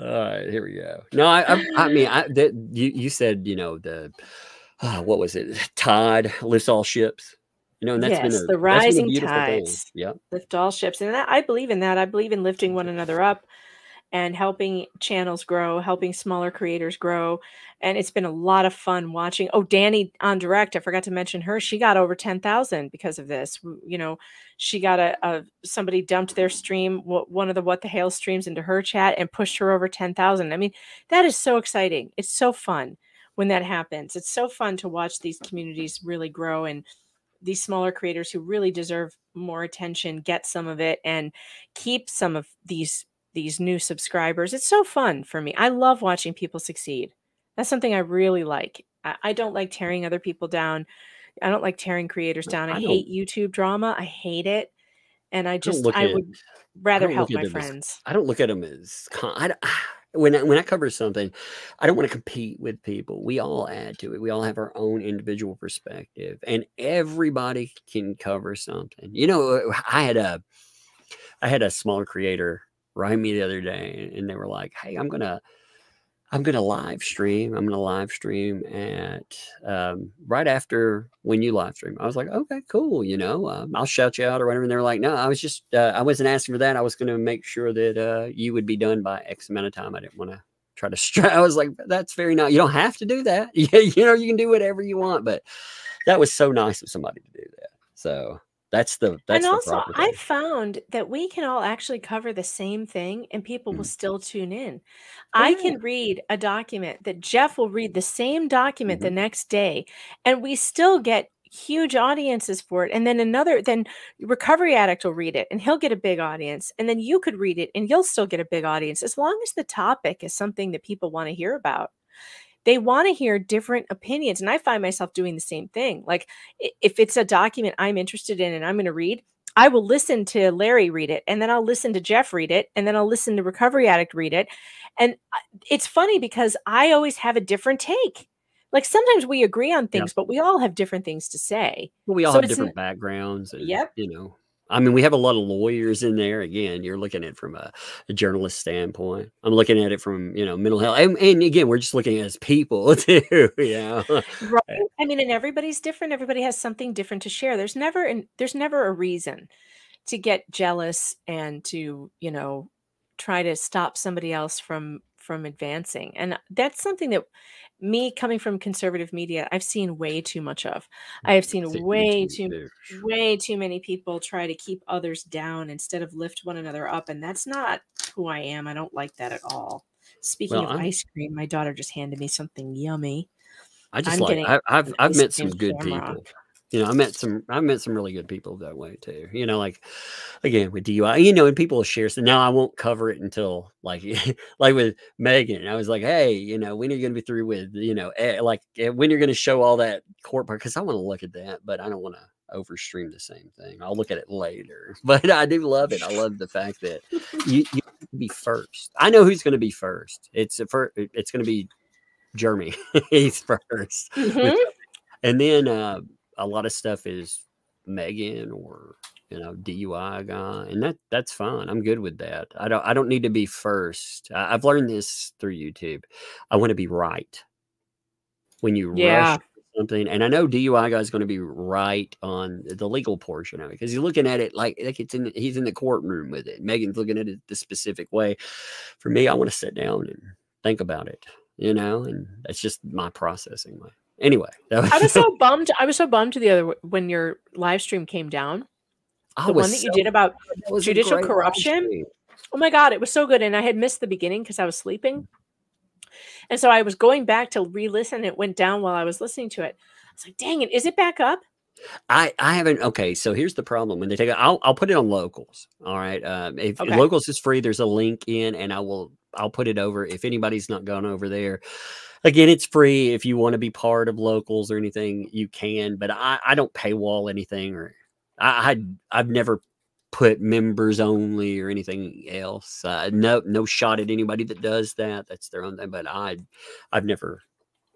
All right, here we go. No, I, I, I mean, I, that, you, you said, you know, the, oh, what was it? Tide lifts all ships. You know, and that's yes, been a, the rising that's been a tides. Thing. Yep. Lift all ships. And that, I believe in that. I believe in lifting one another up and helping channels grow, helping smaller creators grow. And it's been a lot of fun watching. Oh, Danny on direct, I forgot to mention her. She got over ten thousand because of this. You know, she got a, a somebody dumped their stream, one of the What the Hale streams into her chat and pushed her over ten thousand. I mean, that is so exciting. It's so fun when that happens. It's so fun to watch these communities really grow and these smaller creators who really deserve more attention get some of it and keep some of these these new subscribers. It's so fun for me. I love watching people succeed. That's something I really like. I, I don't like tearing other people down. I don't like tearing creators down. I, I hate YouTube drama. I hate it. And I just, I at, would rather I help my friends. As, I don't look at them as, I, when, I, when I cover something, I don't want to compete with people. We all add to it. We all have our own individual perspective and everybody can cover something. You know, I had a, I had a smaller creator write me the other day and they were like, hey, I'm gonna I'm gonna live stream I'm gonna live stream at um right after when you live stream. I was like, okay, cool, you know, um, I'll shout you out or whatever. And they were like, no, I was just uh, I wasn't asking for that. I was gonna make sure that uh you would be done by X amount of time. I didn't want to try to str I was like, that's very nice. You don't have to do that. You know, you can do whatever you want, but that was so nice of somebody to do that. So That's the, that's and also the I found that we can all actually cover the same thing and people mm-hmm. will still tune in. Yeah. I can read a document that Jeff will read the same document mm-hmm. the next day and we still get huge audiences for it. And then another, then Recovery Addict will read it and he'll get a big audience. And then you could read it and you'll still get a big audience as long as the topic is something that people want to hear about. They want to hear different opinions. And I find myself doing the same thing. Like if it's a document I'm interested in and I'm going to read, I will listen to Larry read it. And then I'll listen to Jeff read it. And then I'll listen to Recovery Addict read it. And it's funny because I always have a different take. Like sometimes we agree on things, yeah. but we all have different things to say. Well, we all so have different backgrounds. And, yep. You know, I mean, we have a lot of lawyers in there. Again, you're looking at it from a, a journalist standpoint. I'm looking at it from, you know, mental health. And, and again, we're just looking at it as people too, you know? Right. I mean, and everybody's different. Everybody has something different to share. There's never, and there's never a reason to get jealous and to, you know, try to stop somebody else from, from advancing. And that's something that me coming from conservative media, I've seen way too much of. I have seen way too, way too many people try to keep others down instead of lift one another up. And that's not who I am. I don't like that at all. Speaking well, of I'm, ice cream, my daughter just handed me something yummy. I just I'm like, I, I've, I've met some good camera. people. You know, I met some, I met some really good people that way too. You know, like again with D U I, you know, and people will share. So now I won't cover it until like, like with Megan, I was like, hey, you know, when are you going to be through with, you know, like when you're going to show all that court part? Cause I want to look at that, but I don't want to overstream the same thing. I'll look at it later, but I do love it. I love the fact that you, you be first. I know who's going to be first. It's a first, it's going to be Jeremy. He's first. Mm-hmm. And then, uh, a lot of stuff is Megan or, you know, D U I guy. And that that's fine. I'm good with that. I don't, I don't need to be first. I, I've learned this through YouTube. I want to be right when you yeah. rush something. And I know D U I guy is going to be right on the legal portion of it. Cause he's looking at it like, like it's in, the, he's in the courtroom with it. Megan's looking at it the specific way. For me, I want to sit down and think about it, you know, and that's just my processing way. Anyway, that was I was so bummed. I was so bummed to the other when your live stream came down. I the one that so you did about judicial corruption. Oh my God, it was so good. And I had missed the beginning because I was sleeping. And so I was going back to re-listen. It went down while I was listening to it. I was like, dang it, is it back up? I, I haven't. Okay, so here's the problem. When they take it, I'll, I'll put it on Locals. All right. Um, if okay. Locals is free, there's a link in and I will, I'll put it over. If anybody's not gone over there, again, it's free. If you want to be part of Locals or anything, you can, but I, I don't paywall anything or I, I I've never put members only or anything else. Uh, no, no shot at anybody that does that. That's their own thing. But I, I've never,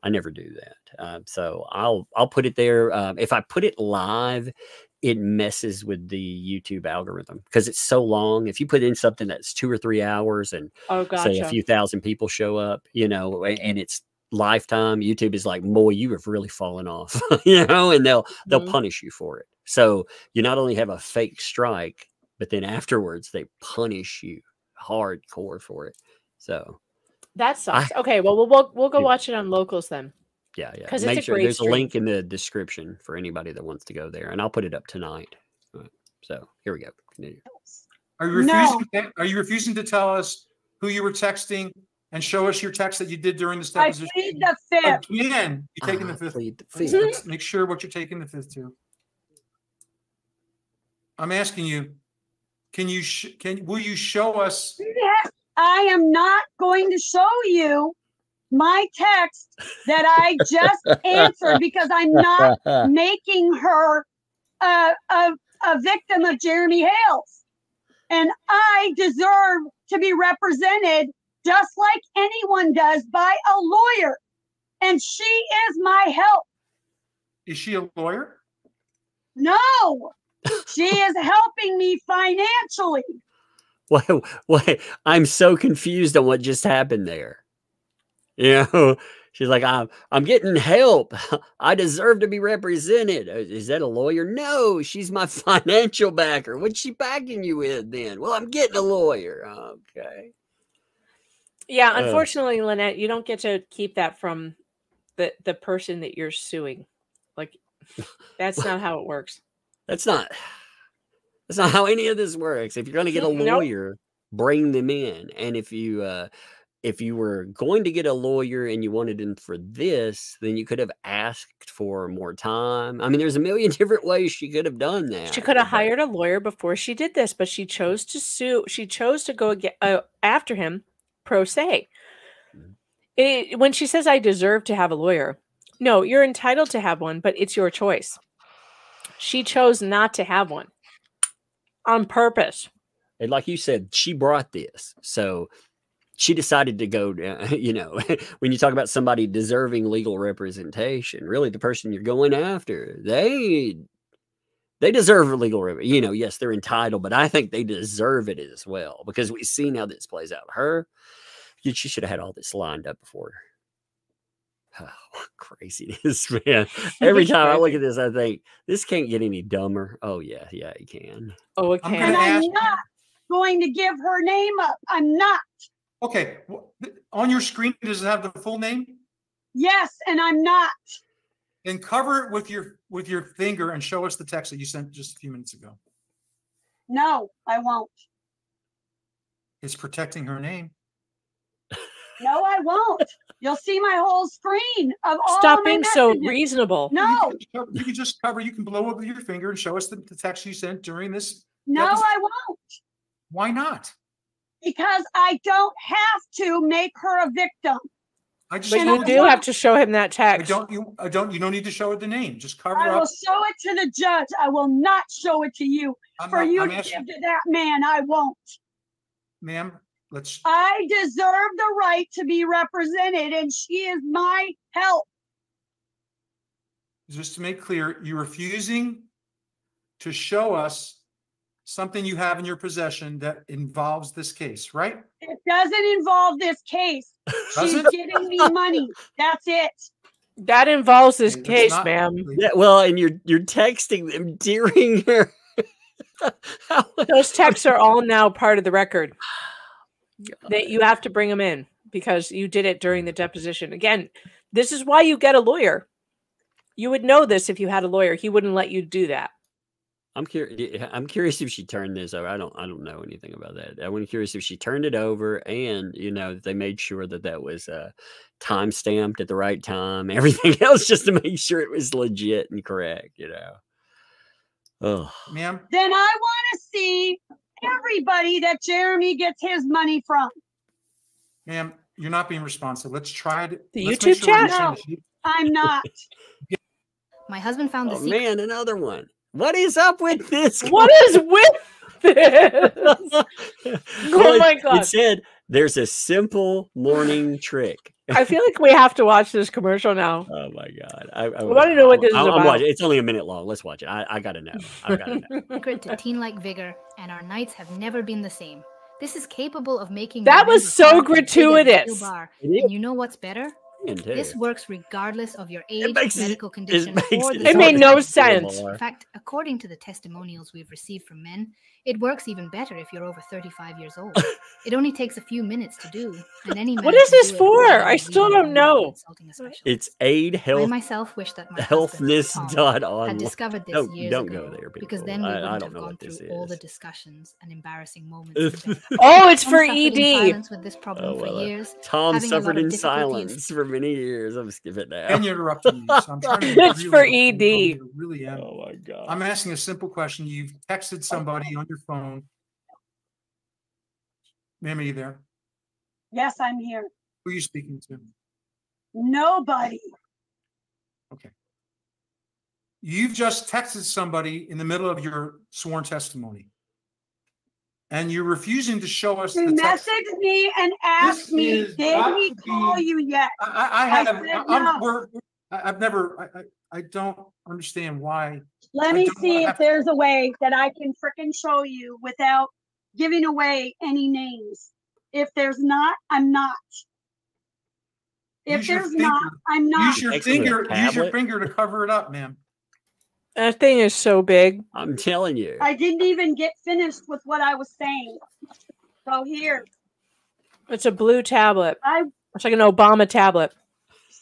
I never do that. Um, so I'll, I'll put it there. Um, if I put it live, it messes with the YouTube algorithm because it's so long. If you put in something that's two or three hours and oh, gotcha. say a few thousand people show up, you know, and it's lifetime, YouTube is like, boy, you have really fallen off, you know, and they'll, they'll mm-hmm. punish you for it. So you not only have a fake strike, but then afterwards they punish you hardcore for it. So that sucks. I, okay, well, we'll we'll we'll go yeah. watch it on Locals then. Yeah, yeah. Because it's a sure, great There's stream. a link in the description for anybody that wants to go there, and I'll put it up tonight. Right, so here we go. Continue. Are you refusing? No. Are you refusing to tell us who you were texting and show us your text that you did during this deposition? I plead the fifth. Again, you're taking uh, the fifth. Plead the fifth. Let's, let's make sure what you're taking the fifth to. I'm asking you, can you, sh can, will you show us? Yes, I am not going to show you my text that I just answered because I'm not making her uh, a, a victim of Jeremy Hales. And I deserve to be represented just like anyone does by a lawyer. And she is my help. Is she a lawyer? No. She is helping me financially. Well, well, I'm so confused on what just happened there. You know, she's like, I'm, I'm getting help. I deserve to be represented. Is that a lawyer? No, she's my financial backer. What's she backing you with then? Well, I'm getting a lawyer. Okay. Yeah, unfortunately, uh, Lynette, you don't get to keep that from the, the person that you're suing. Like, that's not how it works. That's not, that's not how any of this works. If you're going to get a lawyer, nope. bring them in. And if you, uh, if you were going to get a lawyer and you wanted him for this, then you could have asked for more time. I mean, there's a million different ways she could have done that. She could have hired a lawyer before she did this, but she chose to sue. She chose to go get, uh, after him pro se. Mm-hmm. It, when she says, I deserve to have a lawyer. No, you're entitled to have one, but it's your choice. She chose not to have one on purpose. And like you said, she brought this. So she decided to go, you know, when you talk about somebody deserving legal representation, really the person you're going after, they, they deserve legal representation. You know, yes, they're entitled, but I think they deserve it as well because we've seen how this plays out. Her, she should have had all this lined up before her. Oh, what craziness, man. Every time I look at this, I think, this can't get any dumber. Oh, yeah, yeah, it can. Oh, it can. And I'm not going to give her name up. I'm not. Okay. On your screen, does it have the full name? Yes, and I'm not. Then cover it with your, with your finger and show us the text that you sent just a few minutes ago. No, I won't. It's protecting her name. No, I won't. You'll see my whole screen of all. Stop being so reasonable. No, you can, you can just cover. You can blow up with your finger and show us the, the text you sent during this. No, episode. I won't. Why not? Because I don't have to make her a victim. I just. But you do have to show him that text. I don't. You. I don't. You don't need to show her the name. Just cover. I up. will show it to the judge. I will not show it to you. I'm For not, you I'm to asking. give to that man, I won't. Ma'am. Let's. I deserve the right to be represented, and she is my help. Just to make clear, you're refusing to show us something you have in your possession that involves this case, right? It doesn't involve this case. She's giving me money. That's it. That involves this it's case, ma'am. Yeah, well, and you're you're texting them during her. Those texts are all now part of the record. God. That you have to bring them in because you did it during the deposition. Again, this is why you get a lawyer. You would know this if you had a lawyer. He wouldn't let you do that. I'm curious. I'm curious if she turned this over. I don't. I don't know anything about that. I was curious if she turned it over, and you know, they made sure that that was uh, time stamped at the right time. Everything else, just to make sure it was legit and correct. You know. Oh, ma'am. Then I want to see everybody that Jeremy gets his money from. Ma'am, you're not being responsive. Let's try to the let's YouTube sure chat. No, I'm not. My husband found the oh, secret. Man, another one. What is up with this? What is with this? Oh my God. It said there's a simple morning trick. I feel like we have to watch this commercial now. Oh my God. I, I want to know what this I, is I, about. It's only a minute long. Let's watch it. I, I got to know. I got to know. Secret to teen-like vigor, and our nights have never been the same. This is capable of making... That was so gratuitous. Bar. And you know what's better? This works regardless of your age, medical condition, or the it made no sense. In fact, according to the testimonials we've received from men, it works even better if you're over thirty-five years old. It only takes a few minutes to do. And any what is this for? I still don't know. It's aid health. I myself wish that my healthness dot online had discovered this no, years don't ago. Go there, because then we I, wouldn't I have gone through is. all the discussions and embarrassing moments. Oh, it's Tom for E D. With this problem oh, well, for years. Tom suffered in silence for many years. I'm skipping now. And you're interrupting me. So I'm trying to it's really for E D. I really am. Oh my God. I'm asking a simple question. You've texted somebody on your phone. Ma'am, are you there? Yes, I'm here. Who are you speaking to? Nobody. Okay. You've just texted somebody in the middle of your sworn testimony, and you're refusing to show us. You messaged me and asked me, did he call you yet? I, I have. I I'm, no. we're, I've never. I, I, I don't understand why. Let me see if there's a way that I can frickin' show you without giving away any names. If there's not, I'm not. If there's not, I'm not. Use your finger. Use your finger to cover it up, ma'am. That thing is so big. I'm telling you. I didn't even get finished with what I was saying. So here. It's a blue tablet. I, it's like an Obama tablet.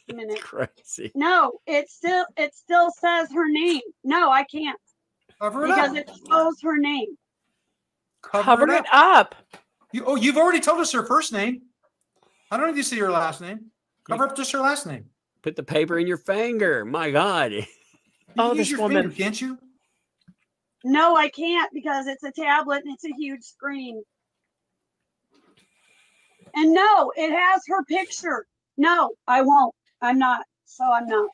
A minute. Crazy. No, it still it still says her name. No, I can't. Cover it because up. It shows her name. Cover, Cover it up. It up. You, oh, you've already told us her first name. I don't need to see her last name. Cover up just her last name. Put the paper in your finger. My God. You oh, use this your woman. Finger, can't you? No, I can't because it's a tablet and it's a huge screen. And no, it has her picture. No, I won't. I'm not, so I'm not.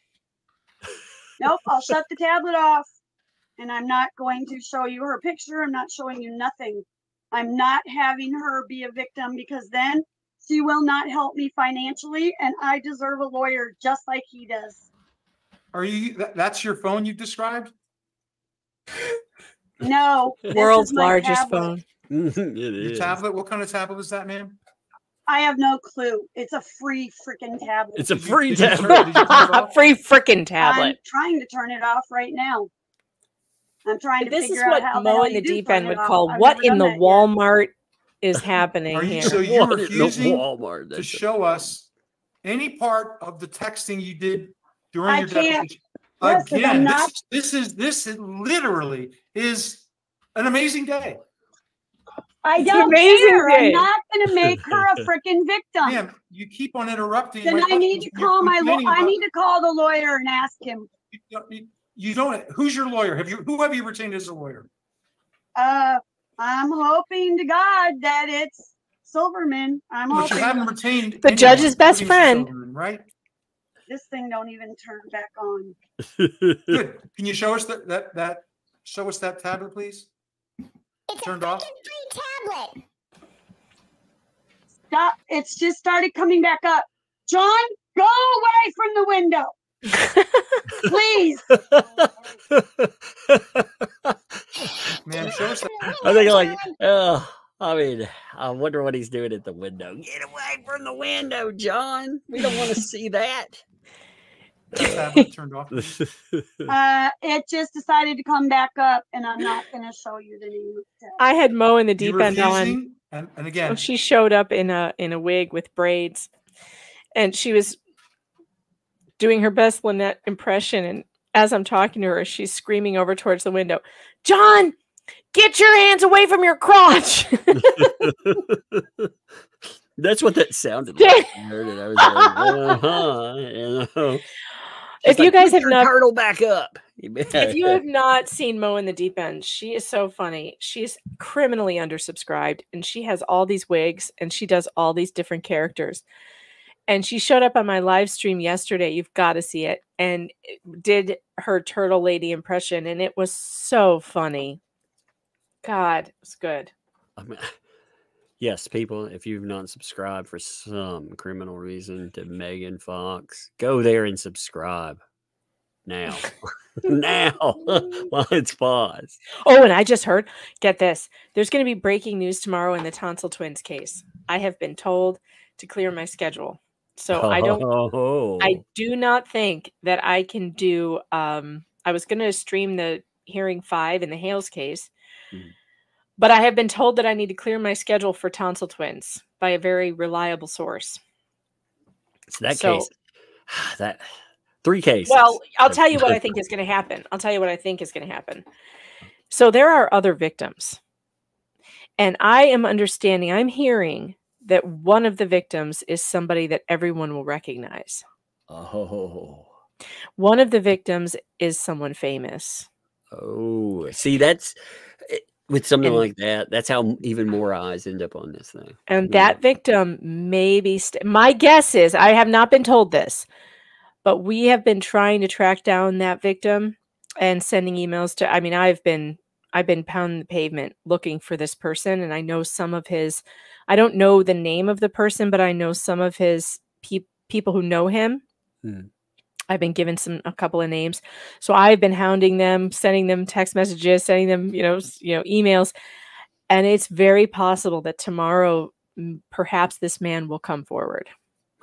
Nope, I'll shut the tablet off, and I'm not going to show you her picture. I'm not showing you nothing. I'm not having her be a victim because then she will not help me financially, and I deserve a lawyer just like he does. Are you, that, that's your phone you've described? No. World's largest tablet. Phone. It is. Your tablet? What kind of tablet is that, ma'am? I have no clue. It's a free freaking tablet. It's a free tablet. Free freaking tablet. I'm trying to turn it off right now. I'm trying to figure out how. This is what Mo in the Deep End would call what in the Walmart is happening here. So you're refusing to show us any part of the texting you did during your deposition. Again, this, this is this literally is an amazing day. I don't care. I'm not going to make her a freaking victim. Ma'am, you keep on interrupting. Then I need to call my lawyer. I need to call the lawyer and ask him. You don't, you don't. Who's your lawyer? Have you? Who have you retained as a lawyer? Uh, I'm hoping to God that it's Silverman. I'm but hoping. You haven't retained the judge's best friend, right? This thing don't even turn back on. Good. Can you show us that that that show us that tablet, please? It's turned a off. Free tablet. Stop. It's just started coming back up. John, go away from the window. Please. Man, show us that. I think like, oh, I mean, I wonder what he's doing at the window. Get away from the window, John. We don't want to see that. That turned off. Uh, it just decided to come back up, and I'm not going to show you the new. I had Mo in the Deep End on, and, and again, so she showed up in a in a wig with braids, and she was doing her best Lynette impression, and as I'm talking to her, she's screaming over towards the window, John, get your hands away from your crotch. That's what that sounded like. I heard it. I was like, uh-huh, you know. If you like, guys have not turtle back up. If you have not seen Mo in the Deep End, she is so funny. She's criminally undersubscribed, and she has all these wigs, and she does all these different characters. And she showed up on my live stream yesterday. You've got to see it. And did her turtle lady impression, and it was so funny. God, it's good. I mean, yes, people, if you've not subscribed for some criminal reason to Megan Fox, go there and subscribe now. Now, while it's paused. Oh, and I just heard, get this, there's going to be breaking news tomorrow in the Tonsil Twins case. I have been told to clear my schedule. So oh. I don't, I do not think that I can do, um, I was going to stream the hearing five in the Hales case. Hmm. But I have been told that I need to clear my schedule for Tonsil Twins by a very reliable source. So that so, case, that three cases. Well, I'll tell you what I think is going to happen. I'll tell you what I think is going to happen. So there are other victims. And I am understanding, I'm hearing that one of the victims is somebody that everyone will recognize. Oh. One of the victims is someone famous. Oh, see, that's... It, with something and, like that, that's how even more eyes end up on this thing. And yeah. That victim may be, st my guess is, I have not been told this, but we have been trying to track down that victim and sending emails to, I mean, I've been, I've been pounding the pavement looking for this person. And I know some of his, I don't know the name of the person, but I know some of his pe people who know him. Hmm. I've been given some, a couple of names. So I've been hounding them, sending them text messages, sending them, you know, you know, emails. And it's very possible that tomorrow, perhaps this man will come forward.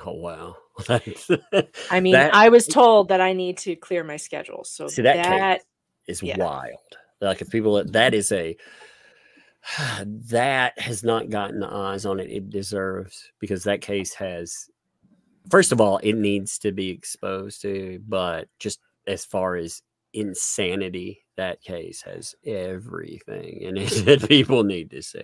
Oh, wow. I mean, that, I was told that I need to clear my schedule. So see, that, that is yeah. wild. Like if people, that is a, that has not gotten the eyes on it. It deserves, because that case has, first of all, it needs to be exposed to, but just as far as insanity, that case has everything in it that people need to see.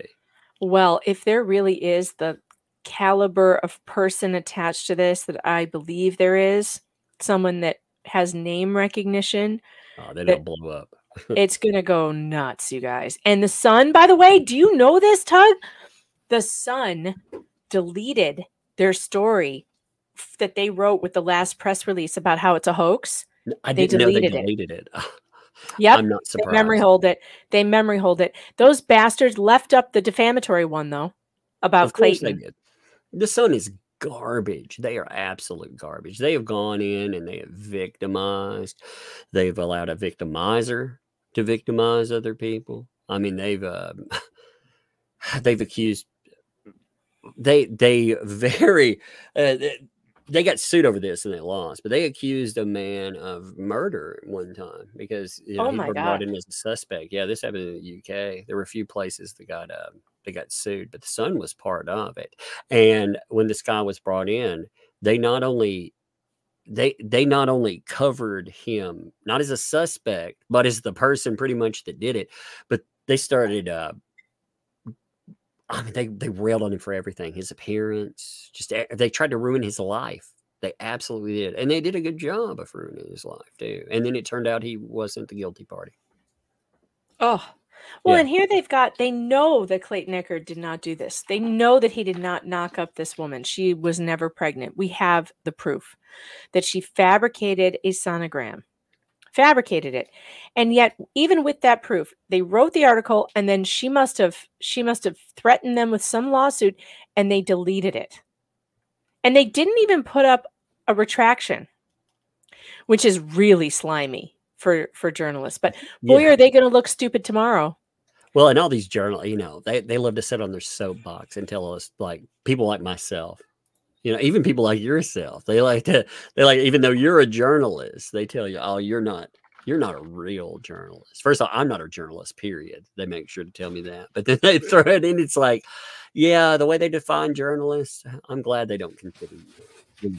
Well, if there really is the caliber of person attached to this that I believe there is, someone that has name recognition. Oh, they don't blow up. It's going to go nuts, you guys. And the Sun, by the way, do you know this, Tug? The Sun deleted their story that they wrote with the last press release about how it's a hoax. I they didn't deleted, know they deleted it. it. Yep. I'm not surprised. They memory hold it. They memory hold it. Those bastards left up the defamatory one though about of Clayton. Course they did. The Sun is garbage. They are absolute garbage. They have gone in and they have victimized. They've allowed a victimizer to victimize other people. I mean, they've, uh, they've accused, they, they very, uh, they, They got sued over this and they lost, but they accused a man of murder at one time because you know, oh he was brought in as a suspect. Yeah, this happened in the U K. There were a few places that got uh, they got sued, but the Sun was part of it. And when this guy was brought in, they not only they they not only covered him not as a suspect, but as the person pretty much that did it. But they started. Uh, I mean, they, they railed on him for everything. His appearance, just they tried to ruin his life. They absolutely did. And they did a good job of ruining his life, too. And then it turned out he wasn't the guilty party. Oh, well, yeah. And here they've got, they know that Clayton Eckert did not do this. They know that he did not knock up this woman. She was never pregnant. We have the proof that she fabricated a sonogram. Fabricated it. And yet, even with that proof, they wrote the article and then she must have she must have threatened them with some lawsuit and they deleted it. And they didn't even put up a retraction, which is really slimy for, for journalists. But boy, yeah. Are they going to look stupid tomorrow. Well, and all these journalists, you know, they, they love to sit on their soapbox and tell us, like, people like myself, you know, even people like yourself, they like to, they like, even though you're a journalist, they tell you, oh, you're not, you're not a real journalist. First of all, I'm not a journalist, period. They make sure to tell me that, but then they throw it in. It's like, yeah, the way they define journalists, I'm glad they don't consider you,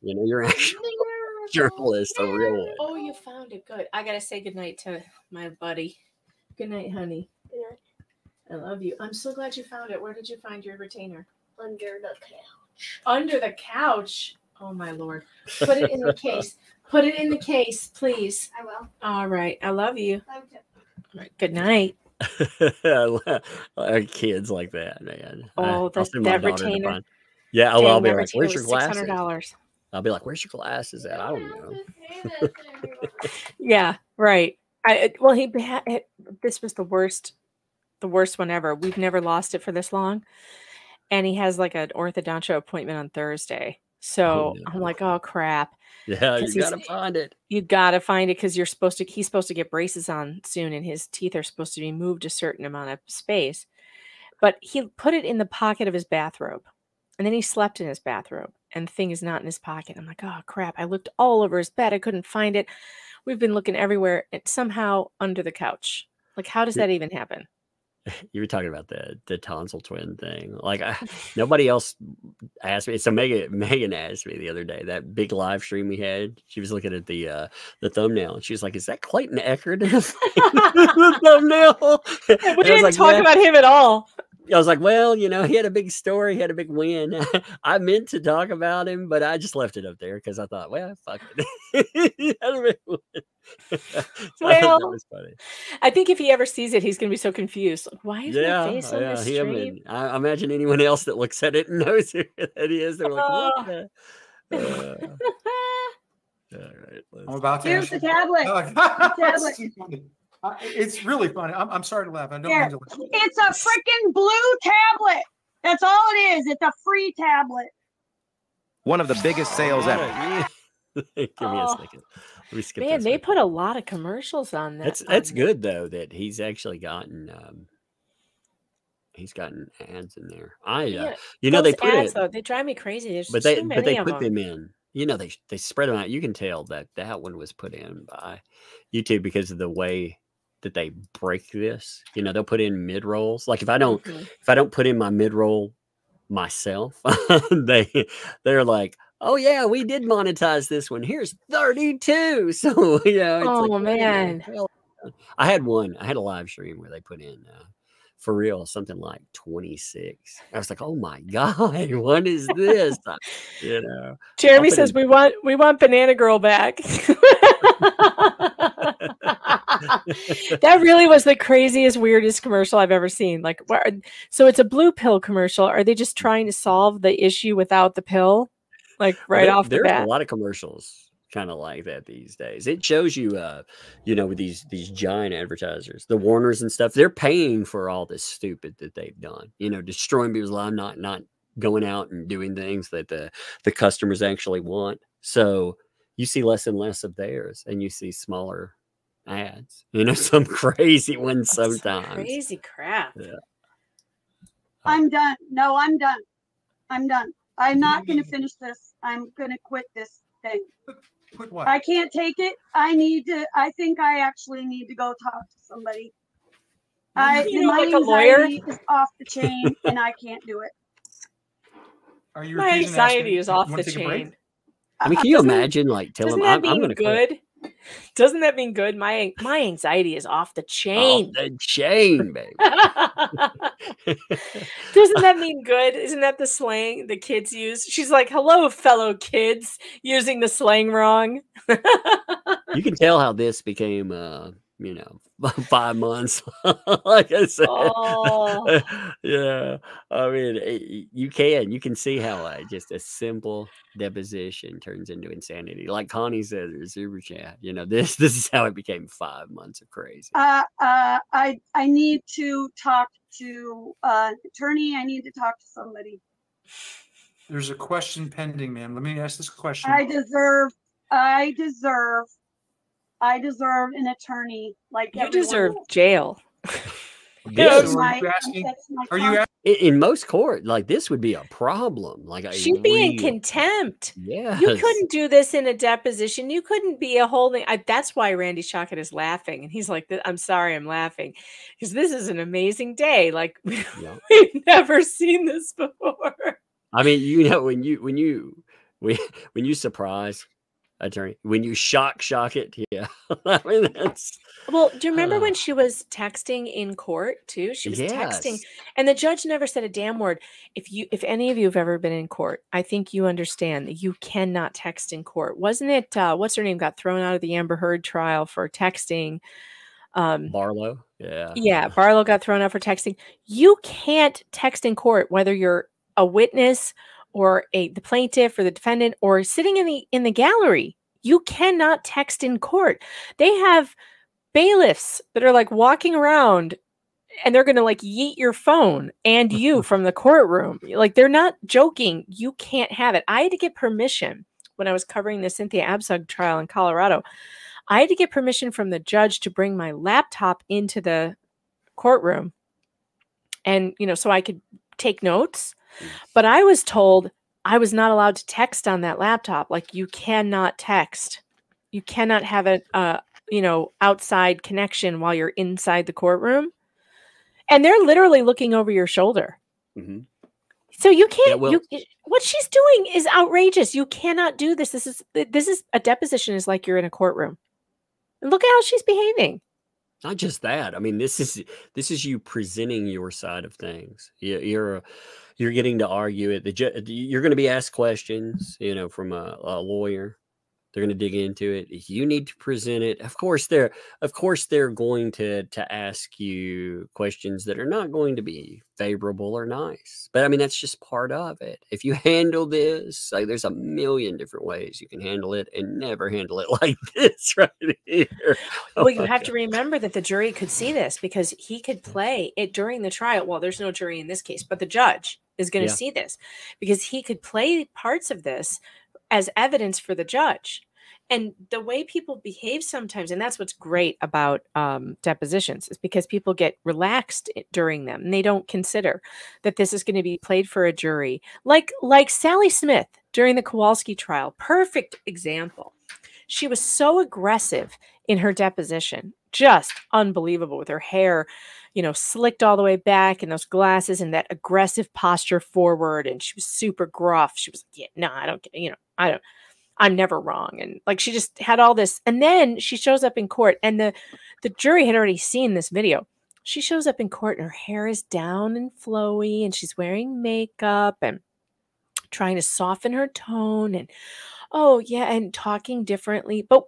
you know, you're actually journalist, a real one. Oh, you found it. Good. I got to say goodnight to my buddy. Good night, honey. Good night. I love you. I'm so glad you found it. Where did you find your retainer? Under the couch. Under the couch? Oh, my Lord. Put it in the case. Put it in the case, please. I will. All right. I love you. Love you. All right. Good night. Kids like that, man. Oh, that's that retainer. Yeah, I'll, I'll be like, where's your glasses? six hundred dollars. I'll be like, where's your glasses at? I don't know. Yeah, right. I Well, he it, this was the worst, the worst one ever. We've never lost it for this long. And he has like an orthodontia appointment on Thursday. So oh, no. I'm like, oh, crap. Yeah, you got to find it. You got to find it because you're supposed to, he's supposed to get braces on soon and his teeth are supposed to be moved a certain amount of space. But he put it in the pocket of his bathrobe. And then he slept in his bathrobe and the thing is not in his pocket. I'm like, oh, crap. I looked all over his bed. I couldn't find it. We've been looking everywhere and somehow under the couch. Like, how does that even happen? You were talking about the the tonsil twin thing. Like, I, nobody else asked me. So Megan, Megan asked me the other day, that big live stream we had, she was looking at the uh, the thumbnail. And she was like, is that Clayton Eckert in the thumbnail? We and didn't like, talk yeah. about him at all. I was like, well, you know, he had a big story. He had a big win. I meant to talk about him, but I just left it up there because I thought, well, fuck it. Well, I, funny. I think if he ever sees it, he's going to be so confused. Like, why is yeah, my face on yeah, this stream? And, I imagine anyone else that looks at it and knows who that is. They're like, oh. What the? Uh, all right, let's I'm about to Here's the tablet. The tablet. Uh, it's really funny. I'm, I'm sorry to laugh. I don't yeah. mean to laugh. It's a freaking blue tablet. That's all it is. It's a free tablet. One of the biggest sales ever. Give oh. me a second. Let me skip Man, they one. put a lot of commercials on that. That's that's um, good though that he's actually gotten um, he's gotten ads in there. I yeah, uh, you know they put ads, it. Though, they drive me crazy. There's but they too many but they of put them, them in. You know they they spread them out. You can tell that that one was put in by YouTube because of the way that they break this, you know, they'll put in mid rolls. Like if I don't, mm-hmm. if I don't put in my mid roll myself, they, they're like, oh yeah, we did monetize this one. Here's thirty-two. So, you know, it's oh like, man, hell. I had one, I had a live stream where they put in, uh, for real, something like twenty-six. I was like, oh my God, what is this? You know, Jeremy says in, we want, we want Banana Girl back. That really was the craziest, weirdest commercial I've ever seen. Like, so it's a blue pill commercial. Are they just trying to solve the issue without the pill? Like right well, there, off the bat. There's a lot of commercials kind of like that these days. It shows you, uh, you know, with these these giant advertisers, the Warners and stuff. They're paying for all this stupid that they've done. You know, destroying people's lives, not not going out and doing things that the the customers actually want. So you see less and less of theirs, and you see smaller ads, you know, some crazy ones sometimes. Some crazy crap. Yeah. I'm done. No, I'm done. I'm done. I'm not going to finish this. I'm going to quit this thing. Quit what? I can't take it. I need to. I think I actually need to go talk to somebody. I you my like anxiety is off the chain, and I can't do it. Are you? My anxiety is off the chain. I mean, can you doesn't, imagine? Like, tell them I'm, I'm going to quit. Good? Doesn't that mean good? My my anxiety is off the chain. Off the chain, baby. Doesn't that mean good? Isn't that the slang the kids use? She's like, hello, fellow kids, using the slang wrong. You can tell how this became, uh, you know, five months. Like I said. Oh. Yeah. I mean, it, you can. You can see how uh, just a simple deposition turns into insanity. Like Connie says, or Super Chat, you know, this this is how it became five months of crazy. Uh, uh, I, I need to talk to uh, an attorney. I need to talk to somebody. There's a question pending, ma'am. Let me ask this question. I deserve, I deserve. I deserve an attorney. Like you deserve else. Jail. This, so are you asking, are you asking? In, in most court, like this would be a problem. Like she'd be real. in contempt. Yeah, you couldn't do this in a deposition. You couldn't be a holding. I, that's why Randy Shockett is laughing, and he's like, "I'm sorry, I'm laughing," because this is an amazing day. Like yeah. We've never seen this before. I mean, you know, when you when you when, when you surprise attorney. When you shock, shock it. Yeah. I mean, that's, well, do you remember uh, when she was texting in court too? She was yes. texting, and the judge never said a damn word. If you, if any of you have ever been in court, I think you understand that you cannot text in court. Wasn't it, uh, what's her name got thrown out of the Amber Heard trial for texting? Um, Barlow. Yeah. Yeah. Barlow got thrown out for texting. You can't text in court, whether you're a witness or a, the plaintiff or the defendant or sitting in the, in the gallery. You cannot text in court. They have bailiffs that are like walking around and they're going to like yeet your phone and you from the courtroom. Like, they're not joking. You can't have it. I had to get permission when I was covering the Cynthia Absug trial in Colorado. I had to get permission from the judge to bring my laptop into the courtroom. And, you know, so I could take notes. But I was told I was not allowed to text on that laptop. Like, you cannot text. You cannot have a, uh, you know, outside connection while you're inside the courtroom. And they're literally looking over your shoulder. Mm-hmm. So you can't, yeah, well, you, what she's doing is outrageous. You cannot do this. This is, this is a deposition is like you're in a courtroom. And look at how she's behaving. Not just that. I mean, this is, this is you presenting your side of things. You, you're, you're getting to argue it. The ju- you're going to be asked questions, you know, from a, a lawyer. They're going to dig into it. You need to present it. Of course, they're, of course, they're going to, to ask you questions that are not going to be favorable or nice. But I mean, that's just part of it. If you handle this, like, there's a million different ways you can handle it, and never handle it like this right here. Oh, well, you have God. to remember that the jury could see this, because he could play it during the trial. Well, there's no jury in this case, but the judge is going to yeah. see this, because he could play parts of this as evidence for the judge. And the way people behave sometimes, and that's what's great about um, depositions, is because people get relaxed during them, and they don't consider that this is going to be played for a jury. Like, like Sally Smith during the Kowalski trial, perfect example. She was so aggressive in her deposition, just unbelievable, with her hair, you know, slicked all the way back, and those glasses, and that aggressive posture forward. And she was super gruff. She was like, yeah, no, I don't get, you know, I don't, I'm never wrong. And like, she just had all this. And then she shows up in court, and the, the jury had already seen this video. She shows up in court, and her hair is down and flowy, and she's wearing makeup and trying to soften her tone, and, oh yeah, and talking differently. But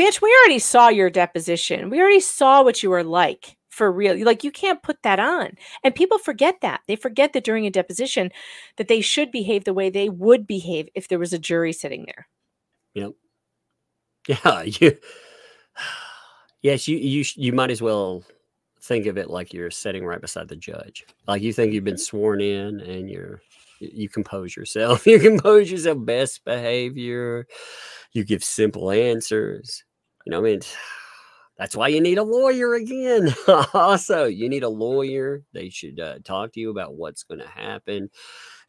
bitch, we already saw your deposition. We already saw what you were like for real. Like, you can't put that on. And people forget that. They forget that during a deposition that they should behave the way they would behave if there was a jury sitting there. Yep. Yeah. You, yes, you, you, you might as well think of it like you're sitting right beside the judge. Like, you think you've been sworn in, and you're, you compose yourself. You compose yourself, best behavior. You give simple answers. You know, I mean, that's why you need a lawyer again. Also, you need a lawyer. They should uh, talk to you about what's going to happen.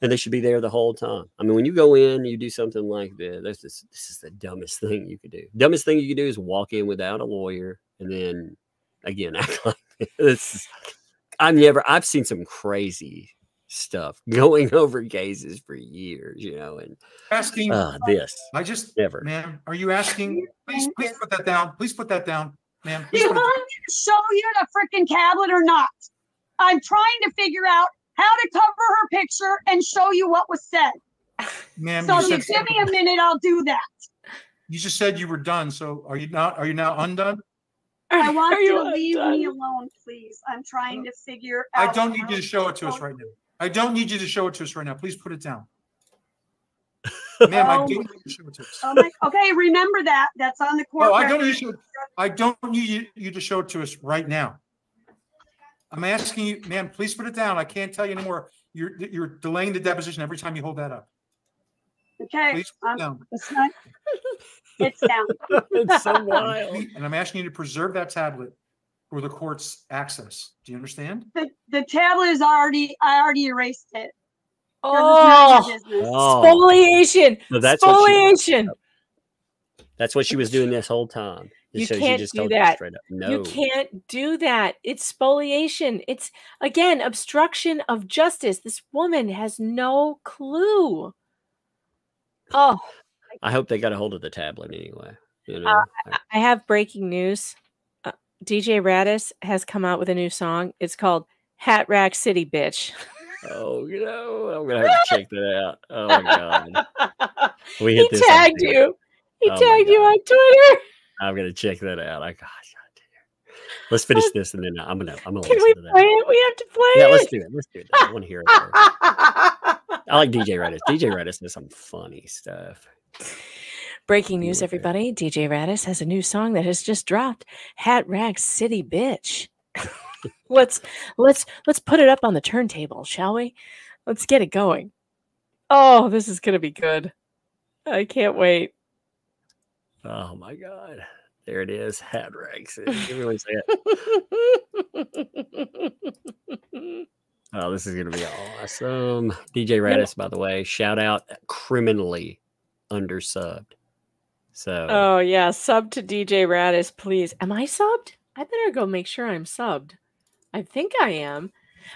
And they should be there the whole time. I mean, when you go in, you do something like this. This is, this is the dumbest thing you could do. Dumbest thing you could do is walk in without a lawyer. And then, again, act like this. I've never, I've seen some crazy stuff going over cases for years, you know, and asking uh, this. I just never, ma'am. Are you asking? Please, please put that down. Please put that down, ma'am. Do you want me to show you the freaking tablet or not? I'm trying to figure out how to cover her picture and show you what was said. Ma'am, so you, you give something. me a minute, I'll do that. You just said you were done. So are you not? Are you now undone? I want you to leave undone? me alone, please. I'm trying to figure out. I don't need you to show it to us right now. I don't need you to show it to us right now. Please put it down. Ma'am, oh, I do need you to show it to us. Oh my, okay, remember that. That's on the court. No, I, don't need you, I don't need you to show it to us right now. I'm asking you, ma'am, please put it down. I can't tell you anymore. You're, you're delaying the deposition every time you hold that up. Okay. Please put um, it down. It's, not, it's down. It's so wild. And I'm asking you to preserve that tablet for the court's access. Do you understand? The, the tablet is already, I already erased it. Oh, oh. Spoliation. So that's Spoliation. What that's what she was doing this whole time. You so can't she just do that. No. You can't do that. It's spoliation. It's, again, obstruction of justice. This woman has no clue. Oh, I hope they got a hold of the tablet anyway. You know? uh, I have breaking news. Uh, D J Raddus has come out with a new song. It's called Hat Rack City Bitch. Oh, you know, I'm going to have to check that out. Oh, my God. We hit he this tagged you. He oh tagged you on Twitter. I'm going to check that out. I, gosh, God, dear. Let's finish this, and then I'm going to I'm gonna listen to that. Can we play it? We have to play yeah, it. Yeah, let's do it. Let's do it. I want to hear it. I like D J Raddus. D J Raddus does some funny stuff. Breaking news, everybody. D J Raddus has a new song that has just dropped, Hat Rack City Bitch. Let's let's let's put it up on the turntable, shall we? Let's get it going. Oh, this is gonna be good. I can't wait. Oh my God. There it is. Hat Rags. You can really say it. Oh, this is gonna be awesome. D J Raddus, by the way, shout out, criminally undersubbed. So oh yeah, sub to D J Raddus, please. Am I subbed? I better go make sure I'm subbed. I think I am.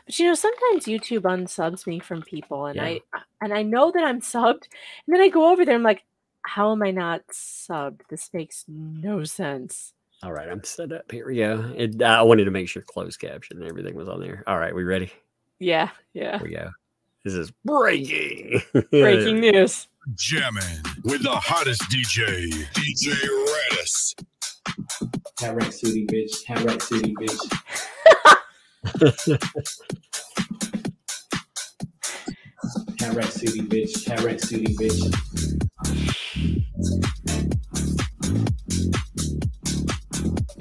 But, you know, sometimes YouTube unsubs me from people, and yeah. I and I know that I'm subbed. And then I go over there, I'm like, how am I not subbed? This makes no sense. All right, I'm set up. Here we go. It, I wanted to make sure closed caption and everything was on there. All right, we ready? Yeah, yeah. Here we go. This is breaking. Breaking news. Jamming with the hottest D J, D J Raddus. Hat Rack City, bitch. Hat Rack City, bitch. Hat Rack City, bitch. Hat Rack City, bitch. Hat Rack City, bitch.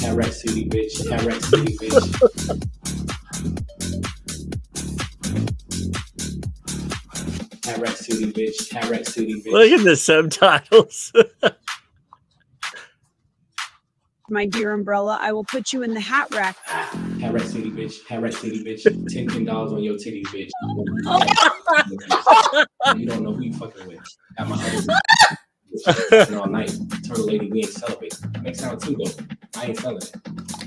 Hat Rack City, bitch. Hat Rack City, bitch. Hat Rack City, bitch. Look at the subtitles. My dear umbrella, I will put you in the hat rack. Hat rack city, bitch. Hat rack city, bitch. Ten ten dollars on your titties, bitch. You don't know who you fucking with. At my house all night. Turtle lady, we ain't celebrating. Makes sound too though. I ain't selling it.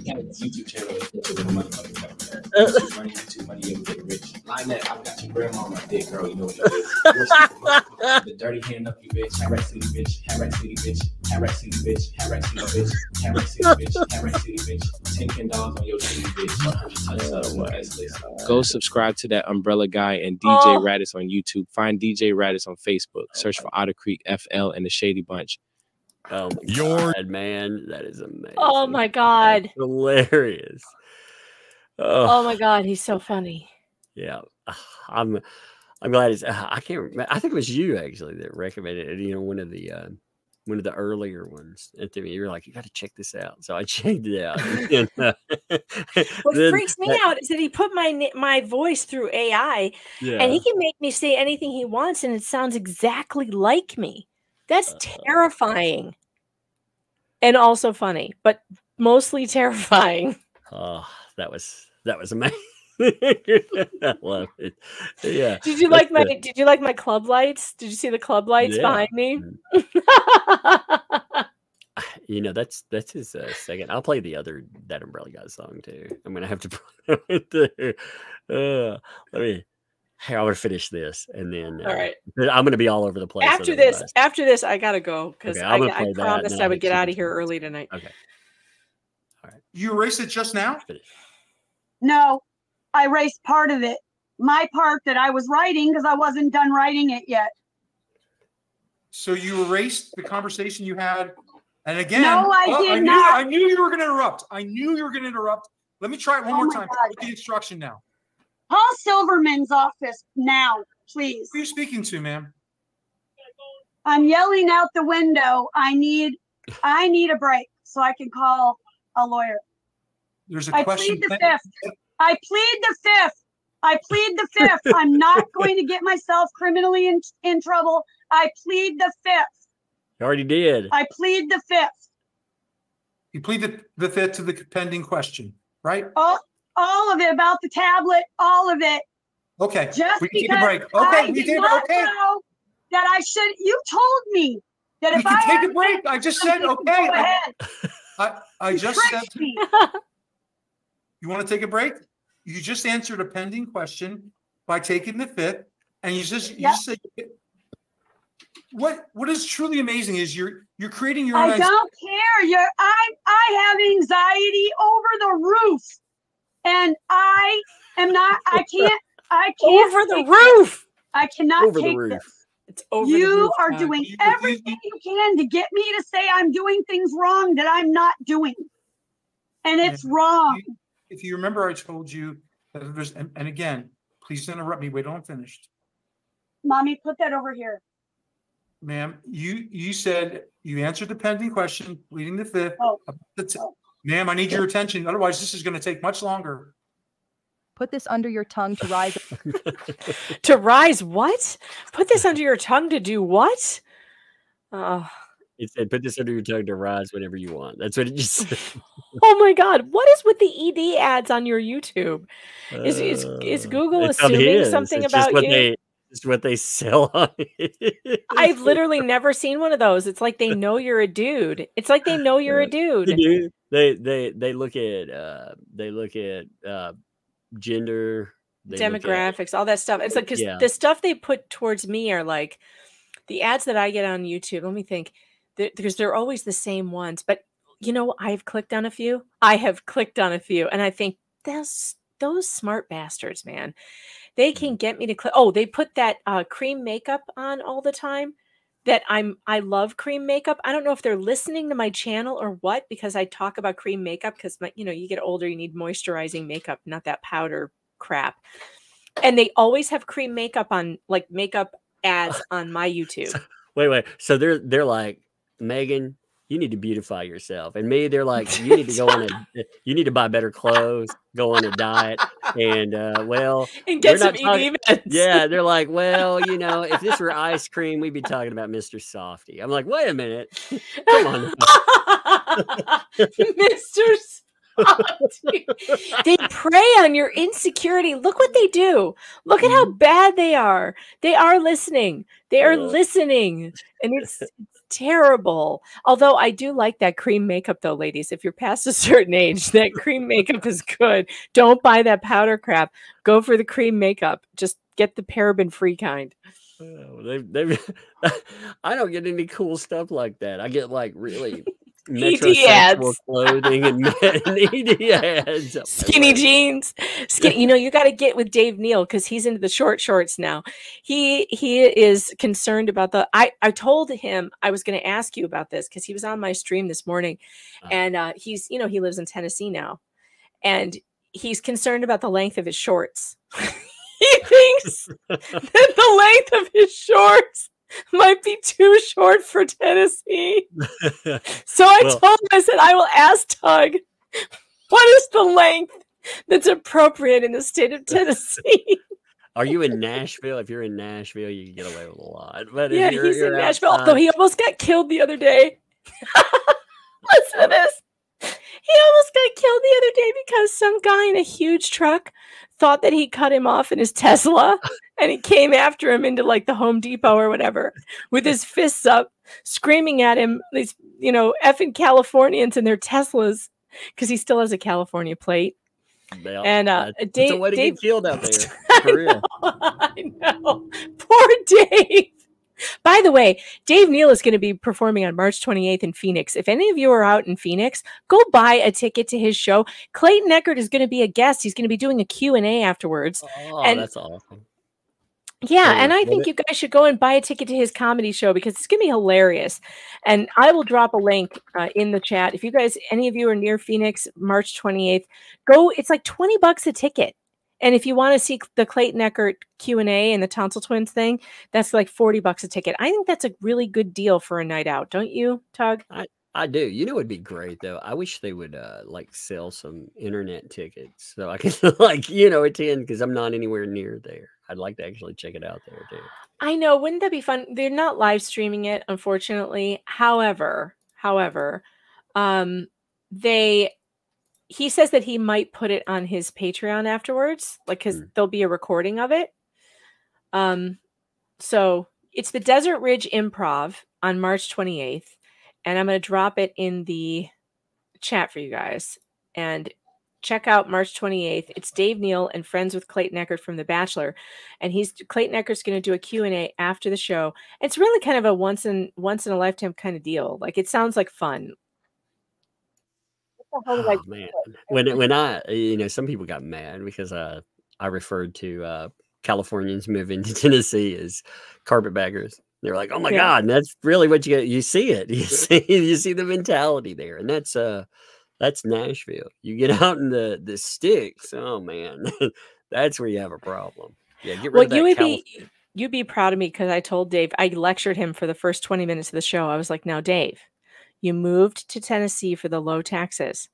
Yeah, YouTube channel is with money, money, money, YouTube money, you get rich. Lynette, I've got your grandma on my dick, girl. You know what it is. The dirty hand up, you bitch. Hat rack city, bitch. Hat rack city, bitch. Hat rack city, bitch. Hat rack city, bitch. Hat rack city, bitch. Hat rack city, bitch. Ten ten dollars on your titty, bitch. Go subscribe to that umbrella guy and D J oh. Raddus on YouTube. Find D J Raddus on Facebook. Search for Otter Creek F L and the Shady Bunch. Oh my Your God, man, that is amazing! Oh my God, that's hilarious! Oh. oh my God, he's so funny. Yeah, I'm. I'm glad it's. I can't remember. I think it was you actually that recommended it. You know, one of the uh, one of the earlier ones. And to me, you were like, you got to check this out. So I checked it out. And, uh, what then, freaks me uh, out is that he put my my voice through A I, yeah. and he can make me say anything he wants, and it sounds exactly like me. That's terrifying uh, and also funny, but mostly terrifying. Oh, that was that was amazing. I love it. Yeah. Did you like my the, did you like my club lights? Did you see the club lights yeah. behind me? You know, that's that's his uh, second. I'll play the other that umbrella guy song too. I'm gonna have to play it there. Uh, let me Hey, I'm gonna finish this, and then uh, all right. I'm gonna be all over the place. After otherwise. this, after this, I gotta go because okay, I, I promised I would get out of here early tonight. Okay. All right. You erased it just now? No, I erased part of it. My part that I was writing because I wasn't done writing it yet. So you erased the conversation you had, and again, no, I oh, did I knew, not. I knew you were gonna interrupt. I knew you were gonna interrupt. Let me try it one oh more time. Put the instruction now. Paul Silverman's office now, please. Who are you speaking to, ma'am? I'm yelling out the window. I need, I need a break so I can call a lawyer. There's a I question. Plead the fifth. I plead the fifth. I plead the fifth. I'm not going to get myself criminally in, in trouble. I plead the fifth. You already did. I plead the fifth. You plead the, the fifth to the pending question, right? Oh. All of it about the tablet, all of it. Okay, just we can take a break. Okay, I we did not okay. know that I should. You told me that we if I take a break, I just said okay. Go ahead. I I you just said. Me. You want to take a break? You just answered a pending question by taking the fifth, and you just you yep. just said. what what is truly amazing is you're you're creating your own. I don't care. You're I I have anxiety over the roof, and I am not. I can't. I can't over the roof. I cannot over take this. It's over you the roof, are doing you, everything you, you can to get me to say I'm doing things wrong that I'm not doing, and it's and wrong. If you remember, I told you that there's, and, and again, please don't interrupt me. Wait, I'm finished. Mommy, put that over here. Ma'am, you you said you answered the pending question, pleading the fifth. Oh. Oh. Ma'am, I need your attention. Otherwise, this is going to take much longer. Put this under your tongue to rise. To rise what? Put this under your tongue to do what? Oh. It said, put this under your tongue to rise whenever you want. That's what it just said. Oh, my God. What is with the E D ads on your YouTube? Is, uh, is, is Google assuming something it's about you? They, it's what they sell on it. I've literally never seen one of those. It's like they know you're a dude. It's like they know you're a dude. They they they look at uh, they look at uh, gender. Demographics, at, all that stuff. It's like because yeah. the stuff they put towards me are like the ads that I get on YouTube. Let me think. Because they're always the same ones. But, you know, I've clicked on a few. I have clicked on a few. And I think those, those smart bastards, man, they can get me to click. Oh, they put that uh, cream makeup on all the time that I'm, I love cream makeup. I don't know if they're listening to my channel or what, because I talk about cream makeup because, my, you know, you get older, you need moisturizing makeup, not that powder crap. And they always have cream makeup on, like makeup ads on my YouTube. Wait, wait. So they're, they're like, Megan, you need to beautify yourself. And me, they're like, you need to go on a, you need to buy better clothes, go on a diet, and uh, well, and get some talking, yeah, they're like, well, you know, if this were ice cream, we'd be talking about Mister Softy. I'm like, wait a minute, come on, Mister Softy. They prey on your insecurity. Look what they do. Look at how bad they are. They are listening. They are listening, and it's. Terrible. Although I do like that cream makeup though, ladies. If you're past a certain age, that cream makeup is good. Don't buy that powder crap. Go for the cream makeup. Just get the paraben-free kind. Oh, they, they, I don't get any cool stuff like that. I get like really metrosexual clothing and, and E D ads. Oh, skinny jeans. Skinny, you know, you got to get with Dave Neal because he's into the short shorts now. He he is concerned about the. I I told him I was going to ask you about this because he was on my stream this morning, oh. and uh, he's you know he lives in Tennessee now, and he's concerned about the length of his shorts. He thinks that the length of his shorts might be too short for Tennessee. So I well, told him, I said, I will ask Tug, what is the length that's appropriate in the state of Tennessee? Are you in Nashville? If you're in Nashville, you can get away with a lot. But yeah, you're, he's you're in Nashville, outside. Although he almost got killed the other day. Listen to this. He almost got killed the other day because some guy in a huge truck thought that he cut him off in his Tesla, and he came after him into like the Home Depot or whatever with his fists up, screaming at him, these, you know, effing Californians in their Teslas, because he still has a California plate. Yeah, and uh, I, Dave, it's a way to Dave, get killed out there. For real. I know, I know. Poor Dave. By the way, Dave Neal is going to be performing on March twenty-eighth in Phoenix. If any of you are out in Phoenix, go buy a ticket to his show. Clayton Eckert is going to be a guest. He's going to be doing a Q and A afterwards. Oh, and that's awesome. Yeah, and I think you guys should go and buy a ticket to his comedy show because it's going to be hilarious. And I will drop a link uh, in the chat. If you guys, any of you are near Phoenix, March twenty-eighth, go. It's like twenty bucks a ticket. And if you want to see the Clayton Eckert Q and A and the Tonsil Twins thing, that's like forty bucks a ticket. I think that's a really good deal for a night out. Don't you, Tug? I, I do. You know, it'd be great, though. I wish they would, uh, like, sell some internet tickets so I could, like, you know, attend because I'm not anywhere near there. I'd like to actually check it out there, too. I know. Wouldn't that be fun? They're not live streaming it, unfortunately. However, however, um, they... He says that he might put it on his Patreon afterwards, like because mm. there'll be a recording of it. Um, so it's the Desert Ridge Improv on March twenty-eighth, and I'm going to drop it in the chat for you guys. And check out March twenty-eighth. It's Dave Neal and Friends with Clayton Eckert from The Bachelor. And he's Clayton Eckert's going to do a Q and A after the show. It's really kind of a once in once in a lifetime kind of deal. Like, it sounds like fun. What the hell did oh, I man. When, when I, you know, some people got mad because uh, I referred to uh, Californians moving to Tennessee as carpetbaggers. They're like, oh my yeah. God, and that's really what you get. You see it. You see, you see the mentality there. And that's uh that's Nashville. You get out in the, the sticks. Oh man, that's where you have a problem. Yeah, get rid well, of that. You would be you'd be proud of me because I told Dave, I lectured him for the first twenty minutes of the show. I was like, now Dave, you moved to Tennessee for the low taxes.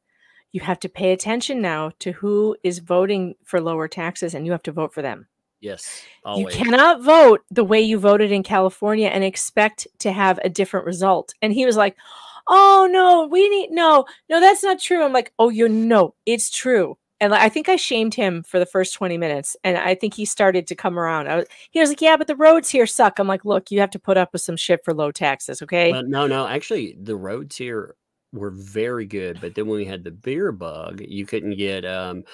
You have to pay attention now to who is voting for lower taxes, and you have to vote for them. Yes, always. You cannot vote the way you voted in California and expect to have a different result. And he was like, oh, no, we need no, no, that's not true. I'm like, oh, you know, it's true. And I think I shamed him for the first twenty minutes. And I think he started to come around. I was, he was like, yeah, but the roads here suck. I'm like, look, you have to put up with some shit for low taxes. OK, well, no, no. Actually, the roads here were very good, but then when we had the beer bug, you couldn't get um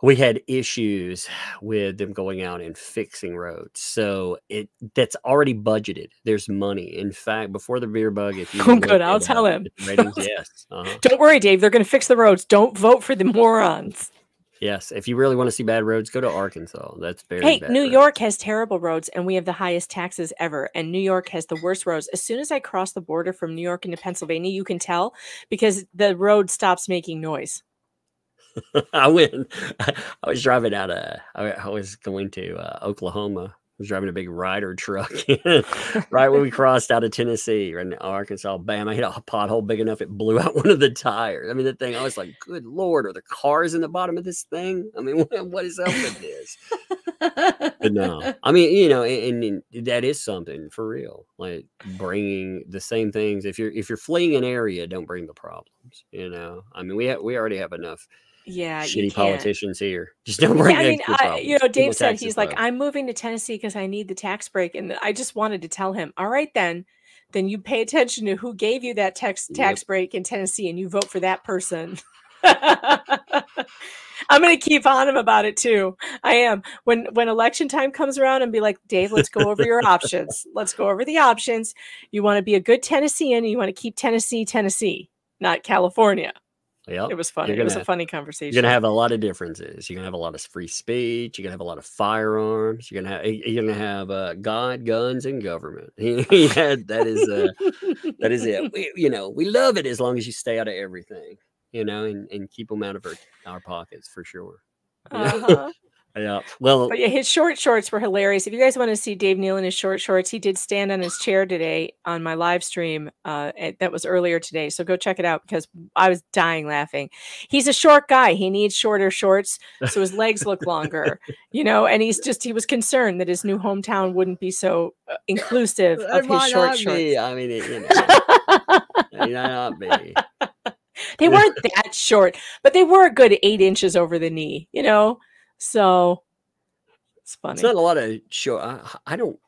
we had issues with them going out and fixing roads, so it that's already budgeted. There's money. In fact, before the beer bug, if you oh good I'll tell him ratings, yes. uh-huh. Don't worry, Dave, they're gonna fix the roads. Don't vote for the morons. Yes, if you really want to see bad roads, go to Arkansas. That's very Hey, bad New roads. York has terrible roads, and we have the highest taxes ever. And New York has the worst roads. As soon as I cross the border from New York into Pennsylvania, you can tell because the road stops making noise. I went. I, I was driving out of. I, I was going to uh, Oklahoma. I was driving a big rider truck. Right when we crossed out of Tennessee, right in Arkansas, bam! I hit a pothole big enough it blew out one of the tires. I mean, the thing. I was like, "Good Lord, are the cars in the bottom of this thing?" I mean, what, what is up with this? But no, I mean, you know, and, and that is something for real. Like bringing the same things. If you're if you're fleeing an area, don't bring the problems. You know, I mean, we ha we already have enough. Yeah, shitty politicians here. Just don't bring. Yeah, I mean, I, you know, Dave said he's like, I'm moving to Tennessee because I need the tax break, and I just wanted to tell him, all right, then, then you pay attention to who gave you that tax tax break in Tennessee, and you vote for that person. I'm going to keep on him about it too. I am. When when election time comes around, and be like, Dave, let's go over your options. Let's go over the options. You want to be a good Tennessean, and you want to keep Tennessee, Tennessee, not California. Yep. It was funny. It was a funny conversation. You're gonna have a lot of differences. You're gonna have a lot of free speech. You're gonna have a lot of firearms. You're gonna have you're gonna have uh, God, guns, and government. Yeah, that is uh, that is it. We, you know, we love it as long as you stay out of everything. You know, and and keep them out of our, our pockets for sure. Uh-huh. Yeah. Well, but yeah, his short shorts were hilarious. If you guys want to see Dave Neal in his short shorts, he did stand on his chair today on my live stream. Uh, that was earlier today. So go check it out because I was dying laughing. He's a short guy. He needs shorter shorts. So his legs look longer, you know, and he's just, he was concerned that his new hometown wouldn't be so inclusive of his short shorts. Be. I mean, it, you know, it might not be. They weren't that short, but they were a good eight inches over the knee, you know? So it's funny. It's not a lot of shorts. I, I don't,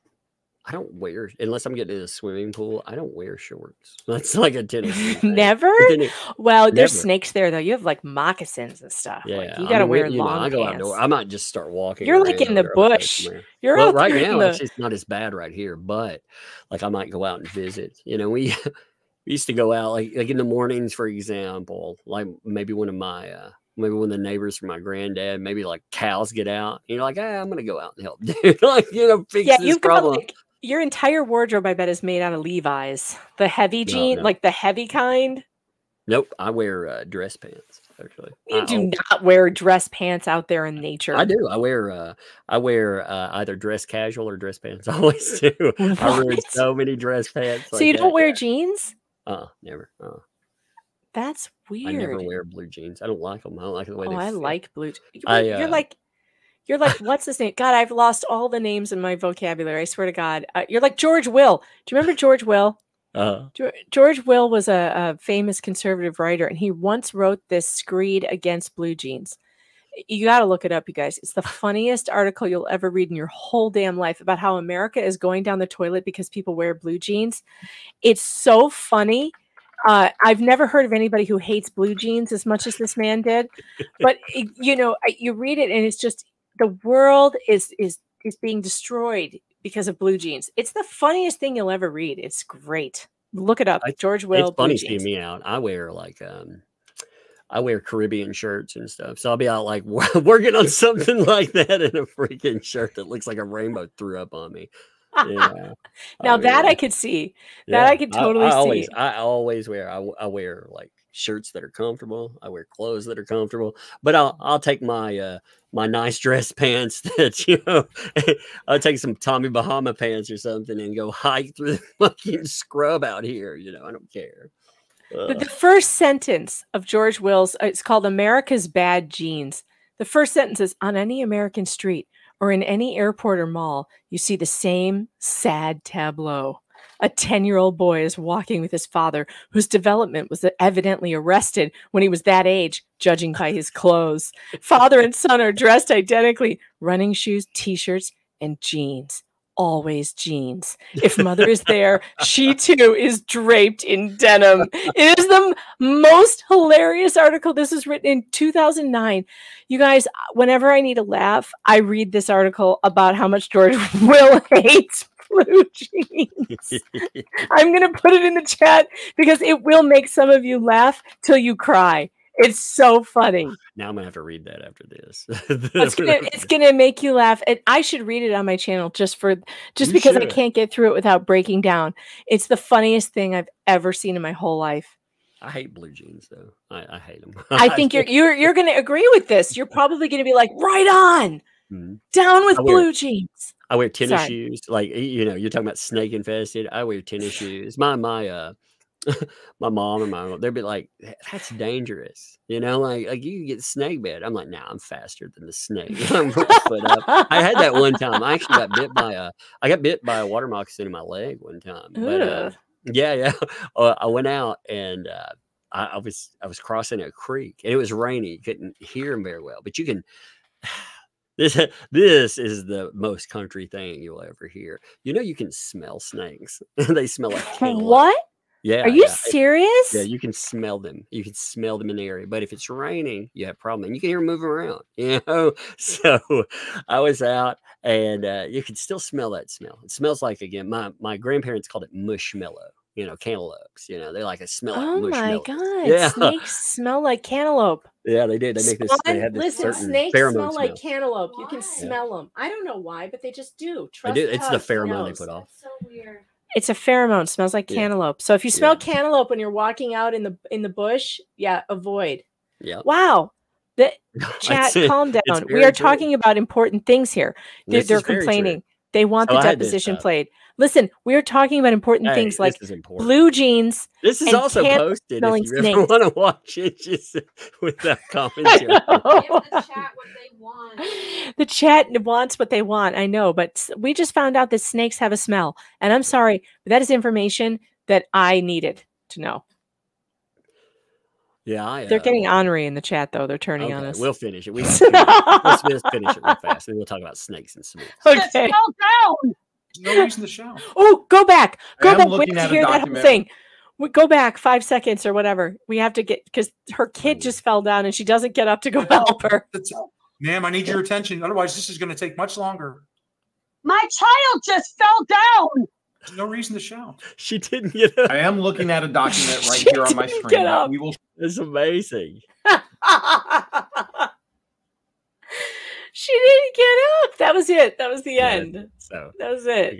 I don't wear unless I'm getting in a swimming pool. I don't wear shorts. That's like a Tennessee. Never. Tennessee. Well, Never. There's snakes there though. You have like moccasins and stuff. Yeah, like, you gotta I'm, wear you long know, I go pants. Outdoor. I might just start walking. You're like in the bush. You're well, out right now. The... It's just not as bad right here, but like I might go out and visit. You know, we we used to go out like like in the mornings, for example. Like maybe one of my. Uh, Maybe when the neighbors from my granddad, maybe like cows get out, you know, like, hey, I'm going to go out and help, dude. Like, you know, fix yeah, this you've problem. Got, like, your entire wardrobe, I bet, is made out of Levi's. The heavy jean, no, no. like the heavy kind. Nope. I wear uh, dress pants, actually. You I do own. Not wear dress pants out there in nature. I do. I wear uh, I wear uh, either dress casual or dress pants. I always do. What? I wear so many dress pants. So like you don't that, wear yeah. jeans? Uh-uh, never. Uh-uh. That's weird. I never wear blue jeans. I don't like them. I don't like the way oh, they I fit. Like blue. I, uh, you're like, you're like, what's his name? God, I've lost all the names in my vocabulary. I swear to God. Uh, you're like George Will. Do you remember George Will? Uh, George Will was a, a famous conservative writer, and he once wrote this screed against blue jeans. You got to look it up, you guys. It's the funniest article you'll ever read in your whole damn life about how America is going down the toilet because people wear blue jeans. It's so funny. Uh, I've never heard of anybody who hates blue jeans as much as this man did. But, it, you know, you read it and it's just the world is is is being destroyed because of blue jeans. It's the funniest thing you'll ever read. It's great. Look it up. George Will. It's funny seeing me out. I wear like um, I wear Caribbean shirts and stuff. So I'll be out like working on something like that in a freaking shirt that looks like a rainbow threw up on me. Yeah. Now I that wear. I could see that yeah. I could totally I, I always, see. I always wear I, I wear like shirts that are comfortable. I wear clothes that are comfortable, but I'll I'll take my uh, my nice dress pants that you know I'll take some Tommy Bahama pants or something and go hike through the fucking scrub out here. You know I don't care. Uh. But the first sentence of George Will's it's called America's Bad Jeans. The first sentence is on any American street. Or in any airport or mall, you see the same sad tableau. A ten-year-old boy is walking with his father, whose development was evidently arrested when he was that age, judging by his clothes. Father and son are dressed identically, running shoes, t-shirts, and jeans. Always jeans. If mother is there, she too is draped in denim. It is the most hilarious article. This is written in two thousand nine. You guys, whenever I need a laugh, I read this article about how much George Will hates blue jeans. I'm going to put it in the chat because it will make some of you laugh till you cry. It's so funny. Now I'm going to have to read that after this. It's going to it's gonna make you laugh. And I should read it on my channel just for just you because should. I can't get through it without breaking down. It's the funniest thing I've ever seen in my whole life. I hate blue jeans, though. I, I hate them. I think you're you're, you're going to agree with this. You're probably going to be like, right on. Mm-hmm. Down with wear, blue jeans. I wear tennis Sorry. shoes. Like, you know, you're talking about snake infested. I wear tennis shoes. My, my, uh. my mom and my mom, they'd be like, that's dangerous. You know, like, like you get snake bit. I'm like, nah, I'm faster than the snake. I'm foot up. I had that one time. I actually got bit by a, I got bit by a water moccasin in my leg one time. But, uh, yeah, yeah. Uh, I went out and uh, I, I was, I was crossing a creek and it was rainy. Couldn't hear very well, but you can, This this is the most country thing you'll ever hear. You know, you can smell snakes. They smell like kale. What? Yeah. Are you yeah. serious? Yeah, you can smell them. You can smell them in the area. But if it's raining, you have a problem. And you can hear them moving around, you know? So I was out, and uh, you can still smell that smell. It smells like, again, my, my grandparents called it mushmallow, you know, cantaloupes. You know, they like a smell oh like mushmallow. Oh, my God. Yeah. Snakes smell like cantaloupe. Yeah, they did. They make this. They had this Listen, certain snakes smell, smell like cantaloupe. Why? You can smell yeah. them. I don't know why, but they just do. Trust do. It's the pheromone they put off. That's so weird. It's a pheromone. Smells like yeah. cantaloupe. So if you smell yeah. cantaloupe when you're walking out in the in the bush, yeah, avoid. Yeah. Wow. The chat, calm down. We are true. talking about important things here. They're, they're complaining. True. They want so the deposition played. Listen, we are talking about important hey, things like important. blue jeans. This is and also posted. If you ever want to watch it, just without commentary. The chat what they want. The chat wants what they want. I know, but we just found out that snakes have a smell, and I'm sorry, but that is information that I needed to know. Yeah, I, uh, they're getting ornery in the chat, though. They're turning okay, on us. We'll finish it. We finish it. Let's, let's finish it real fast, and we'll talk about snakes and snakes. Okay. Let's go down. No reason to shout. Oh, go back. Go back. Wait to hear that whole thing. We go back five seconds or whatever. We have to get because her kid just fell down and she doesn't get up to go help her. Ma'am, I need your attention. Otherwise, this is going to take much longer. My child just fell down. There's no reason to shout. She didn't get up. I am looking at a document right here on my screen. Get up. We will. It's amazing. She didn't get up. That was it. That was the end. Yeah, so that was it.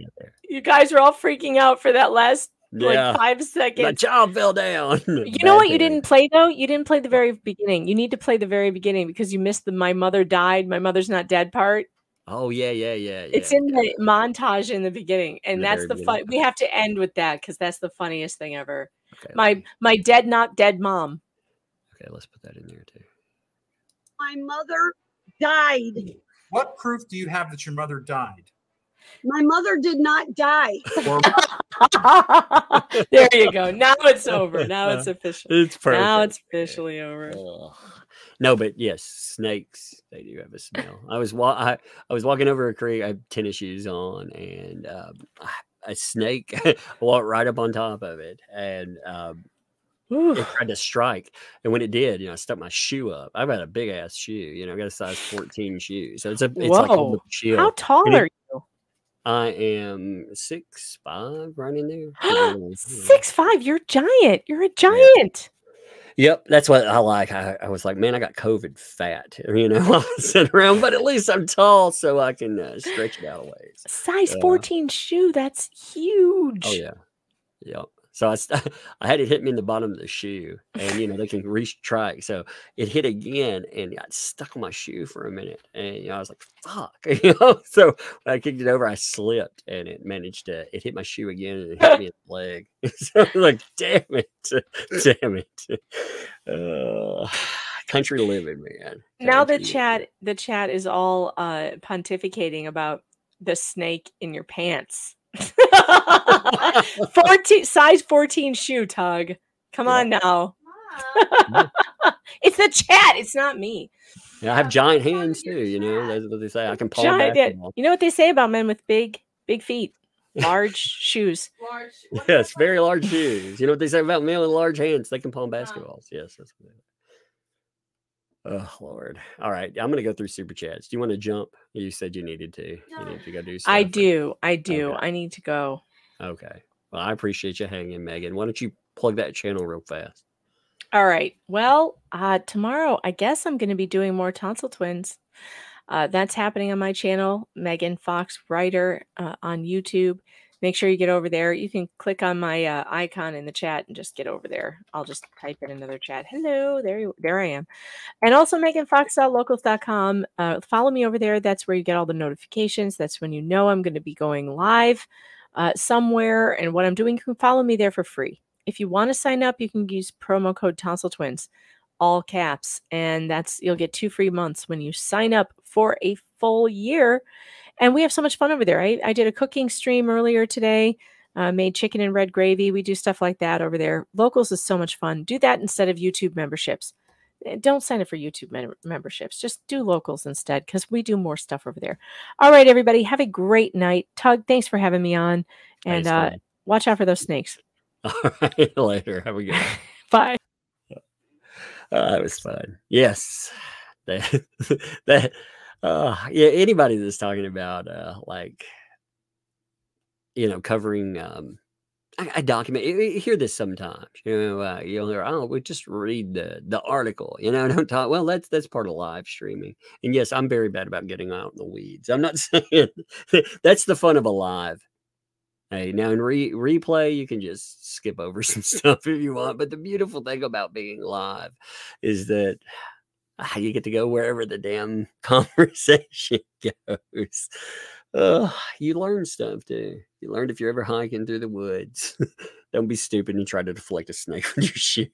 You guys were all freaking out for that last yeah. like five seconds. My child fell down. You Bad know what thing. you didn't play though? You didn't play the very beginning. You need to play the very beginning because you missed the "my mother died, my mother's not dead" part. Oh yeah, yeah, yeah. yeah. It's in the montage in the beginning, and the that's the fun. Beginning. We have to end with that because that's the funniest thing ever. Okay, my me... my dead not dead mom. Okay, let's put that in there too. My mother died. What proof do you have that your mother died? My mother did not die. There you go. Now it's over. Now it's official. It's perfect. Now it's officially over. Oh. No, but yes, snakes, they do have a smell. I was wa I, I was walking over a creek. I have tennis shoes on, and um, a snake walked right up on top of it, and um, Ooh. It tried to strike, and when it did, you know, I stuck my shoe up. I've had a big ass shoe, you know, I got a size fourteen shoe, so it's a, it's Whoa. like a little shield. How tall it, are you? I am six five, right in there. six five, you're giant. You're a giant. Yeah. Yep, that's what I like. I, I was like, man, I got COVID fat, you know, while I sit around, but at least I'm tall, so I can uh, stretch it out a ways. Size uh, fourteen shoe, that's huge. Oh yeah, yep. So I, I had it hit me in the bottom of the shoe, and, you know, they can restrike. So it hit again, and I stuck on my shoe for a minute, and, you know, I was like, fuck, you know? So when I kicked it over, I slipped, and it managed to, it hit my shoe again, and it hit me in the leg. So I was like, damn it, damn it. Uh, country living, man. Country now the chat, the chat is all uh, pontificating about the snake in your pants. fourteen size fourteen shoe, Tug. Come yeah. on now. It's the chat. It's not me. Yeah, I have giant hands too. You know, that's what they say. I can pull back. You know what they say about men with big, big feet, large shoes. Large. Yes, very large shoes. You know what they say about men with large hands? They can palm basketballs. Yes, that's what they say. Oh, Lord. All right. I'm going to go through super chats. Do you want to jump? You said you needed to. You need to go do something. I do. I do. Okay. I need to go. Okay. Well, I appreciate you hanging, Megan. Why don't you plug that channel real fast? All right. Well, uh, tomorrow, I guess I'm going to be doing more Tonsil Twins. Uh, that's happening on my channel, Megan Fox Writer uh, on YouTube. Make sure you get over there. You can click on my uh, icon in the chat and just get over there. I'll just type in another chat. Hello, there you, there I am. And also Megan Fox dot locals dot com. Uh, follow me over there. That's where you get all the notifications. That's when you know I'm going to be going live uh, somewhere and what I'm doing. You can follow me there for free. If you want to sign up, you can use promo code Tonsil Twins, all caps, and that's you'll get two free months when you sign up for a full year. And we have so much fun over there. I, I did a cooking stream earlier today, uh, made chicken and red gravy. We do stuff like that over there. Locals is so much fun. Do that instead of YouTube memberships. Don't sign up for YouTube mem- memberships. Just do Locals instead, because we do more stuff over there. All right, everybody. Have a great night. Tug, thanks for having me on. And thanks, uh, watch out for those snakes. All right, later. Have a good one. Bye. Uh, that was fun. Yes. That. that Uh, yeah, anybody that's talking about, uh, like, you know, covering, um, I, I document, you, you hear this sometimes, you know, uh, you'll hear, oh, we just read the, the article, you know, don't talk. Well, that's, that's part of live streaming. And yes, I'm very bad about getting out in the weeds. I'm not saying that's the fun of a live. Hey, now in re replay, you can just skip over some stuff if you want. But the beautiful thing about being live is that you get to go wherever the damn conversation goes. Uh, you learn stuff, too. You learned if you're ever hiking through the woods. Don't be stupid and try to deflect a snake with your shoe.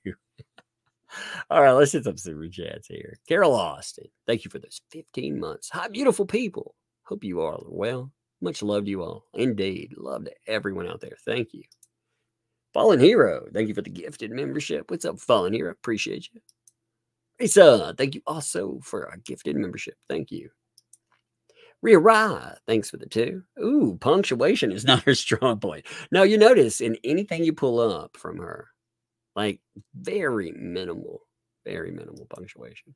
All right, let's hit some super chats here. Carol Austin, thank you for those fifteen months. Hi, beautiful people. Hope you all are well. Much love to you all. Indeed. Love to everyone out there. Thank you. Fallen Hero, thank you for the gifted membership. What's up, Fallen Hero? Appreciate you. Lisa, thank you also for our gifted membership. Thank you. Rhea Rye, thanks for the two. Ooh, punctuation is not her strong point. Now, you notice in anything you pull up from her, like very minimal, very minimal punctuation.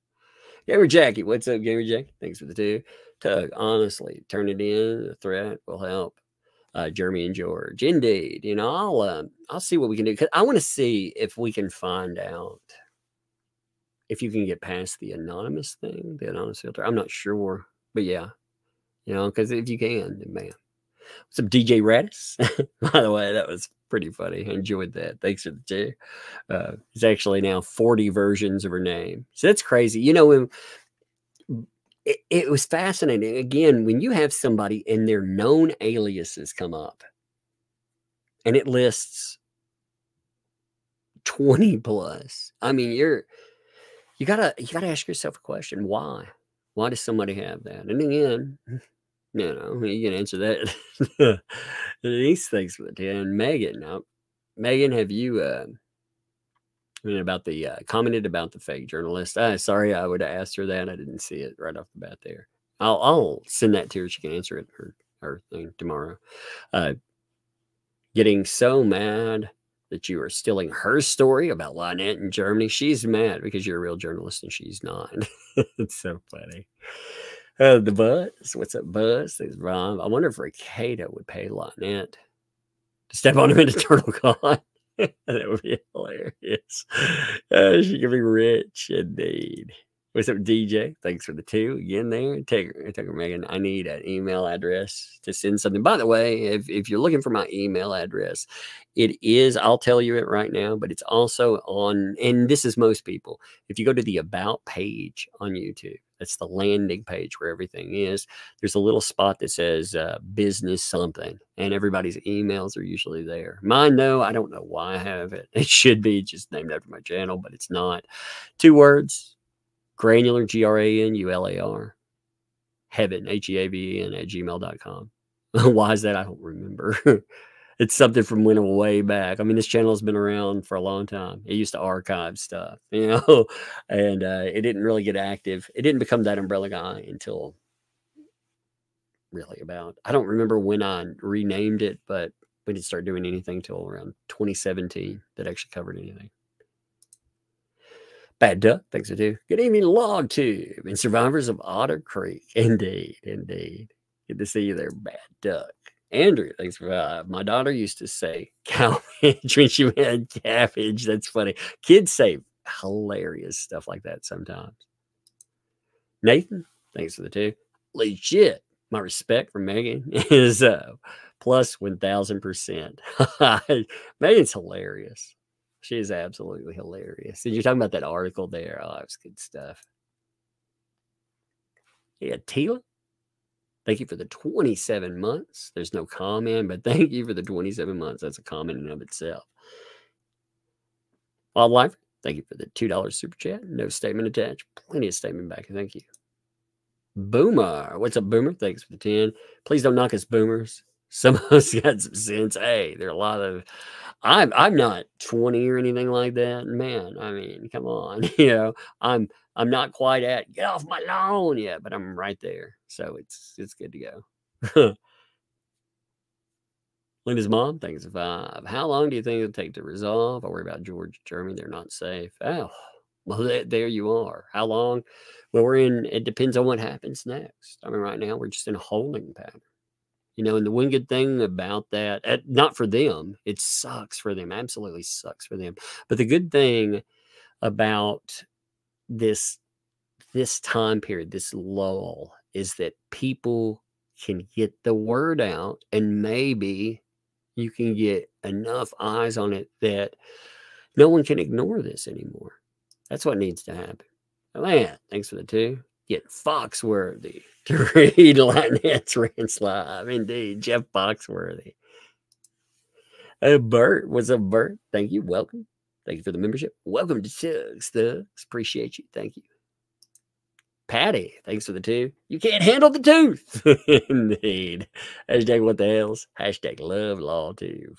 Gamer Jackie, what's up, Gamer Jackie? Thanks for the two. Tug, honestly, turn it in. A threat will help. Uh, Jeremy and George, indeed. You know, I'll, uh, I'll see what we can do, because I want to see if we can find out if you can get past the anonymous thing, the anonymous filter. I'm not sure, but yeah, you know, because if you can, then man. What's up, D J Raddus? By the way, that was pretty funny. I enjoyed that. Thanks for the two. Uh, it's actually now forty versions of her name. So that's crazy. You know, it, it, it was fascinating. Again, when you have somebody and their known aliases come up and it lists twenty plus, I mean, you're, You gotta, you gotta ask yourself a question. Why? Why does somebody have that? And again, you know, you can answer that. These things with you. And Megan, now, Megan, have you, uh, I mean, about the uh, commented about the fake journalist? Uh, sorry, I would have asked her that. I didn't see it right off the bat there. I'll, I'll send that to her. She can answer it her her thing tomorrow. Uh, getting so mad that you are stealing her story about Lynette in Germany. She's mad because you're a real journalist and she's not. It's so funny. Uh, the Buzz. What's up, Buzz? There's Rob. I wonder if Ricada would pay Lynette to step on him into TurtleCon. That would be hilarious. Uh, she could be rich indeed. What's up, D J? Thanks for the two again there. Take her, take her, Megan. I need an email address to send something. By the way, if, if you're looking for my email address, it is, I'll tell you it right now, but it's also on, and this is most people, if you go to the About page on YouTube, that's the landing page where everything is. There's a little spot that says uh, business something, and everybody's emails are usually there. Mine, no, I don't know why I have it. It should be just named after my channel, but it's not. Two words. Granular, G R A N U L A R, heaven, H E A V E N, at gmail dot com. Why is that? I don't remember. It's something from went way back. I mean, this channel has been around for a long time. It used to archive stuff, you know, and uh, it didn't really get active. It didn't become that umbrella guy until really about, I don't remember when I renamed it, but we didn't start doing anything till around twenty seventeen that actually covered anything. Bad Duck, thanks for two. Good evening, LogTube and survivors of Otter Creek. Indeed, indeed. Good to see you there, Bad Duck. Andrew, thanks for five. My daughter used to say cabbage when she had cabbage. That's funny. Kids say hilarious stuff like that sometimes. Nathan, thanks for the two. Legit. My respect for Megan is uh, plus one thousand percent. Megan's hilarious. She is absolutely hilarious. And you're talking about that article there. Oh, that's good stuff. Yeah, Tila, thank you for the twenty-seven months. There's no comment, but thank you for the twenty-seven months. That's a comment in and of itself. Wildlife, thank you for the two dollar super chat. No statement attached. Plenty of statement back. Thank you. Boomer. What's up, Boomer? Thanks for the ten. Please don't knock us, Boomers. Some of us got some sense. Hey, there are a lot of, I'm, I'm not twenty or anything like that. Man, I mean, come on. You know, I'm, I'm not quite at get off my lawn yet, but I'm right there. So it's, it's good to go. Linda's mom, thanks. Five. How long do you think it'll take to resolve? I worry about George and Jeremy. They're not safe. Oh, well, there you are. How long? Well, we're in, it depends on what happens next. I mean, right now we're just in a holding pattern. You know, and the one good thing about that, not for them, it sucks for them, absolutely sucks for them. But the good thing about this, this time period, this lull, is that people can get the word out, and maybe you can get enough eyes on it that no one can ignore this anymore. That's what needs to happen. Man, thanks for the two. Get Foxworthy to read Lynette's rants live. Indeed, Jeff Foxworthy. Uh, Bert, what's up, Bert? Thank you. Welcome. Thank you for the membership. Welcome to Tugs, Thugs. Appreciate you. Thank you. Patty, thanks for the two. You can't handle the tooth. Indeed. Hashtag what the hells. Hashtag love law tube.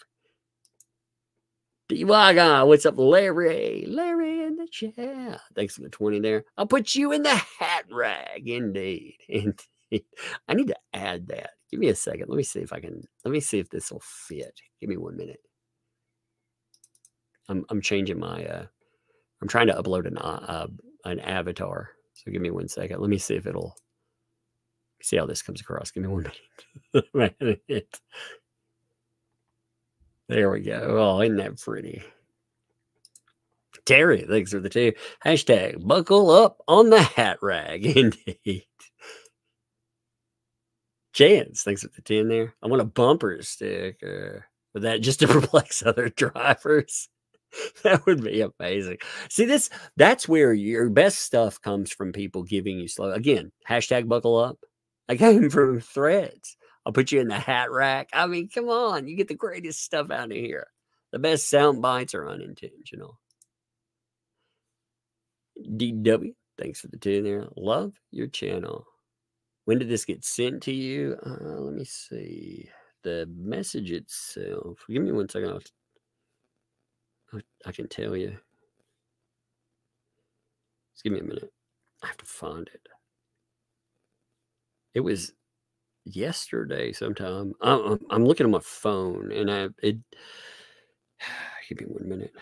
D U I guy, what's up, Larry? Larry in the chat. Thanks for the twenty there. I'll put you in the hat rag. Indeed. Indeed. I need to add that. Give me a second. Let me see if I can. Let me see if this will fit. Give me one minute. I'm, I'm changing my, uh, I'm trying to upload an, uh, an avatar. So give me one second. Let me see if it'll, see how this comes across. Give me one minute. There we go. Oh, isn't that pretty? Terry, thanks for the two. Hashtag buckle up on the hat rag. Indeed. Chance, thanks for the ten there. I want a bumper sticker for that just to perplex other drivers. That would be amazing. See, this that's where your best stuff comes from, people giving you slow. Again, hashtag buckle up. I came from threads. I'll put you in the hat rack. I mean, come on. You get the greatest stuff out of here. The best sound bites are unintentional. D W, thanks for the two there. Love your channel. When did this get sent to you? Uh, let me see. The message itself. Give me one second. I'll, I can tell you. Just give me a minute. I have to find it. It was... yesterday sometime. I'm, I'm looking at my phone and I it Give me one minute.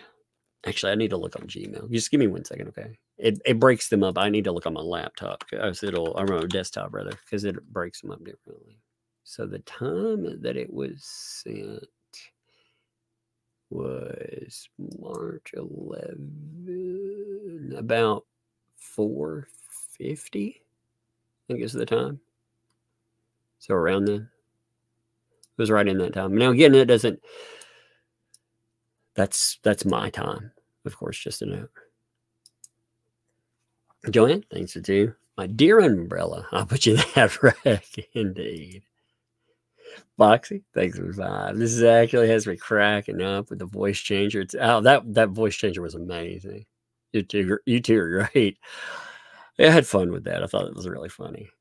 Actually, I need to look on Gmail. Just give me one second, okay? It it breaks them up. I need to look on my laptop. It'll, I'm on a desktop, rather, because it breaks them up differently. So the time that it was sent was March eleventh, about four fifty, I guess, the time. So around then. It was right in that time. Now, again, it doesn't... That's that's my time, of course, just a note. Joanne, thanks for two. My dear umbrella, I'll put you that rack, indeed. Boxy, thanks for five. This is actually has me cracking up with the voice changer. It's, oh, that, that voice changer was amazing. You two, you two are great. I had fun with that. I thought it was really funny.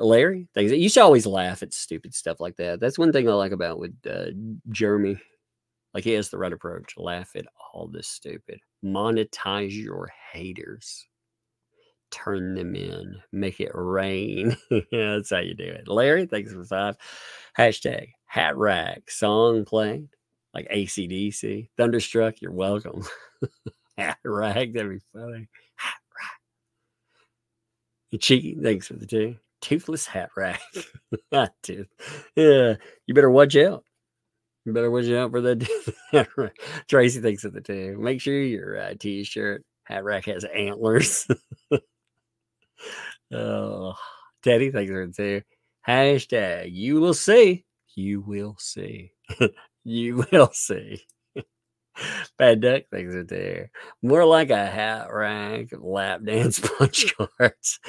Larry, thanks. You should always laugh at stupid stuff like that. That's one thing I like about with uh, Jeremy. Like, he has the right approach. Laugh at all this stupid. Monetize your haters. Turn them in. Make it rain. That's how you do it. Larry, thanks for five. Hashtag hat rack. Song played. Like A C D C. Thunderstruck, you're welcome. Hat rack, that'd be funny. Hat rack. Cheeky, thanks for the two. Toothless hat rack. Not tooth. Yeah, you better watch out. Better watch out for that. Tracy thinks of the two. Make sure your uh, t-shirt hat rack has antlers. Oh, Teddy thinks of the two. Hashtag you will see. You will see. You will see. Bad Duck thinks of the two. More like a hat rack lap dance punch cards.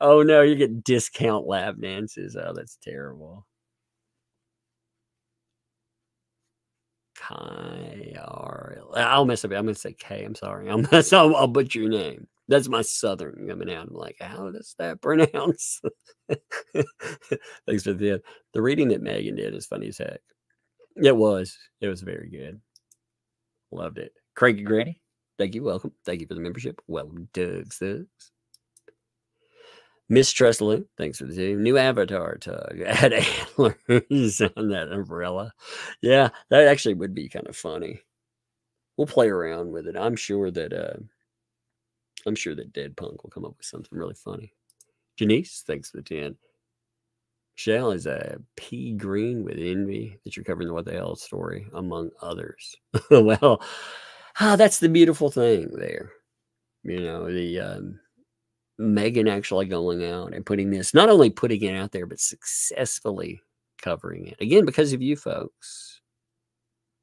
Oh no, you get discount lap dances. Oh, that's terrible. K R L. I'll mess up. I'm going to say K. I'm sorry. I'll mess up. I'll butcher your name. That's my Southern coming out. I'm like, how does that pronounce? Thanks for the the reading that Megan did is funny as heck. It was. It was very good. Loved it. Cranky Granny, thank you. Welcome. Thank you for the membership. Welcome, Doug Suggs. Mistrust Lou, thanks for the team. New avatar Tug. Add antlers on that umbrella. Yeah, that actually would be kind of funny. We'll play around with it. I'm sure that uh, I'm sure that Dead Punk will come up with something really funny. Janice, thanks for the ten. Shell is a pea green with envy that you're covering the What the Hell story, among others. Well, ah, that's the beautiful thing there. You know, the... Um, Megan actually going out and putting this, not only putting it out there, but successfully covering it. Again, because of you folks.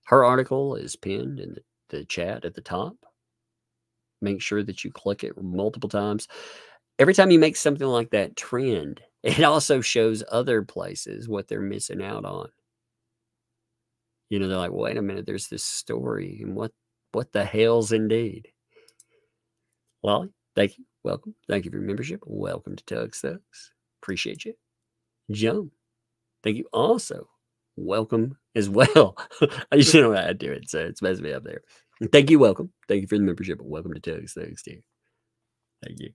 Her article is pinned in the, the chat at the top. Make sure that you click it multiple times. Every time you make something like that trend, it also shows other places what they're missing out on. You know, they're like, wait a minute, there's this story. And what, what the hell's indeed? Lolly, thank you. Welcome. Thank you for your membership. Welcome to Tug Sucks. Appreciate you. Joan, thank you also. Welcome as well. I just don't know how to do it, so it's best to be up there. Thank you. Welcome. Thank you for the membership. Welcome to Tug Sucks, too. Thank you.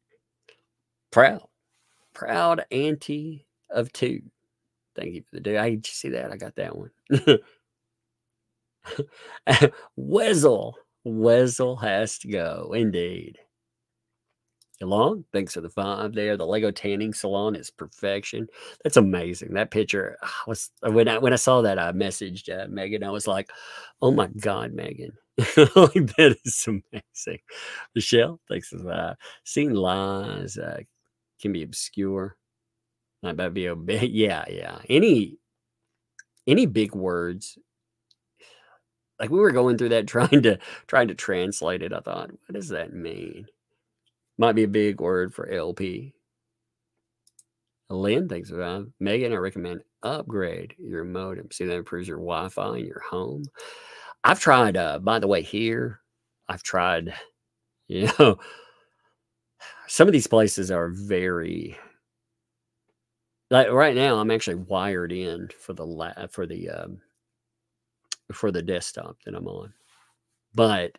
Proud. Proud auntie of two. Thank you for the day. I did you see that? I got that one. Wezel. Wezel has to go. Indeed. Long, thanks for the five there. The Lego tanning salon is perfection. That's amazing. That picture I was when I when I saw that, I messaged uh, Megan. I was like, "Oh my God, Megan, that is amazing." Michelle, thanks for the five. Seeing lies uh, can be obscure. Not bad, be obey. Yeah, yeah. Any any big words. Like we were going through that, trying to trying to translate it. I thought, what does that mean? Might be a big word for L P. Lynn, thanks for that. Megan, I recommend upgrade your modem. See, that improves your Wi-Fi in your home. I've tried, uh, by the way, here, I've tried, you know, some of these places are very, like right now, I'm actually wired in for the, la for the, um, for the desktop that I'm on. But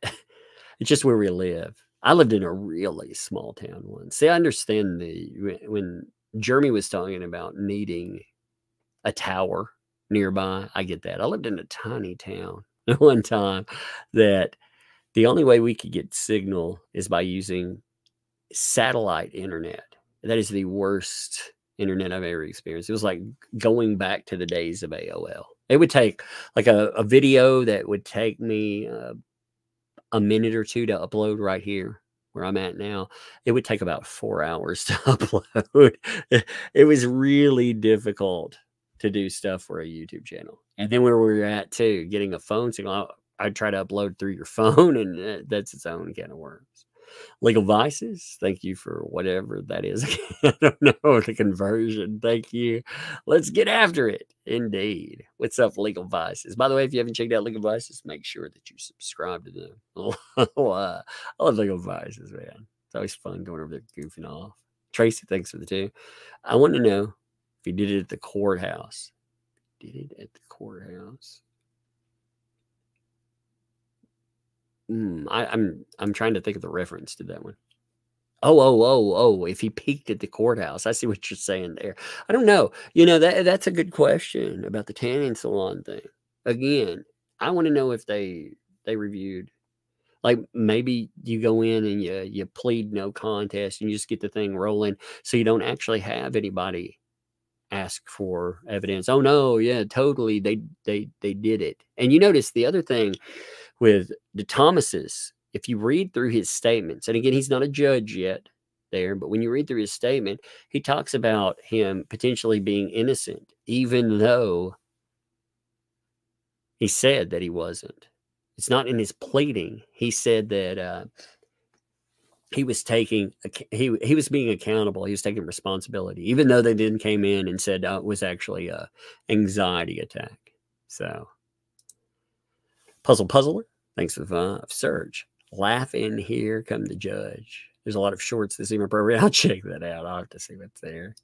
it's just where we live. I lived in a really small town once. See, I understand the when Jeremy was talking about needing a tower nearby. I get that. I lived in a tiny town one time that the only way we could get signal is by using satellite internet. That is the worst internet I've ever experienced. It was like going back to the days of A O L. It would take like a, a video that would take me uh, a minute or two to upload right here where I'm at now. It would take about four hours to upload. It was really difficult to do stuff for a YouTube channel. And then where we were at too, getting a phone signal, I, I'd try to upload through your phone, and that's its own can of worms. Legal vices, thank you for whatever that is. I don't know, the conversion, thank you. Let's get after it, indeed. What's up, Legal Vices? By the way, if you haven't checked out Legal Vices, make sure that you subscribe to them. Oh, uh, I love Legal Vices, man. It's always fun going over there goofing off. Tracy, thanks for the two. I want to know if you did it at the courthouse. Did it at the courthouse? Mm, I, I'm I'm trying to think of the reference to that one. Oh, oh, oh, oh, if he peeked at the courthouse. I see what you're saying there. I don't know. You know, that that's a good question about the tanning salon thing. Again, I want to know if they they reviewed. Like maybe you go in and you, you plead no contest and you just get the thing rolling so you don't actually have anybody ask for evidence. Oh, no, yeah, totally. They, they, they did it. And you notice the other thing with DeThomasis, if you read through his statements, and again, he's not a judge yet there, but when you read through his statement, he talks about him potentially being innocent, even though he said that he wasn't. It's not in his pleading. He said that uh, he was taking, he, he was being accountable. He was taking responsibility, even though they didn't came in and said uh, it was actually an anxiety attack. So, Puzzle Puzzler, thanks for the five. Surge, laugh in here, come the judge. There's a lot of shorts this evening. Probably I'll check that out. I'll have to see what's there.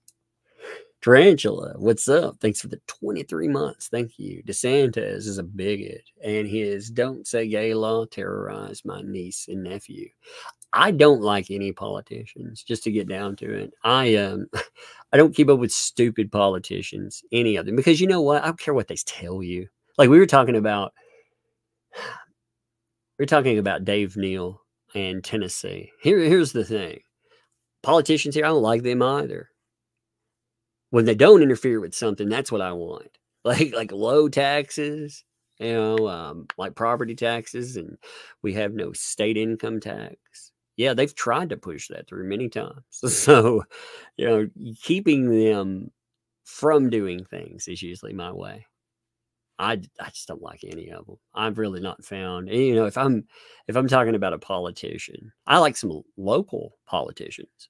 Tarantula, what's up? Thanks for the twenty-three months. Thank you. DeSantis is a bigot, and his don't say gay law terrorized my niece and nephew. I don't like any politicians, just to get down to it. I um, I don't keep up with stupid politicians, any of them, because you know what? I don't care what they tell you. Like we were talking about, we're talking about Dave Neal and Tennessee. Here, here's the thing. Politicians here, I don't like them either. When they don't interfere with something, that's what I want. Like, like low taxes, you know, um, like property taxes, and we have no state income tax. Yeah, they've tried to push that through many times. So, you know, keeping them from doing things is usually my way. I, I just don't like any of them. I've really not found, you know, if I'm, if I'm talking about a politician, I like some local politicians.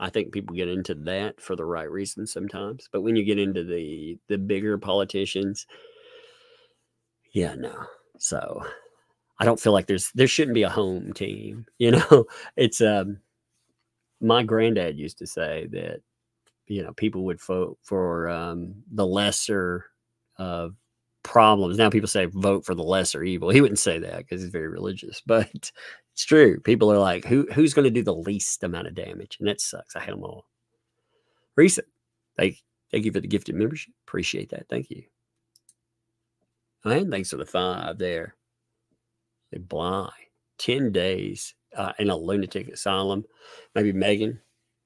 I think people get into that for the right reasons sometimes, but when you get into the, the bigger politicians, yeah, no. So I don't feel like there's, there shouldn't be a home team. You know, it's, um, my granddad used to say that, you know, people would vote for, um, the lesser of, uh, problems. Now people say vote for the lesser evil. He wouldn't say that because he's very religious, but it's true. People are like, who who's going to do the least amount of damage? And that sucks. I hate them all. Recent. Thank, thank you for the gifted membership. Appreciate that. Thank you. And thanks for the five there. They blind. ten days uh, in a lunatic asylum. Maybe Megan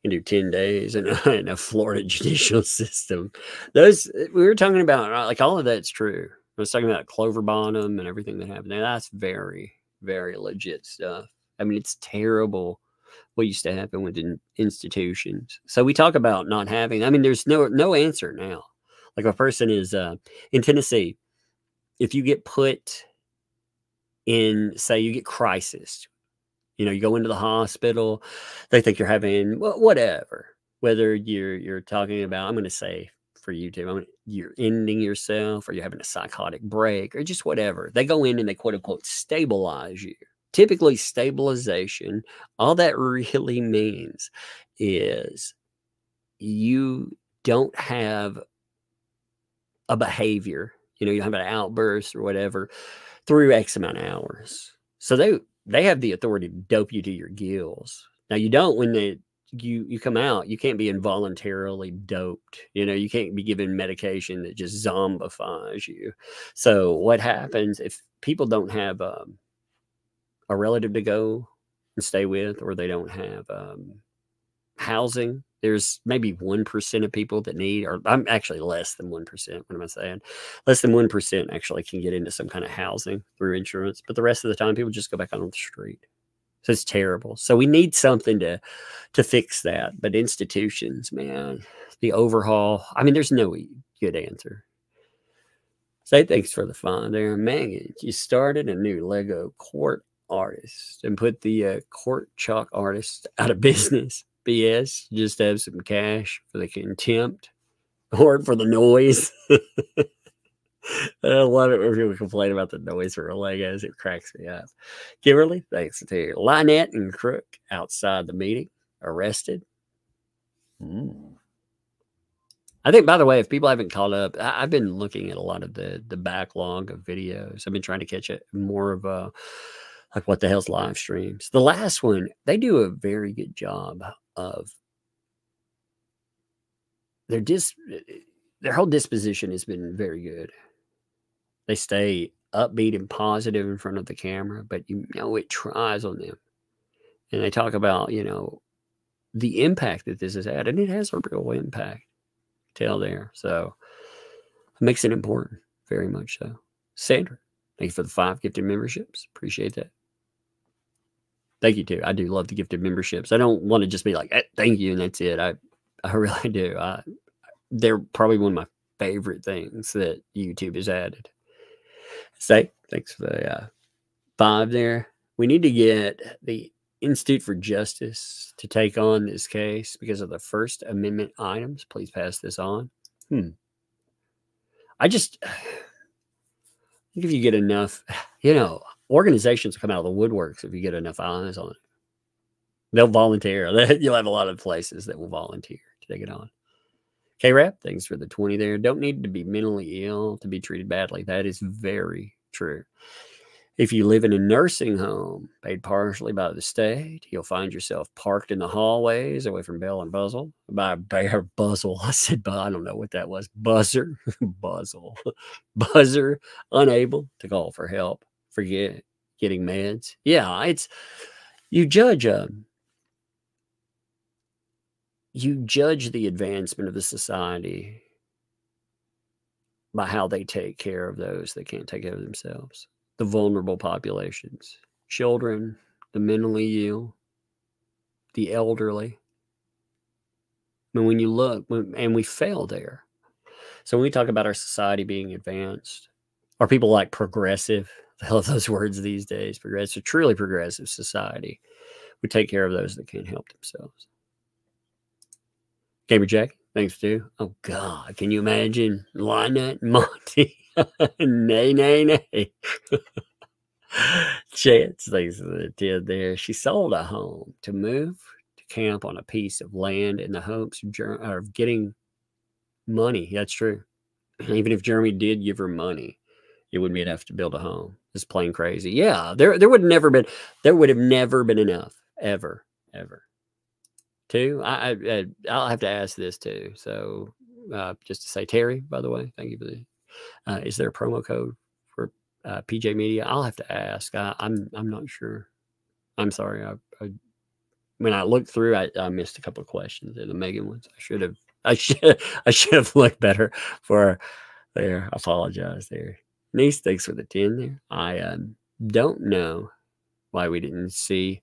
can do ten days in a, in a Florida judicial system. Those, we were talking about, like all of that's true. I was talking about Cloverbottom and everything that happened there. That's very, very legit stuff. I mean, it's terrible what used to happen within institutions. So we talk about not having, I mean, there's no, no answer now. Like a person is uh, in Tennessee, if you get put in, say you get crisis, you know, you go into the hospital, they think you're having whatever, whether you're, you're talking about, I'm going to say for YouTube, I'm gonna, you're ending yourself or you're having a psychotic break or just whatever. They go in and they quote unquote stabilize you. Typically stabilization, all that really means is you don't have a behavior, you know, you have an outburst or whatever through X amount of hours. So they, They have the authority to dope you to your gills. Now, you don't when the you you come out, you can't be involuntarily doped. You know, you can't be given medication that just zombifies you. So what happens if people don't have um, a relative to go and stay with, or they don't have um, housing? There's maybe one percent of people that need, or I'm actually less than one percent. What am I saying? Less than one percent actually can get into some kind of housing through insurance. But the rest of the time, people just go back out on the street. So it's terrible. So we need something to, to fix that. But institutions, man, the overhaul. I mean, there's no good answer. Say thanks for the find there. Megan, you started a new Lego court artist and put the uh, court chalk artist out of business. B S, just have some cash for the contempt or for the noise. I love it when people complain about the noise for Legos. It cracks me up. Kimberly, thanks to you. Lynette and Crook outside the meeting, arrested. Mm. I think, by the way, if people haven't caught up, I, I've been looking at a lot of the, the backlog of videos. I've been trying to catch it more of a, like, what the hell's live streams. The last one, they do a very good job of, they're just, their whole disposition has been very good. They stay upbeat and positive in front of the camera, but you know it tries on them. And they talk about, you know, the impact that this has had, and it has a real impact. Tell there. So it makes it important, very much so. Sandra, thank you for the five gifted memberships. Appreciate that. Thank you, too. I do love the gifted memberships. I don't want to just be like, hey, thank you, and that's it. I, I really do. I, they're probably one of my favorite things that YouTube has added. Say, thanks for the uh, five there. We need to get the Institute for Justice to take on this case because of the First Amendment items. Please pass this on. Hmm. I just, I think if you get enough, you know, organizations come out of the woodworks if you get enough eyes on it. They'll volunteer. You'll have a lot of places that will volunteer to take it on. K-Rap, thanks for the twenty there. Don't need to be mentally ill to be treated badly. That is very true. If you live in a nursing home paid partially by the state, you'll find yourself parked in the hallways away from Bell and Buzzle. By Bear Buzzle, I said, but I don't know what that was. Buzzer, Buzzle, Buzzer, unable to call for help. Forget getting meds. Yeah, it's, you judge a, you judge the advancement of the society by how they take care of those that can't take care of themselves. The vulnerable populations, children, the mentally ill, the elderly. I mean, when you look, when, and we fail there. So when we talk about our society being advanced, are people like progressive? I love those words these days. Progressive, truly progressive society. We take care of those that can't help themselves. Gamer Jack, thanks too. Oh God, can you imagine Lynette and Monty? nay, nay, nay. Chance, thanks for the ten there. She sold a home to move to camp on a piece of land in the hopes of, of getting money. That's true. Even if Jeremy did give her money, it wouldn't be enough to build a home. It's plain crazy. Yeah, there there would have never been there would have never been enough ever ever. Too, I, I I'll have to ask this too. So uh, just to say, Terry, by the way, thank you for the. Uh, is there a promo code for uh, P J Media? I'll have to ask. I, I'm I'm not sure. I'm sorry. I, I when I looked through, I, I missed a couple of questions in the Megan ones. I should have. I should. I should have looked better for there. I apologize there. Niece, thanks for the ten there. I uh, don't know why we didn't see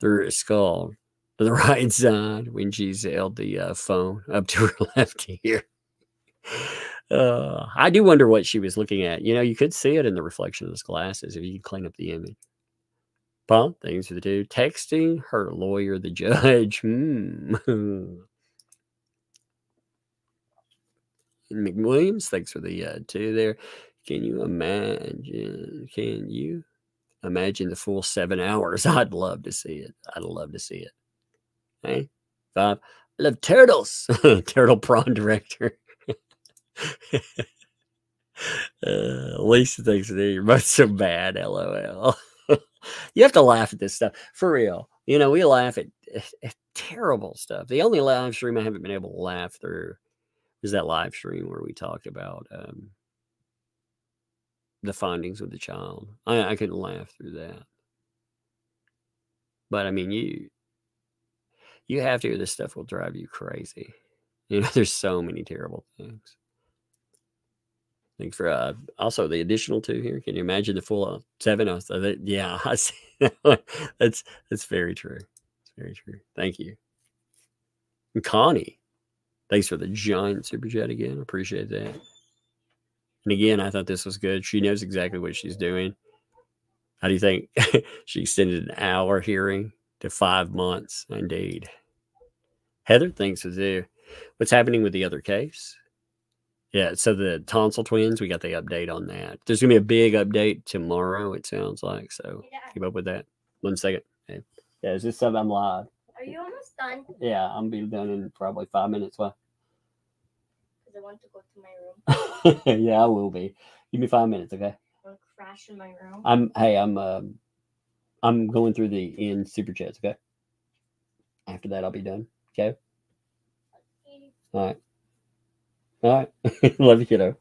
through her skull to the right side when she's held the uh, phone up to her left ear. Uh, I do wonder what she was looking at. You know, you could see it in the reflection of those glasses if you could clean up the image. Paul, thanks for the two. Texting her lawyer, the judge. Hmm. McWilliams, thanks for the uh, two there. Can you imagine? Can you imagine the full seven hours? I'd love to see it. I'd love to see it. Hey, five. I love turtles. Turtle prawn director. uh, Lisa thinks that you're both so bad. L O L. You have to laugh at this stuff for real. You know, we laugh at it's, it's terrible stuff. The only live stream I haven't been able to laugh through is that live stream where we talked about um, the findings with the child. I, I couldn't laugh through that. But I mean, you you have to. This stuff will drive you crazy. You know, there's so many terrible things. Thanks for uh, also the additional two here. Can you imagine the full uh, seven? I that, yeah, I see. that's that's very true. It's very true. Thank you, and Connie. Thanks for the giant super chat again. Appreciate that. And again, I thought this was good. She knows exactly what she's doing. How do you think she extended an hour hearing to five months? Indeed. Heather thinks is there. What's happening with the other case? Yeah, so the Tonsil twins, we got the update on that. There's going to be a big update tomorrow, it sounds like. So keep up with that. One second. Hey. Yeah, is this something I'm live? Are you almost done? Yeah, I'm going to be done in probably five minutes. Why? Because I want to go to my room. Yeah, I will be. Give me five minutes, okay? I'll crash in my room. I'm, hey, I'm, uh, I'm going through the end super chats, okay? After that, I'll be done, okay? All right. All right. Love you, kiddo.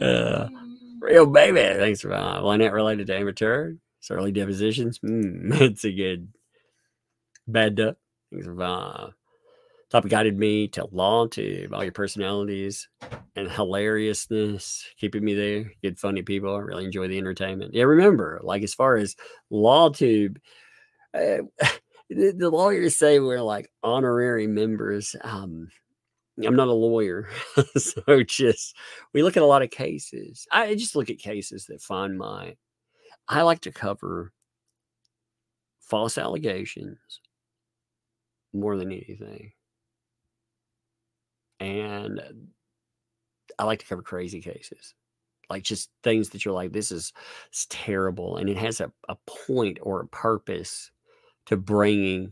uh, real baby. Thanks for uh, Lynette related to amateur. It's early depositions. Mm, it's a good bad duck. Thanks for uh, topic guided me to law, to all your personalities and hilariousness, keeping me there. Good, funny people. I really enjoy the entertainment. Yeah, remember, like as far as LawTube, uh, The, the lawyers say we're like honorary members. Um, I'm not a lawyer. So just, we look at a lot of cases. I just look at cases that find my, I like to cover false allegations more than anything. And I like to cover crazy cases. Like just things that you're like, this is it's terrible. And it has a, a point or a purpose to bringing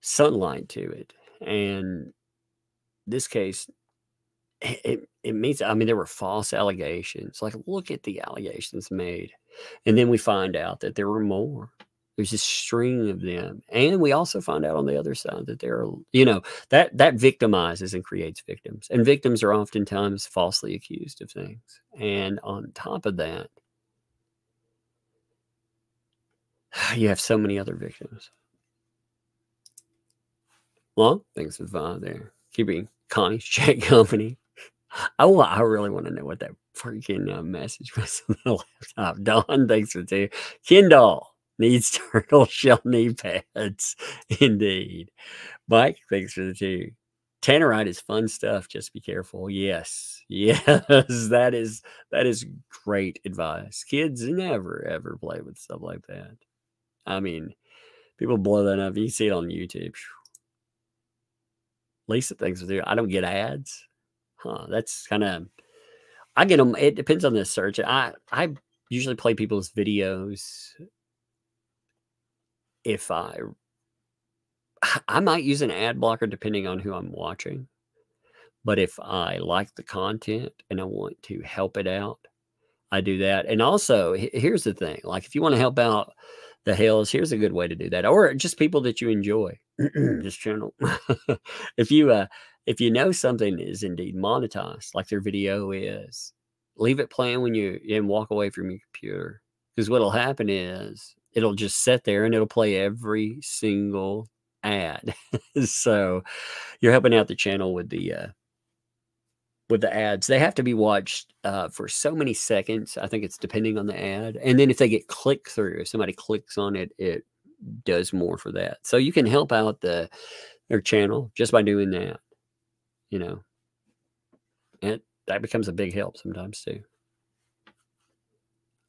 sunlight to it. And this case, it, it means, I mean, there were false allegations. Like, look at the allegations made. And then we find out that there were more. There's a string of them. And we also find out on the other side that there are, you know, that, that victimizes and creates victims. And victims are oftentimes falsely accused of things. And on top of that, you have so many other victims. Long, thanks for Vi there. Keeping Connie's chat company. I, I really want to know what that freaking uh, message was on the laptop. Don, thanks for too. Kindle needs turtle shell knee pads. Indeed. Mike, thanks for the two. Tannerite is fun stuff. Just be careful. Yes. Yes. That is, that is great advice. Kids never, ever play with stuff like that. I mean, people blow that up. You see it on YouTube. Lisa, thanks for doing. I don't get ads. Huh. That's kind of, I get them. It depends on the search. I, I usually play people's videos. If I, I might use an ad blocker depending on who I'm watching. But if I like the content and I want to help it out, I do that. And also, here's the thing. Like, if you want to help out the Hales, here's a good way to do that. Or just people that you enjoy. This channel. If you uh, if you know something is indeed monetized, like their video is, leave it playing when you and walk away from your computer. Because what will happen is it'll just sit there and it'll play every single ad. So you're helping out the channel with the uh with the ads. They have to be watched uh for so many seconds. I think it's depending on the ad. And then if they get click through, if somebody clicks on it, it does more for that. So you can help out the their channel just by doing that, you know. And it, that becomes a big help sometimes too.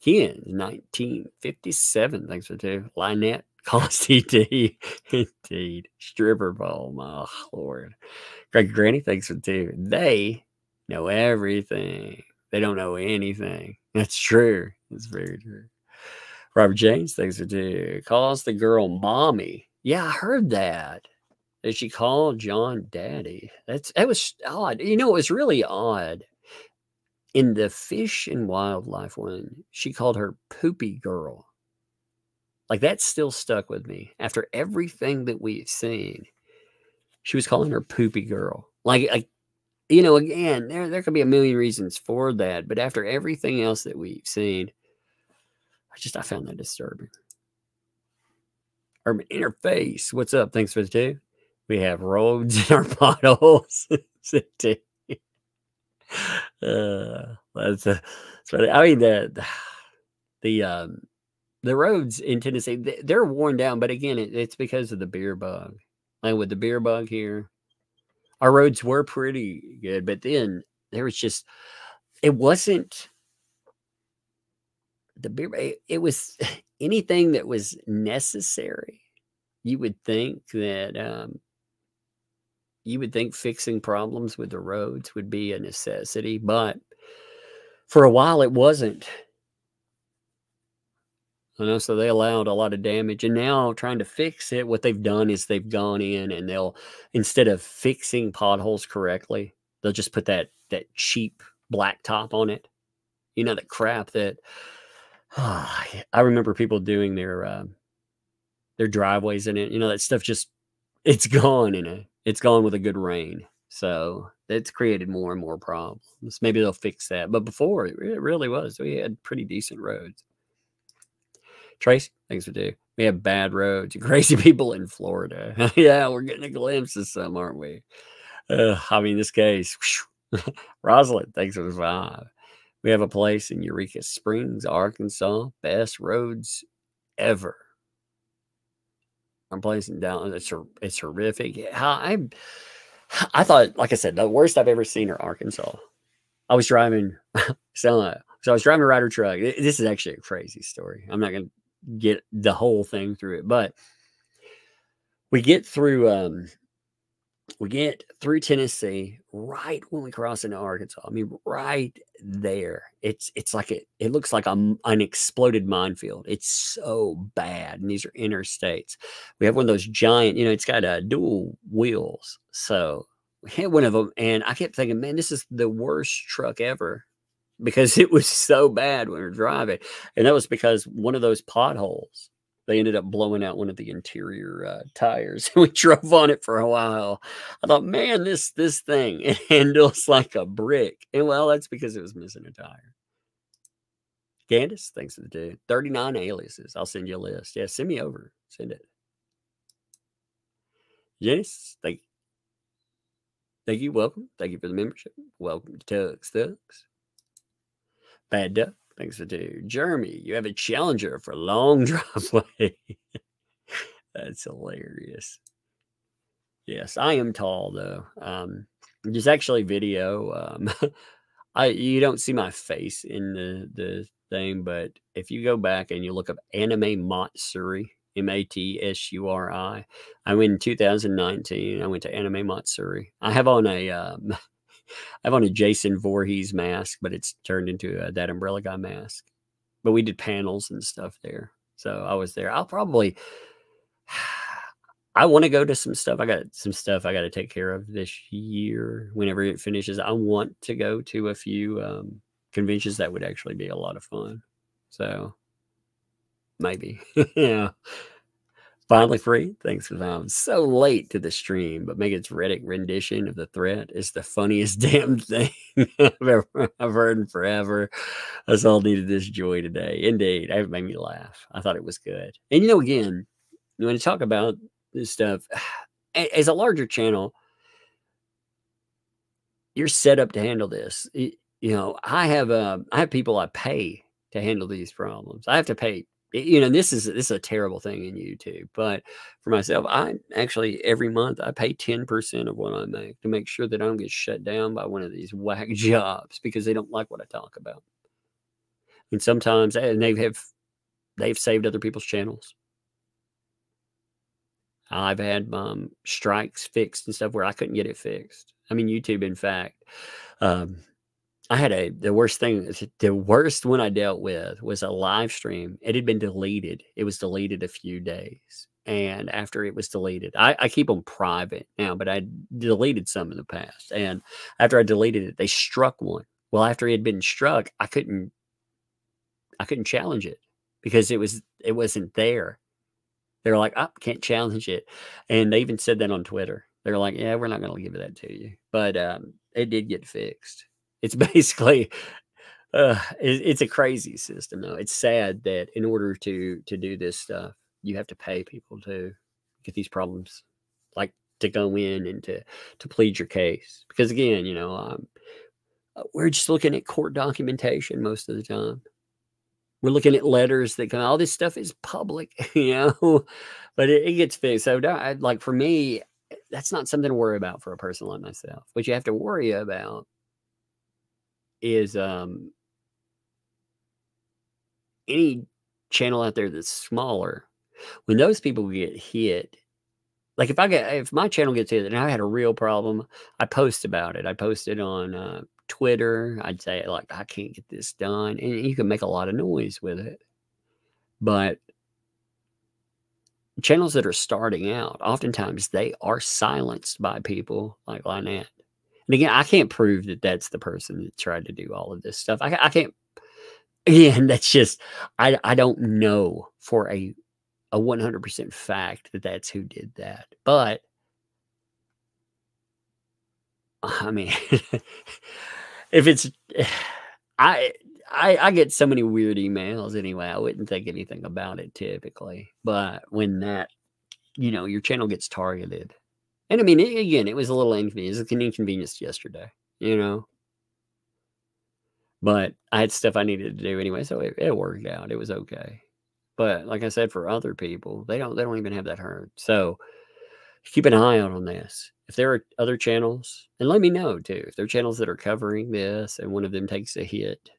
Ken nineteen fifty-seven, thanks for two. Lynette Cost T D, indeed. Stripper Bowl, my Lord. Greg Granny, thanks for two. They know everything. They don't know anything. That's true. That's very true. Robert James, thanks for two. Calls the girl mommy. Yeah, I heard that. That she called John daddy. That's that was odd. You know, it was really odd. In the Fish and Wildlife one, she called her Poopy Girl. Like, that's still stuck with me. After everything that we've seen, she was calling her Poopy Girl. Like, like you know, again, there, there could be a million reasons for that. But after everything else that we've seen, I just, I found that disturbing. Urban Interface, what's up? Thanks for the two. We have roads in our potholes. Uh, that's, uh, that's funny. I mean, the the um, the roads in Tennessee, they're worn down, but again, it, it's because of the beer bug. Like with the beer bug here, our roads were pretty good, but then there was just, it wasn't the beer. It, it was anything that was necessary. You would think that. Um, You would think fixing problems with the roads would be a necessity, but for a while it wasn't. You know, so they allowed a lot of damage, and now trying to fix it, what they've done is they've gone in and they'll, instead of fixing potholes correctly, they'll just put that that cheap blacktop on it. You know, the crap that oh, I remember people doing their uh, their driveways in it. You know, that stuff just it's gone in a. It's gone with a good rain. So it's created more and more problems. Maybe they'll fix that. But before, it really was. We had pretty decent roads. Trace, thanks for doing. We have bad roads. Crazy people in Florida. Yeah, we're getting a glimpse of some, aren't we? Uh, I mean, in this case, Rosalind, thanks for the five. We have a place in Eureka Springs, Arkansas. Best roads ever. I'm placing down. It's it's horrific. I I thought, like I said, the worst I've ever seen are Arkansas. I was driving, so, so I was driving a rider truck. This is actually a crazy story. I'm not going to get the whole thing through it, but we get through um, we get through Tennessee right when we cross into Arkansas. I mean, right there. It's it's like it. It looks like a, an exploded minefield. It's so bad. And these are interstates. We have one of those giant. You know, it's got uh, dual wheels. So we hit one of them, and I kept thinking, man, this is the worst truck ever, because it was so bad when we were driving. And that was because one of those potholes, they ended up blowing out one of the interior uh, tires. We drove on it for a while. I thought, man, this this thing, it handles like a brick. And, well, that's because it was missing a tire. Candace, thanks for the dude. thirty-nine aliases. I'll send you a list. Yeah, send me over. Send it. Janice, thank you. Thank you. Welcome. Thank you for the membership. Welcome to Tugs. Thugs. Bad Duck. Thanks for two. Jeremy, you have a challenger for long driveway. That's hilarious. Yes, I am tall though. Um, there's actually video. Um, I you don't see my face in the the thing, but if you go back and you look up Anime Matsuri, M A T S U R I. I went in two thousand nineteen. I went to Anime Matsuri. I have on a. Um, I have on a Jason Voorhees mask, but it's turned into a, that Umbrella Guy mask. But we did panels and stuff there. So I was there. I'll probably, I want to go to some stuff. I got some stuff I got to take care of this year. Whenever it finishes, I want to go to a few um, conventions. That would actually be a lot of fun. So maybe. Yeah. Finally free. Thanks for that. I'm so late to the stream, but Megan's Reddit rendition of The Threat is the funniest damn thing I've ever I've heard in forever. Us all needed this joy today. Indeed. It made me laugh. I thought it was good. And, you know, again, when I talk about this stuff, as a larger channel, you're set up to handle this. You know, I have, uh, I have people I pay to handle these problems. I have to pay. You know, this is this is a terrible thing in YouTube, but for myself, I actually every month I pay ten percent of what I make to make sure that I don't get shut down by one of these whack jobs because they don't like what I talk about. And sometimes, and they have they've saved other people's channels. I've had um, strikes fixed and stuff where I couldn't get it fixed. I mean, YouTube, in fact. Um, I had a, the worst thing, the worst one I dealt with was a live stream. It had been deleted. It was deleted a few days. And after it was deleted, I, I keep them private now, but I deleted some in the past. And after I deleted it, they struck one Well, after he had been struck, I couldn't, I couldn't challenge it because it was, it wasn't there. They were like, I can't challenge it. And they even said that on Twitter. They're like, yeah, we're not going to give that to you. But um, it did get fixed. It's basically, uh, it, it's a crazy system though. It's sad that in order to, to do this stuff, you have to pay people to get these problems, like to go in and to, to plead your case. Because again, you know, um, we're just looking at court documentation most of the time. We're looking at letters that come. All this stuff is public, you know, but it, it gets fixed. So, like for me, that's not something to worry about for a person like myself. What you have to worry about is um, any channel out there that's smaller. When those people get hit, like if I get if my channel gets hit and I had a real problem, I post about it. I post it on uh, Twitter. I'd say like, I can't get this done, and you can make a lot of noise with it. But channels that are starting out, oftentimes they are silenced by people like Lynette. And again, I can't prove that that's the person that tried to do all of this stuff. I, I can't. Again, that's just I I don't know for a. a one hundred percent fact that that's who did that. But I mean, if it's, I, I, I get so many weird emails anyway, I wouldn't think anything about it typically, but when that, you know, your channel gets targeted. And I mean, it, again, it was a little inconvenient. It was an inconvenience yesterday, you know, but I had stuff I needed to do anyway. So it, it worked out. It was okay. But like I said, for other people, they don't they don't even have that heard. So keep an eye out on this. If there are other channels, and let me know too, if there are channels that are covering this and one of them takes a hit.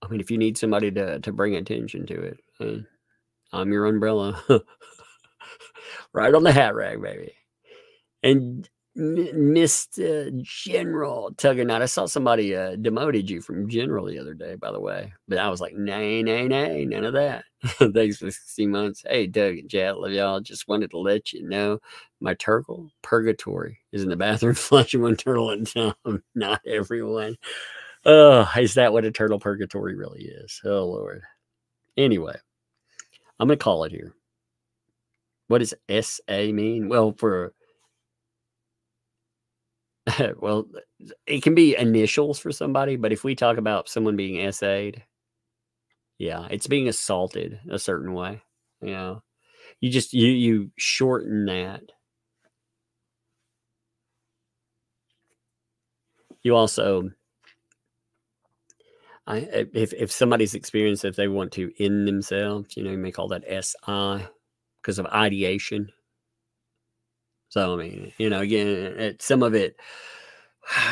I mean, if you need somebody to, to bring attention to it, man, I'm your umbrella. Right on the hat rack, baby. And Mister General tugging out. I saw somebody uh, demoted you from general the other day, by the way. But I was like, nay, nay, nay, none of that. Thanks for sixty months. Hey, Doug and Chad, love y'all. Just wanted to let you know my turtle purgatory is in the bathroom flushing one turtle at a time. Not everyone. Oh, is that what a turtle purgatory really is? Oh, Lord. Anyway, I'm going to call it here. What does S A mean? Well, for... well, it can be initials for somebody, but if we talk about someone being S A'd, yeah, it's being assaulted a certain way. You know, you just, you, you shorten that. You also, I, if, if somebody's experienced, if they want to end themselves, you know, you may call that S I because of ideation. So, I mean, you know, again, at some of it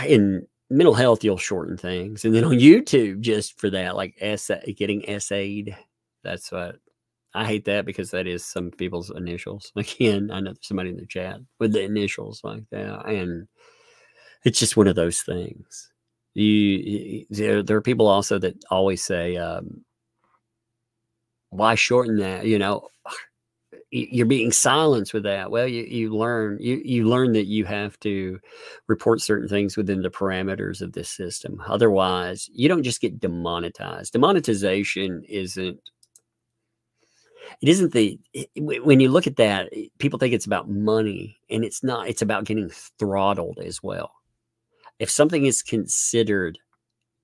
in mental health, you'll shorten things. And then on YouTube, just for that, like essay, getting essayed, that's what I hate that because that is some people's initials. Again, I know there's somebody in the chat with the initials like that. And it's just one of those things. You, there, there are people also that always say, um, why shorten that? You know, you're being silenced with that. Well, you, you learn, you, you learn that you have to report certain things within the parameters of this system. Otherwise you don't just get demonetized. Demonetization isn't, it isn't the, it, when you look at that, people think it's about money, and it's not, it's about getting throttled as well. If something is considered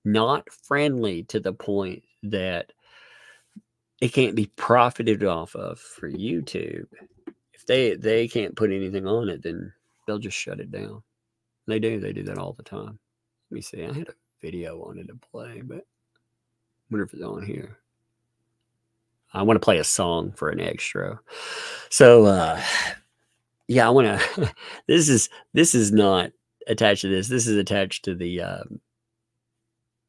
not friendly to the point that it can't be profited off of for YouTube. If they, they can't put anything on it, then they'll just shut it down. They do. They do that all the time. Let me see. I had a video wanted to play, but I wonder if it's on here. I want to play a song for an extra. So, uh, yeah, I want to, this is, this is not attached to this. This is attached to the, um,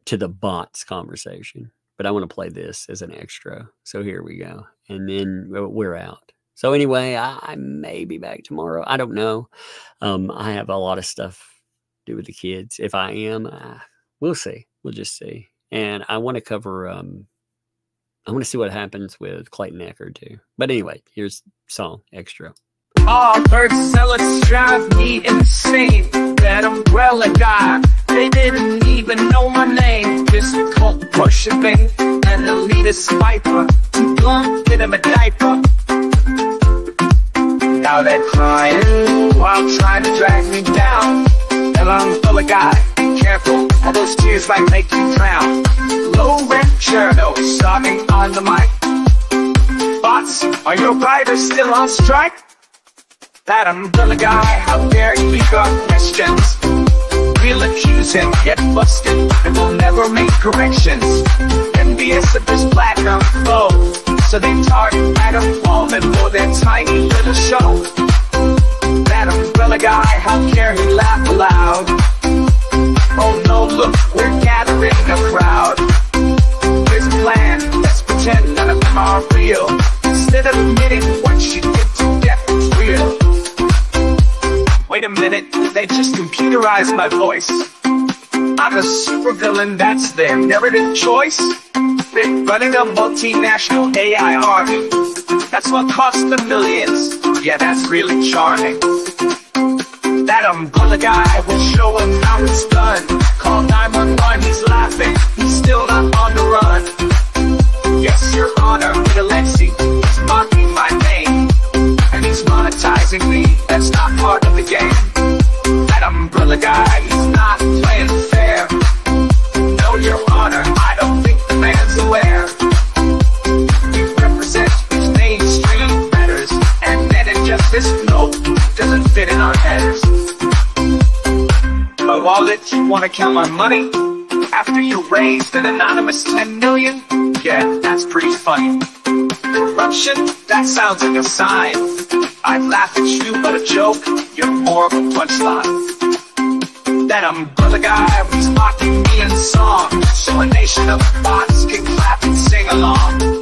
to the bots conversation. But I want to play this as an extra. So here we go. And then we're out. So anyway, I, I may be back tomorrow. I don't know. Um, I have a lot of stuff to do with the kids. If I am, I, we'll see. We'll just see. And I want to cover, um, I want to see what happens with Clayton Eckert too. But anyway, here's song extra. Oh, bird salad drive me insane. that umbrella guy. They didn't even know my name. Just cult worshipping and elitist viper. Too dumb, get him a diaper. Now they're crying while trying to drag me down. And I'm umbrella guy, be careful. All those tears might make you drown. Low rent Cherno starting on the mic. Bots, are your writers still on strike? That umbrella guy, how dare you leave our questions? We'll accuse him, get busted, and we'll never make corrections. Envious of this platinum foe, so they target Adam Wallman for their tiny little show. That umbrella guy, how dare he laugh aloud? Oh no, look, we're gathering a crowd. Here's a plan, let's pretend none of them are real. Instead of admitting what she did to death was real. Wait a minute, they just computerized my voice. I'm a supervillain, that's their narrative choice. They're running a multinational A I army. That's what cost them millions. Yeah, that's really charming. That umbrella guy will show him how it's done. Call nine one one, he's laughing, he's still not on the run. Yes, your honor, Alexi, he's mocking my name. And he's monetizing me, that's not part of the game. That umbrella guy, he's not playing fair. No, your honor, I don't think the man's aware. He represents these mainstream matters. And then it just this note doesn't fit in our headers. My wallet, you wanna count my money? After you raised an anonymous ten million? Yeah, that's pretty funny. Corruption? That sounds like a sign. I'd laugh at you, but a joke, you're more of a punchline. That umbrella guy was mocking me in song, so a nation of bots can clap and sing along.